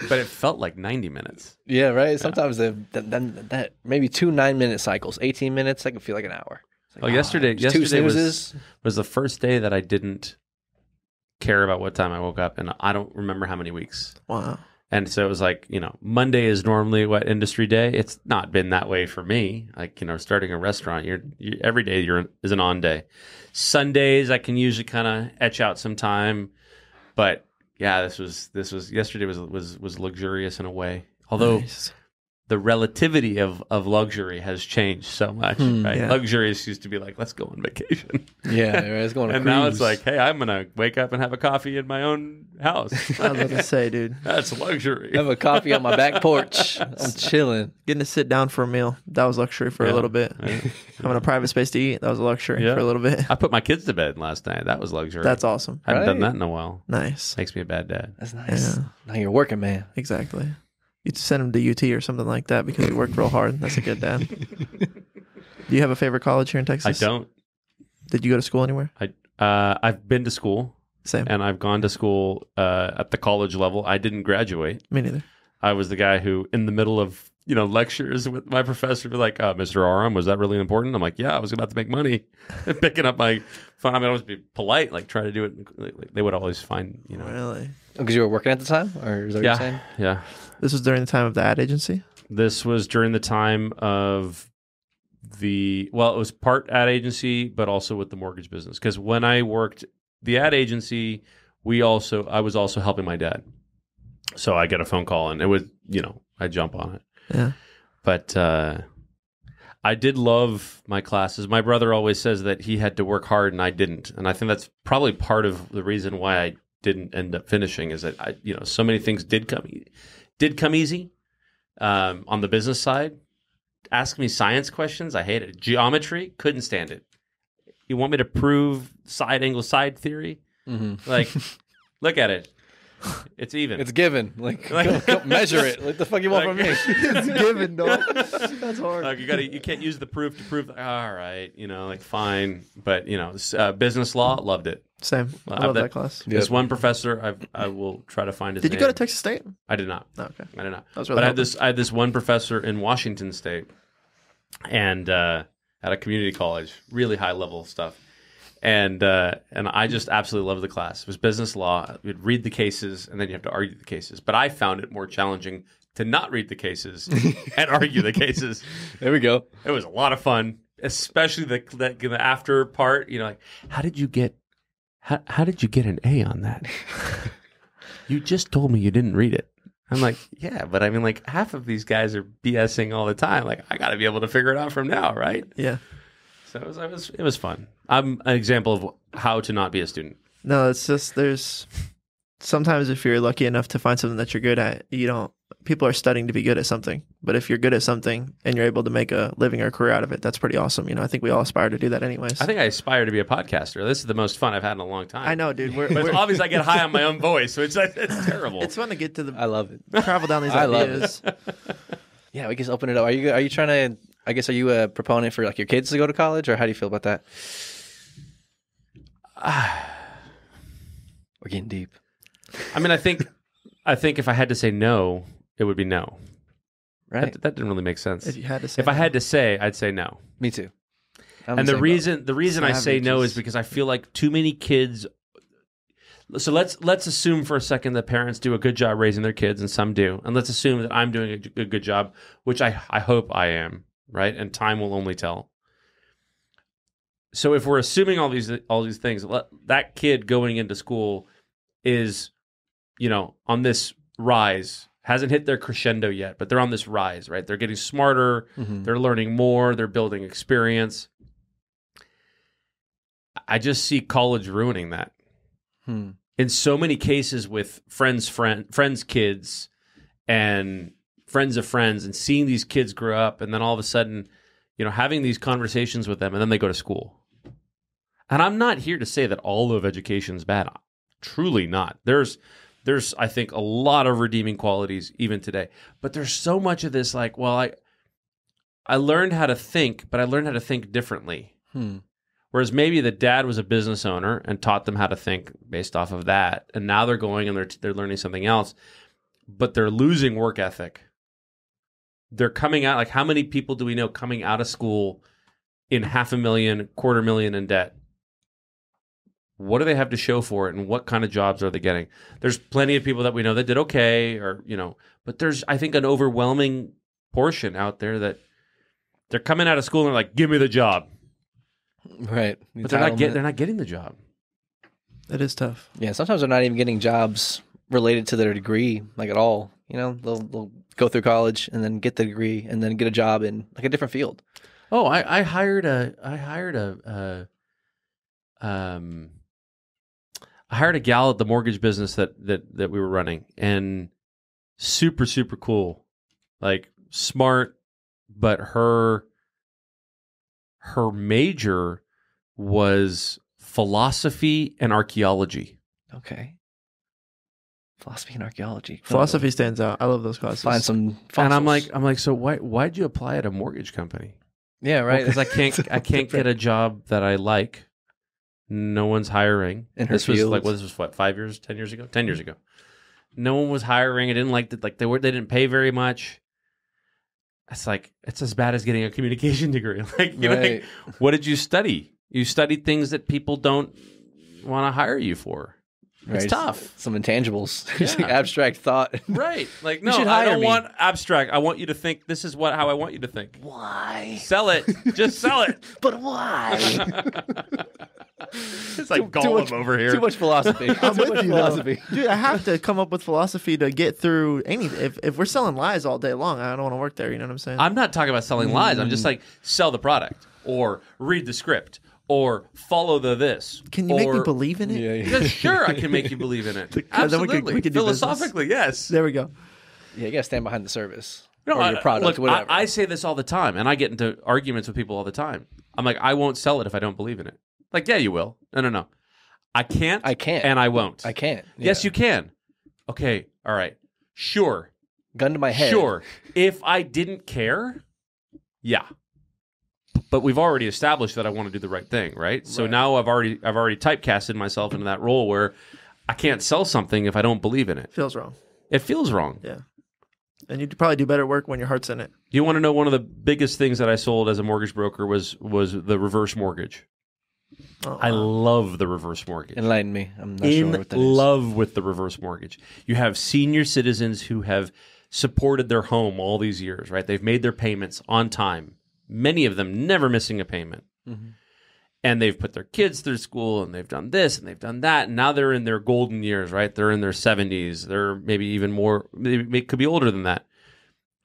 But it felt like 90 minutes. Yeah, right? Yeah. Sometimes that maybe 2 9-minute cycles. 18 minutes, I can feel like an hour. Like, yesterday was the first day that I didn't care about what time I woke up, and I don't remember how many weeks. Wow. And so it was like, you know, Monday is normally what industry day. It's not been that way for me. Like, you know, starting a restaurant, every day is an on day. Sundays I can usually kind of etch out some time, but yeah, this was yesterday was luxurious in a way. Although nice. The relativity of luxury has changed so much, right? Yeah. Luxurious used to be like, let's go on vacation. Yeah, right, let's go on a and cruise. Now it's like, hey, I'm going to wake up and have a coffee in my own house. I was going to say, dude. That's luxury. I have a coffee on my back porch. I'm chilling. Getting to sit down for a meal. That was luxury for a little bit. Yeah. Having a private space to eat. That was a luxury for a little bit. I put my kids to bed last night. That was luxury. That's awesome. I haven't done that in a while. Nice. Makes me a bad dad. That's nice. Yeah. Now you're working, man. Exactly. You'd send him to UT or something like that because he worked real hard. That's a good dad. Do you have a favorite college here in Texas? I don't. Did you go to school anywhere? I've been to school. Same. And I've gone to school at the college level. I didn't graduate. Me neither. I was the guy who, in the middle of lectures with my professor, like, Mr. Aram, was that really important? I'm like, yeah, I was about to make money. Picking up my phone. I mean, I always be polite, like try to do it. They would always find, Really? Because you were working at the time? Or is that what you're saying? Yeah. This was during the time of the ad agency? This was during the time of it was part ad agency, but also with the mortgage business. Because when I worked the ad agency, I was also helping my dad. So I get a phone call and it was, I jump on it. Yeah. But I did love my classes. My brother always says that he had to work hard and I didn't. And I think that's probably part of the reason why I didn't end up finishing is that I, so many things did come easy on the business side. Ask me science questions. I hated it. Geometry. Couldn't stand it. You want me to prove side angle, side theory? Mm-hmm. Like, look at it. It's even. It's given. Like go measure it. Like the fuck you want from me? It's given, dog. That's hard. Like you can't use the proof to prove. All right, fine. But business law, loved it. Same. I love that class. This one professor, I will try to find his name. Did you go to Texas State? I did not. Oh, okay. I did not. That was really but I had this one professor in Washington State, and at a community college, really high level stuff. And I just absolutely loved the class. It was business law. You'd read the cases, and then you have to argue the cases. But I found it more challenging to not read the cases and argue the cases. There we go. It was a lot of fun, especially the after part. Like, how did you get an A on that? You just told me you didn't read it. I'm like, yeah, but I mean, like half of these guys are BSing all the time. Like, I got to be able to figure it out from now, right? Yeah. So it was fun. I'm an example of how to not be a student. No, it's just sometimes if you're lucky enough to find something that you're good at, people are studying to be good at something. But if you're good at something and you're able to make a living or a career out of it, that's pretty awesome. I think we all aspire to do that anyways. I think I aspire to be a podcaster. This is the most fun I've had in a long time. I know, dude. But it's obvious I get high on my own voice, so it's terrible. It's fun to get to the... I love it. Travel down these ideas. I love it. Yeah, we just open it up. Are you trying to... I guess, are you a proponent for, your kids to go to college, or how do you feel about that? We're getting deep. I mean, I think if I had to say no, it would be no. Right. That didn't really make sense. If you had to say I'd say no. Me too. And the reason I say no is because I feel like too many kids... So let's assume for a second that parents do a good job raising their kids, and some do. And let's assume that I'm doing a good job, which I hope I am, right? And time will only tell. So if we're assuming all these things, that kid going into school is, on this rise, hasn't hit their crescendo yet, but they're on this rise, right? They're getting smarter, mm-hmm. They're learning more, they're building experience. I just see college ruining that. Hmm. In so many cases with friends' kids and friends of friends and seeing these kids grow up and then all of a sudden, you know, having these conversations with them, and then they go to school. And I'm not here to say that all of education is bad. Truly not. There's I think, a lot of redeeming qualities even today. But there's so much of this like, well, I learned how to think, but I learned how to think differently. Whereas maybe the dad was a business owner and taught them how to think based off of that. And now they're going and they're learning something else, but they're losing work ethic. They're coming out, like, how many people do we know coming out of school in $500,000, $250,000 in debt? What do they have to show for it, and what kind of jobs are they getting? There's plenty of people that we know that did okay, or, you know, but there's, I think, an overwhelming portion out there that they're coming out of school and they're like, give me the job. Right. But they're not getting the job. That is tough. Yeah, sometimes they're not even getting jobs related to their degree, like, at all. You know, they'll go through college and then get the degree and then get a job in, like, a different field. Oh, I hired a gal at the mortgage business that we were running, and super, super cool, like, smart, but her major was philosophy and archaeology. Okay. Philosophy and archaeology. Philosophy stands out. I love those classes. Find some fossils. And I'm like, so why'd you apply at a mortgage company? Yeah, right. Because I can't get a job that I like. No one's hiring. And this was like, well, this was what, 5 years, 10 years ago? 10 years ago. No one was hiring. I didn't like that, like, they didn't pay very much. It's like, it's as bad as getting a communication degree. Like, you know, like, what did you study? You studied things that people don't want to hire you for. Right. It's tough. Some intangibles. Yeah. Just like abstract thought. Right. Like, no, I don't want abstract. I want you to think this is how I want you to think. Why? Sell it. Just sell it. But why? It's like Gollum over here. Too much philosophy. I'm with you, though. Dude, I have to come up with philosophy to get through anything. If we're selling lies all day long, I don't want to work there. You know what I'm saying? I'm not talking about selling lies. I'm just like, sell the product, or read the script, or follow the this. Can you make me believe in it? Yeah, yeah. Yeah, sure, I can make you believe in it. Absolutely. Then we could philosophically, yes. There we go. Yeah, you got to stand behind the service. No, or your product, look, whatever. I say this all the time, and I get into arguments with people all the time. I'm like, I won't sell it if I don't believe in it. Like, yeah, you will. No. I can't. And I won't. I can't. Yeah. Yes, you can. Okay. All right. Sure. Gun to my head. Sure. If I didn't care, yeah. But we've already established that I want to do the right thing, right? So now I've already typecasted myself into that role where I can't sell something if I don't believe in it. Feels wrong. It feels wrong. Yeah. And you'd probably do better work when your heart's in it. Do you want to know one of the biggest things that I sold as a mortgage broker was the reverse mortgage? Oh, I love the reverse mortgage. Enlighten me. I'm not sure what that is. In love with the reverse mortgage. You have senior citizens who have supported their home all these years, right? They've made their payments on time. Many of them never missing a payment. Mm-hmm. And they've put their kids through school, and they've done this, and they've done that. And now they're in their golden years, right? They're in their 70s. They're maybe even more, maybe could be older than that.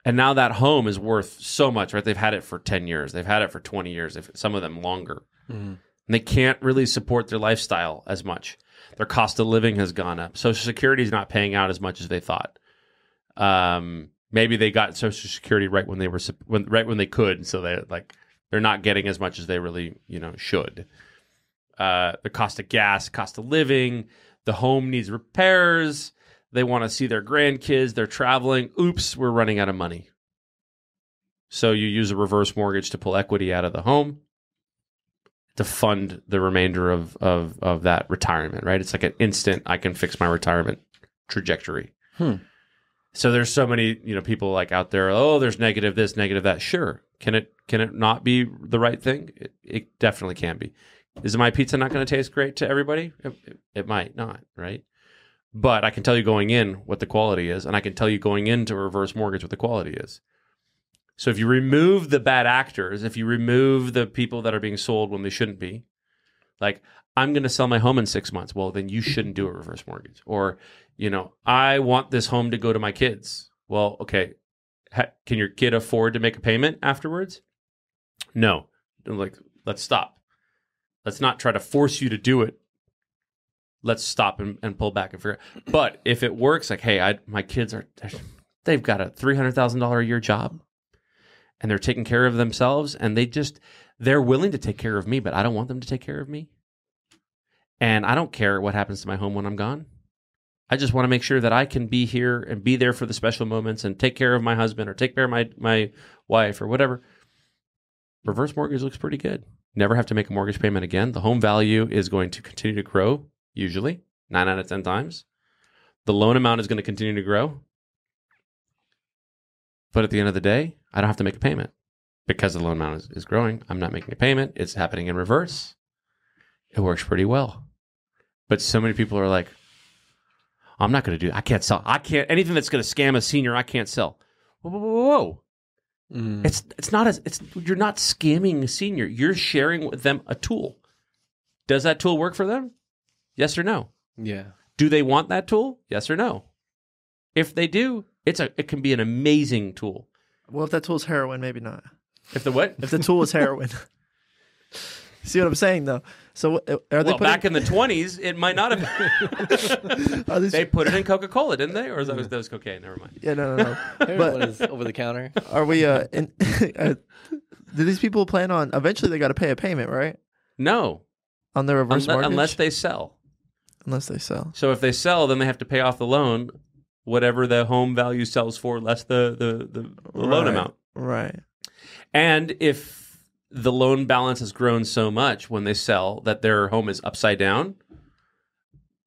And now that home is worth so much, right? They've had it for 10 years. They've had it for 20 years, some of them longer. Mm-hmm. And they can't really support their lifestyle as much. Their cost of living has gone up. Social Security is not paying out as much as they thought. Maybe they got Social Security right when they were right when they could, so they're not getting as much as they really should. The cost of gas, cost of living, the home needs repairs. They want to see their grandkids. They're traveling. Oops, we're running out of money. So you use a reverse mortgage to pull equity out of the home to fund the remainder of that retirement, right? It's like an instant, I can fix my retirement trajectory. So there's so many, people like out there, oh, there's negative this, negative that. Sure. Can it not be the right thing? It definitely can be. Is my pizza not going to taste great to everybody? It might not, right? But I can tell you going in what the quality is, and I can tell you going into a reverse mortgage what the quality is. So if you remove the bad actors, if you remove the people that are being sold when they shouldn't be, like, I'm going to sell my home in 6 months. Well, then you shouldn't do a reverse mortgage. Or, I want this home to go to my kids. Well, okay, can your kid afford to make a payment afterwards? No. Like, let's stop. Let's not try to force you to do it. Let's stop and pull back and figure out. But if it works, like, hey, my kids, they've got a $300,000 a year job. and they're taking care of themselves, and they're willing to take care of me, but I don't want them to take care of me. And I don't care what happens to my home when I'm gone. I just want to make sure that I can be here and be there for the special moments and take care of my husband or take care of my wife or whatever. Reverse mortgage looks pretty good. Never have to make a mortgage payment again. The home value is going to continue to grow, usually, 9 out of 10 times. The loan amount is going to continue to grow. But at the end of the day, I don't have to make a payment. Because the loan amount is growing, I'm not making a payment. It's happening in reverse. It works pretty well. But so many people are like, I'm not going to do that. I can't sell. I can't. Anything that's going to scam a senior, I can't sell. Whoa. Mm. It's not you're not scamming a senior. You're sharing with them a tool. Does that tool work for them? Yes or no? Yeah. Do they want that tool? Yes or no? If they do, it can be an amazing tool. Well, if that tool's heroin, maybe not. If the what? If the tool is heroin. See what I'm saying, though? So back in the 20s, it might not have been. They put it in Coca-Cola, didn't they? Or was that cocaine? Never mind. Yeah, no. But over the counter. Are we? Do these people plan on? Eventually, they got to pay a payment, right? No. On their reverse mortgage, unless they sell. Unless they sell. So if they sell, then they have to pay off the loan, whatever the home value sells for, less the loan amount. Right. And if the loan balance has grown so much when they sell that their home is upside down,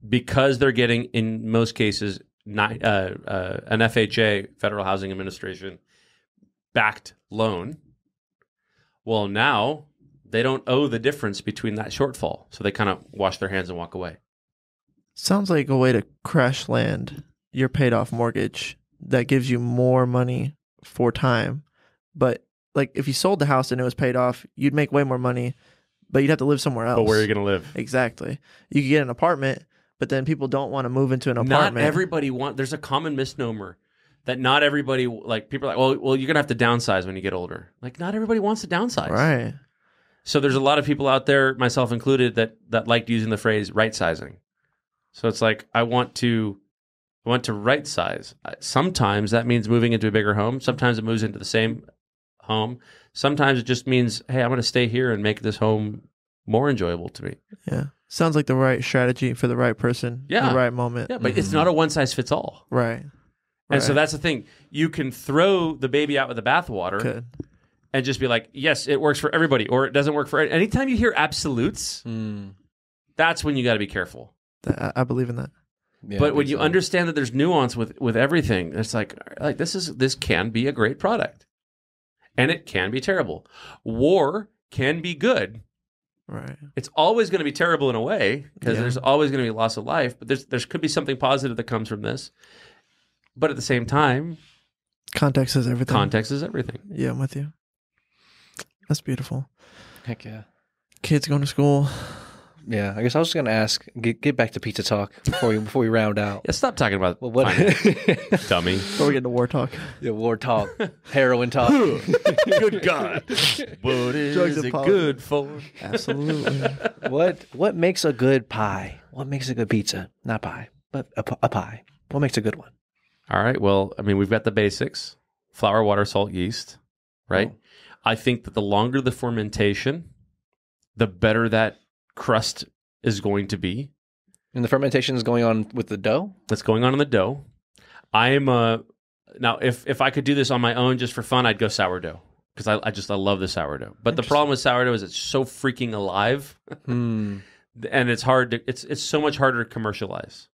because they're getting, in most cases, an FHA, Federal Housing Administration, backed loan. Well, now they don't owe the difference between that shortfall. So they kind of wash their hands and walk away. Sounds like a way to crash land your paid off mortgage that gives you more money for time. But like, if you sold the house and it was paid off, you'd make way more money, but you'd have to live somewhere else. But where are you going to live? Exactly. You could get an apartment, but then people don't want to move into an apartment. Not everybody wants. There's a common misnomer that not everybody, like, people are like, well, you're going to have to downsize when you get older. Like, not everybody wants to downsize. Right. So there's a lot of people out there, myself included, that liked using the phrase right-sizing. So it's like, I want to right-size. Sometimes that means moving into a bigger home. Sometimes it moves into the same home. Sometimes it just means, hey, I'm going to stay here and make this home more enjoyable to me. Yeah. Sounds like the right strategy for the right person. Yeah. The right moment. Yeah, but it's not a one size fits all. Right. And so that's the thing. You can throw the baby out with the bathwater and just be like, yes, it works for everybody, or it doesn't work for everybody. Anytime you hear absolutes, that's when you got to be careful. I believe in that. Yeah, but when you understand that there's nuance with everything, it's like this can be a great product. And it can be terrible. War can be good. Right. It's always going to be terrible in a way, because there's always going to be loss of life. But there could be something positive that comes from this. But at the same time, context is everything. Context is everything. Yeah, I'm with you. That's beautiful. Heck yeah. Kids going to school. Yeah, I guess I was just going to ask, get back to pizza talk before we round out. Yeah, stop talking about finance, dummy. Before we get into war talk. Yeah, war talk. Heroin talk. Good God. What is good for? Absolutely. What makes a good pie? What makes a good pizza? Not pie, but a pie. What makes a good one? All right, well, I mean, we've got the basics. Flour, water, salt, yeast, right? Oh. I think that the longer the fermentation, the better that crust is going to be. And the fermentation is going on with the dough? That's going on in the dough. Now, if I could do this on my own just for fun, I'd go sourdough, because I love the sourdough. But the problem with sourdough is it's so freaking alive. And it's so much harder to commercialize.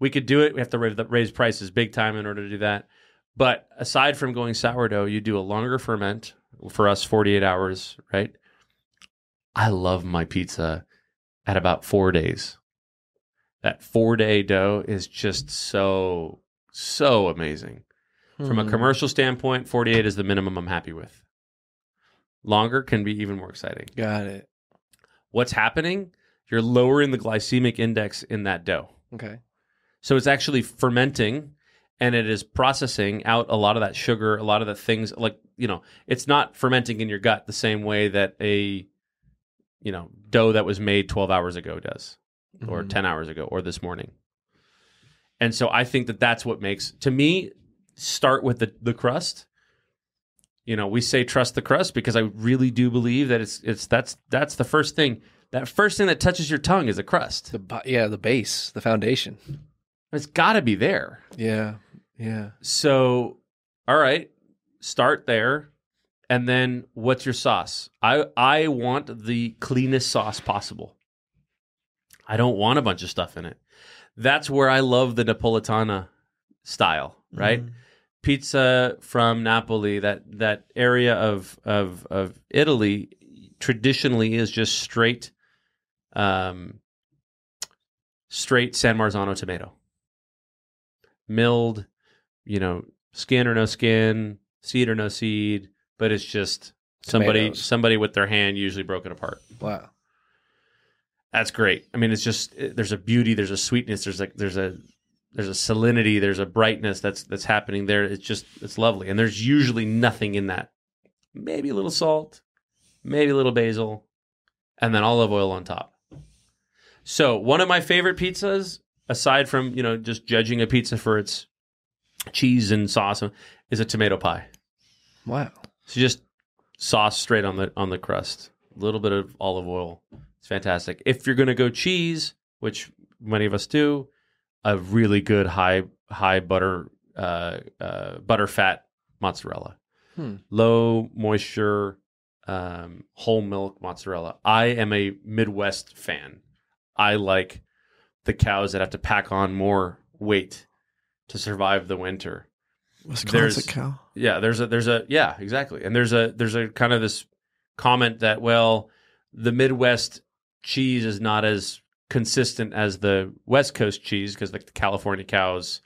We could do it. We have to raise prices big time in order to do that. But aside from going sourdough, you do a longer ferment, for us 48 hours, right? I love my pizza at about 4 days. That 4-day dough is just so amazing. From a commercial standpoint, 48 is the minimum I'm happy with. Longer can be even more exciting. Got it. What's happening? You're lowering the glycemic index in that dough. Okay. So it's actually fermenting, and it is processing out a lot of that sugar, a lot of the things, like, you know, it's not fermenting in your gut the same way that dough that was made 12 hours ago does, or 10 hours ago, or this morning. And so I think that's what makes, to me, start with the crust. you know, we say trust the crust because I really do believe that that's the first thing. That first thing that touches your tongue is a crust. The base, the foundation. It's got to be there. Yeah, yeah. So, all right, start there, and then what's your sauce? I want the cleanest sauce possible. I don't want a bunch of stuff in it. That's where I love the Napolitana style, right? Mm-hmm. Pizza from Napoli, that area of Italy, traditionally is just straight San Marzano tomato, milled, you know, skin or no skin, seed or no seed, but it's just somebody with their hand usually broken apart. Wow, that's great. I mean, it's just there's a beauty, there's a sweetness, there's a salinity, there's a brightness that's happening there. It's lovely, and there's usually nothing in that. Maybe a little salt, maybe a little basil, and then olive oil on top. So one of my favorite pizzas, aside from, you know, just judging a pizza for its cheese and sauce, is a tomato pie. Wow! So just sauce straight on the crust, a little bit of olive oil. It's fantastic. If you're gonna go cheese, which many of us do, a really good high butter fat mozzarella, low moisture whole milk mozzarella. I am a Midwest fan. I like the cows that have to pack on more weight to survive the winter. Wisconsin cow. Yeah, exactly. And there's a kind of this comment that, well, the Midwest cheese is not as consistent as the West Coast cheese because the California cows,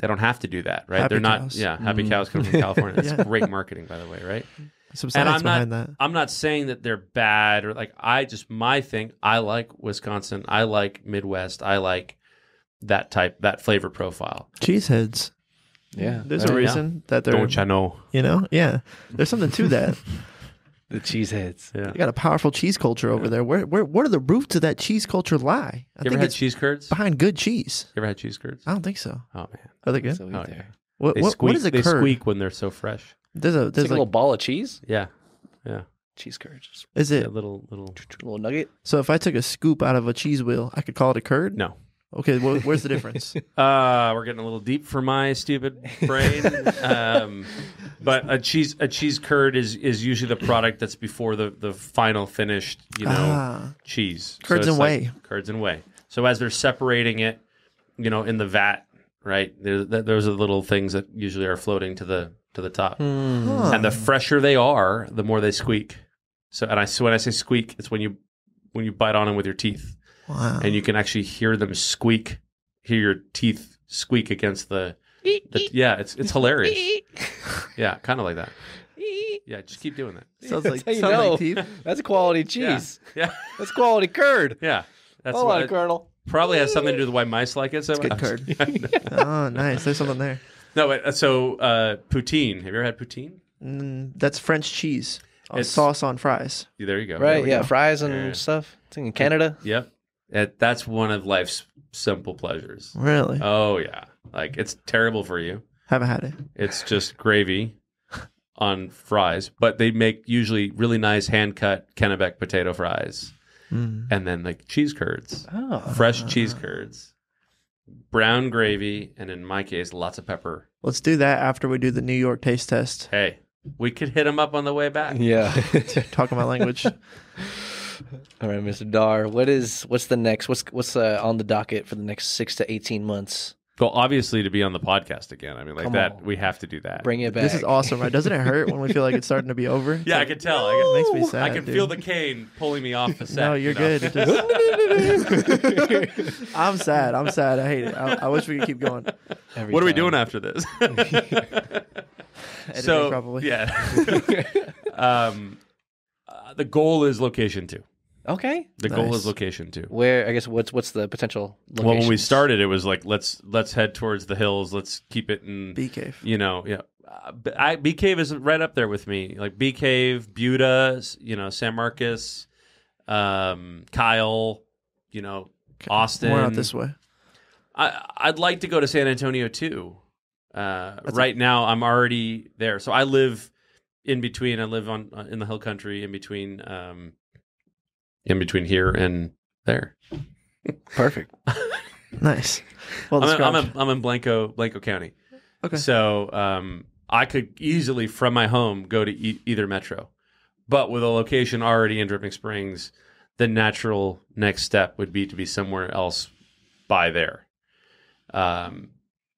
they don't have to do that, right? Happy cows come from California. That's great marketing, by the way, right? Some science behind that. I'm not saying that they're bad or like, I like Wisconsin, I like Midwest, I like that flavor profile. Cheeseheads. Yeah. There's a reason that they're, don't you know? You know? Yeah. There's something to that. The cheeseheads. Yeah. You got a powerful cheese culture over there. Where do the roots of that cheese culture lie? I think it's cheese curds? Behind good cheese. You ever had cheese curds? I don't think so. Oh man. Are they good? So yeah. What is a curd? They squeak when they're so fresh. There's like a little ball of cheese? Yeah. Yeah. Cheese curd. Is it a little nugget? So if I took a scoop out of a cheese wheel, I could call it a curd? No. Okay, where's the difference? We're getting a little deep for my stupid brain. But a cheese curd is usually the product that's before the final finished, you know, cheese. Curds and whey. Curds and whey. So as they're separating it, you know, in the vat, right? Those are the little things that usually are floating to the top. And the fresher they are, the more they squeak. So, when I say squeak, it's when you bite on them with your teeth. Wow. And you can actually hear them squeak, hear your teeth squeak against the yeah, it's hilarious. Yeah, kind of like that. Yeah, just keep doing that. Sounds like teeth. That's quality cheese. Yeah. That's quality curd. Yeah. That's hold on, Colonel. Probably has something to do with why mice like it so much. Good curd. Yeah, no. Oh, nice. There's something there. No, but so poutine. Have you ever had poutine? That's French cheese. It's sauce on fries. There you go. Right, yeah, go. Fries and stuff. It's in Canada. Yep. That's one of life's simple pleasures. Really? Oh, yeah. Like, it's terrible for you. Haven't had it. It's just gravy on fries. But they make usually really nice hand-cut Kennebec potato fries. And then, like, cheese curds. Oh. Fresh cheese curds. Brown gravy. And in my case, lots of pepper. Let's do that after we do the New York taste test. Hey, we could hit them up on the way back. Yeah. Talking my language. All right, Mr. Dar, what's the next? What's on the docket for the next 6 to 18 months? Well, obviously to be on the podcast again. I mean, like we have to do that. Bring it back. This is awesome, right? Doesn't it hurt when we feel like it's starting to be over? It's I can tell. It makes me sad. I can feel the cane pulling me off the set. No, you're good. Just... I'm sad. I hate it. I wish we could keep going. What are we doing after this? Editing, probably. Yeah. The goal is location 2. Okay. The goal is location 2. Where, I guess, what's the potential location? Well, when we started, it was like, let's head towards the hills. Let's keep it in... Bee Cave. You know, yeah. Bee Cave is right up there with me. Like, Bee Cave, Buda, you know, San Marcos, Kyle, you know, Austin. We're out this way. I'd like to go to San Antonio, too. Right now, I'm already there. So I live... in between. I live on in the hill country, in between here and there. Perfect. Nice. Well, I'm in Blanco County. Okay. So I could easily from my home go to either metro, but with a location already in Dripping Springs, the natural next step would be to be somewhere else by there.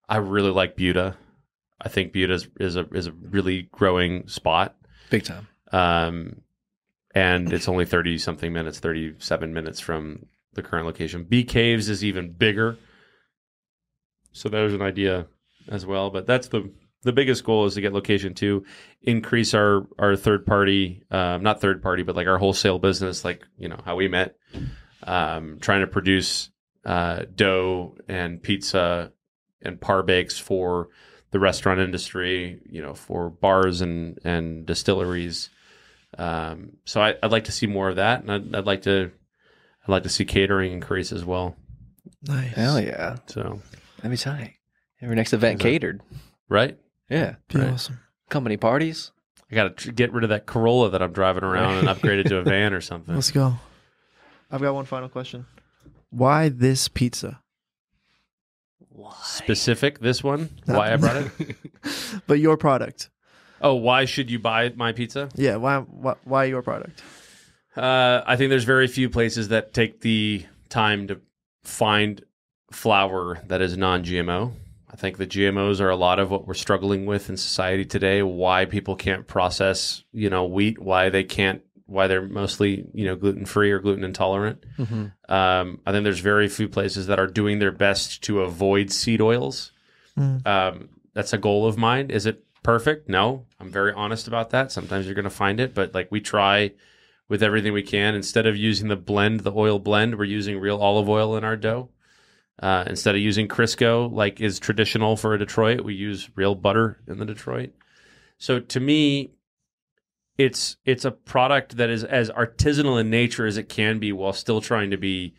I really like Buda. I think Buda is a really growing spot, big time. And it's only 37 minutes from the current location. Bee Caves is even bigger, so there's an idea as well. But that's the biggest goal is to get location two, increase our third party, not third party, but like our wholesale business, like you know how we met, trying to produce dough and pizza and par bakes for the restaurant industry, you know, for bars and distilleries. So I'd like to see more of that, and I'd like to see catering increase as well. Nice, hell yeah! So let me tell you, every next event catered, right? Yeah, be awesome. Company parties. I got to get rid of that Corolla that I'm driving around and upgrade it to a van or something. Let's go. I've got one final question. Why this pizza? Why? Specific, this one? Not why I brought it? But your product. Oh, why should you buy my pizza? Yeah, why your product? I think there's very few places that take the time to find flour that is non-GMO. I think the GMOs are a lot of what we're struggling with in society today, why people can't process, you know, wheat, why they're mostly, you know, gluten-free or gluten intolerant. Mm-hmm. I think there's very few places that are doing their best to avoid seed oils. Mm. That's a goal of mine. Is it perfect? No. I'm very honest about that. Sometimes you're going to find it, but like we try with everything we can. Instead of using the oil blend, we're using real olive oil in our dough. Instead of using Crisco, like is traditional for Detroit, we use real butter in the Detroit. So to me, it's a product that is as artisanal in nature as it can be while still trying to be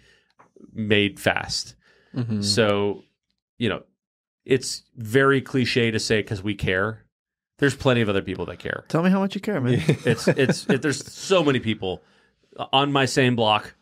made fast. Mm-hmm. So, you know, it's very cliche to say because we care. There's plenty of other people that care. Tell me how much you care, man. There's so many people on my same block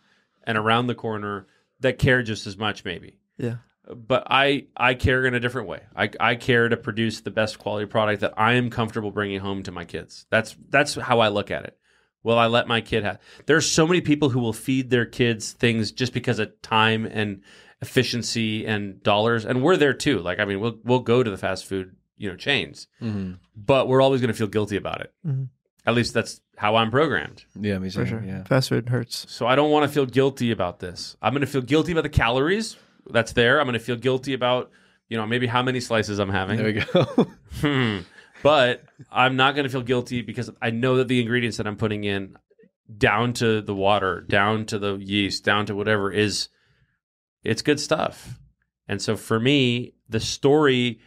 and around the corner that care just as much maybe. Yeah. But I care in a different way. I care to produce the best quality product that I am comfortable bringing home to my kids. That's how I look at it. Will I let my kid have? There's so many people who will feed their kids things just because of time and efficiency and dollars, and we're there too. Like I mean, we'll go to the fast food, you know, chains, mm-hmm. but we're always going to feel guilty about it. Mm-hmm. At least that's how I'm programmed. Yeah, me too. For sure. Yeah. Fast food hurts. So I don't want to feel guilty about this. I'm going to feel guilty about the calories. That's there. I'm going to feel guilty about, you know, maybe how many slices I'm having. There we go. But I'm not going to feel guilty because I know that the ingredients that I'm putting in, down to the water, down to the yeast, down to whatever it's good stuff. And so for me, the story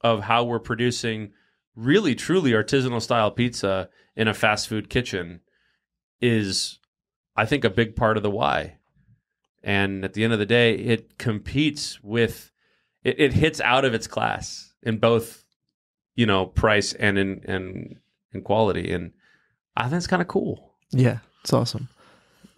of how we're producing really, truly artisanal style pizza in a fast food kitchen is, I think, a big part of the why. And at the end of the day, it competes with, it hits out of its class in both, you know, price and in quality. And I think it's kind of cool. Yeah, it's awesome.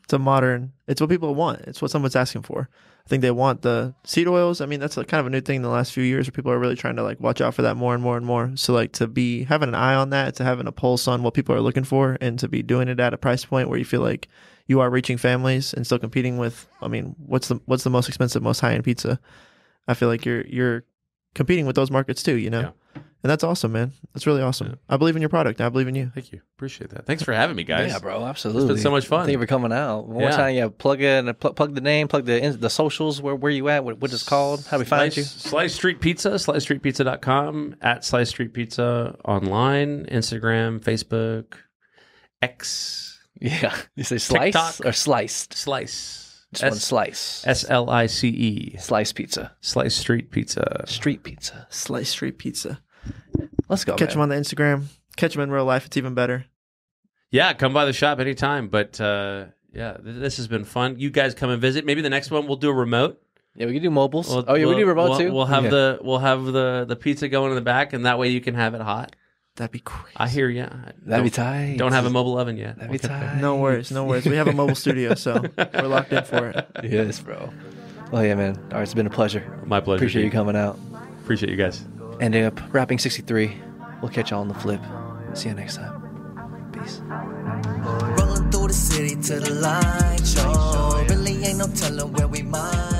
It's a modern, it's what people want. It's what someone's asking for. I think they want the seed oils. I mean, that's kind of a new thing in the last few years where people are really trying to like watch out for that more and more and more. So like to be having an eye on that, to having a pulse on what people are looking for, and to be doing it at a price point where you feel like you are reaching families and still competing with, I mean, what's the most expensive, most high-end pizza? I feel like you're competing with those markets too, you know? Yeah. And that's awesome, man. That's really awesome. Yeah. I believe in your product. I believe in you. Thank you. Appreciate that. Thanks for having me, guys. Yeah, bro. Absolutely. It's been so much fun. Thank you for coming out. One more time, yeah, plug the name, plug the socials, where you at, what it's called, how we find you. Slice Street Pizza, slicestreetpizza.com, at Slice Street Pizza online, Instagram, Facebook, X. Yeah. You say slice TikTok. Or sliced? Slice. Just one slice. SLICE. Slice pizza. Slice Street Pizza. Street pizza. Slice Street Pizza. Let's go. Catch them on the Instagram. Catch them in real life. It's even better. Yeah. Come by the shop anytime. But yeah, this has been fun. You guys come and visit. Maybe the next one we'll do a remote. Yeah, we can do mobiles. We'll, we do remote too. We'll have the pizza going in the back, and that way you can have it hot. That'd be crazy. I hear you. That'd be tight. Don't have a mobile oven yet. That'd be tight. No worries. No worries. We have a mobile studio, so we're locked in for it. Yes, bro. Well, yeah, man. All right. It's been a pleasure. My pleasure. Appreciate you coming out. Appreciate you guys. Ending up wrapping 63. We'll catch y'all on the flip. See you next time. Peace. Rolling through the city to the light show. Really ain't no telling where we might.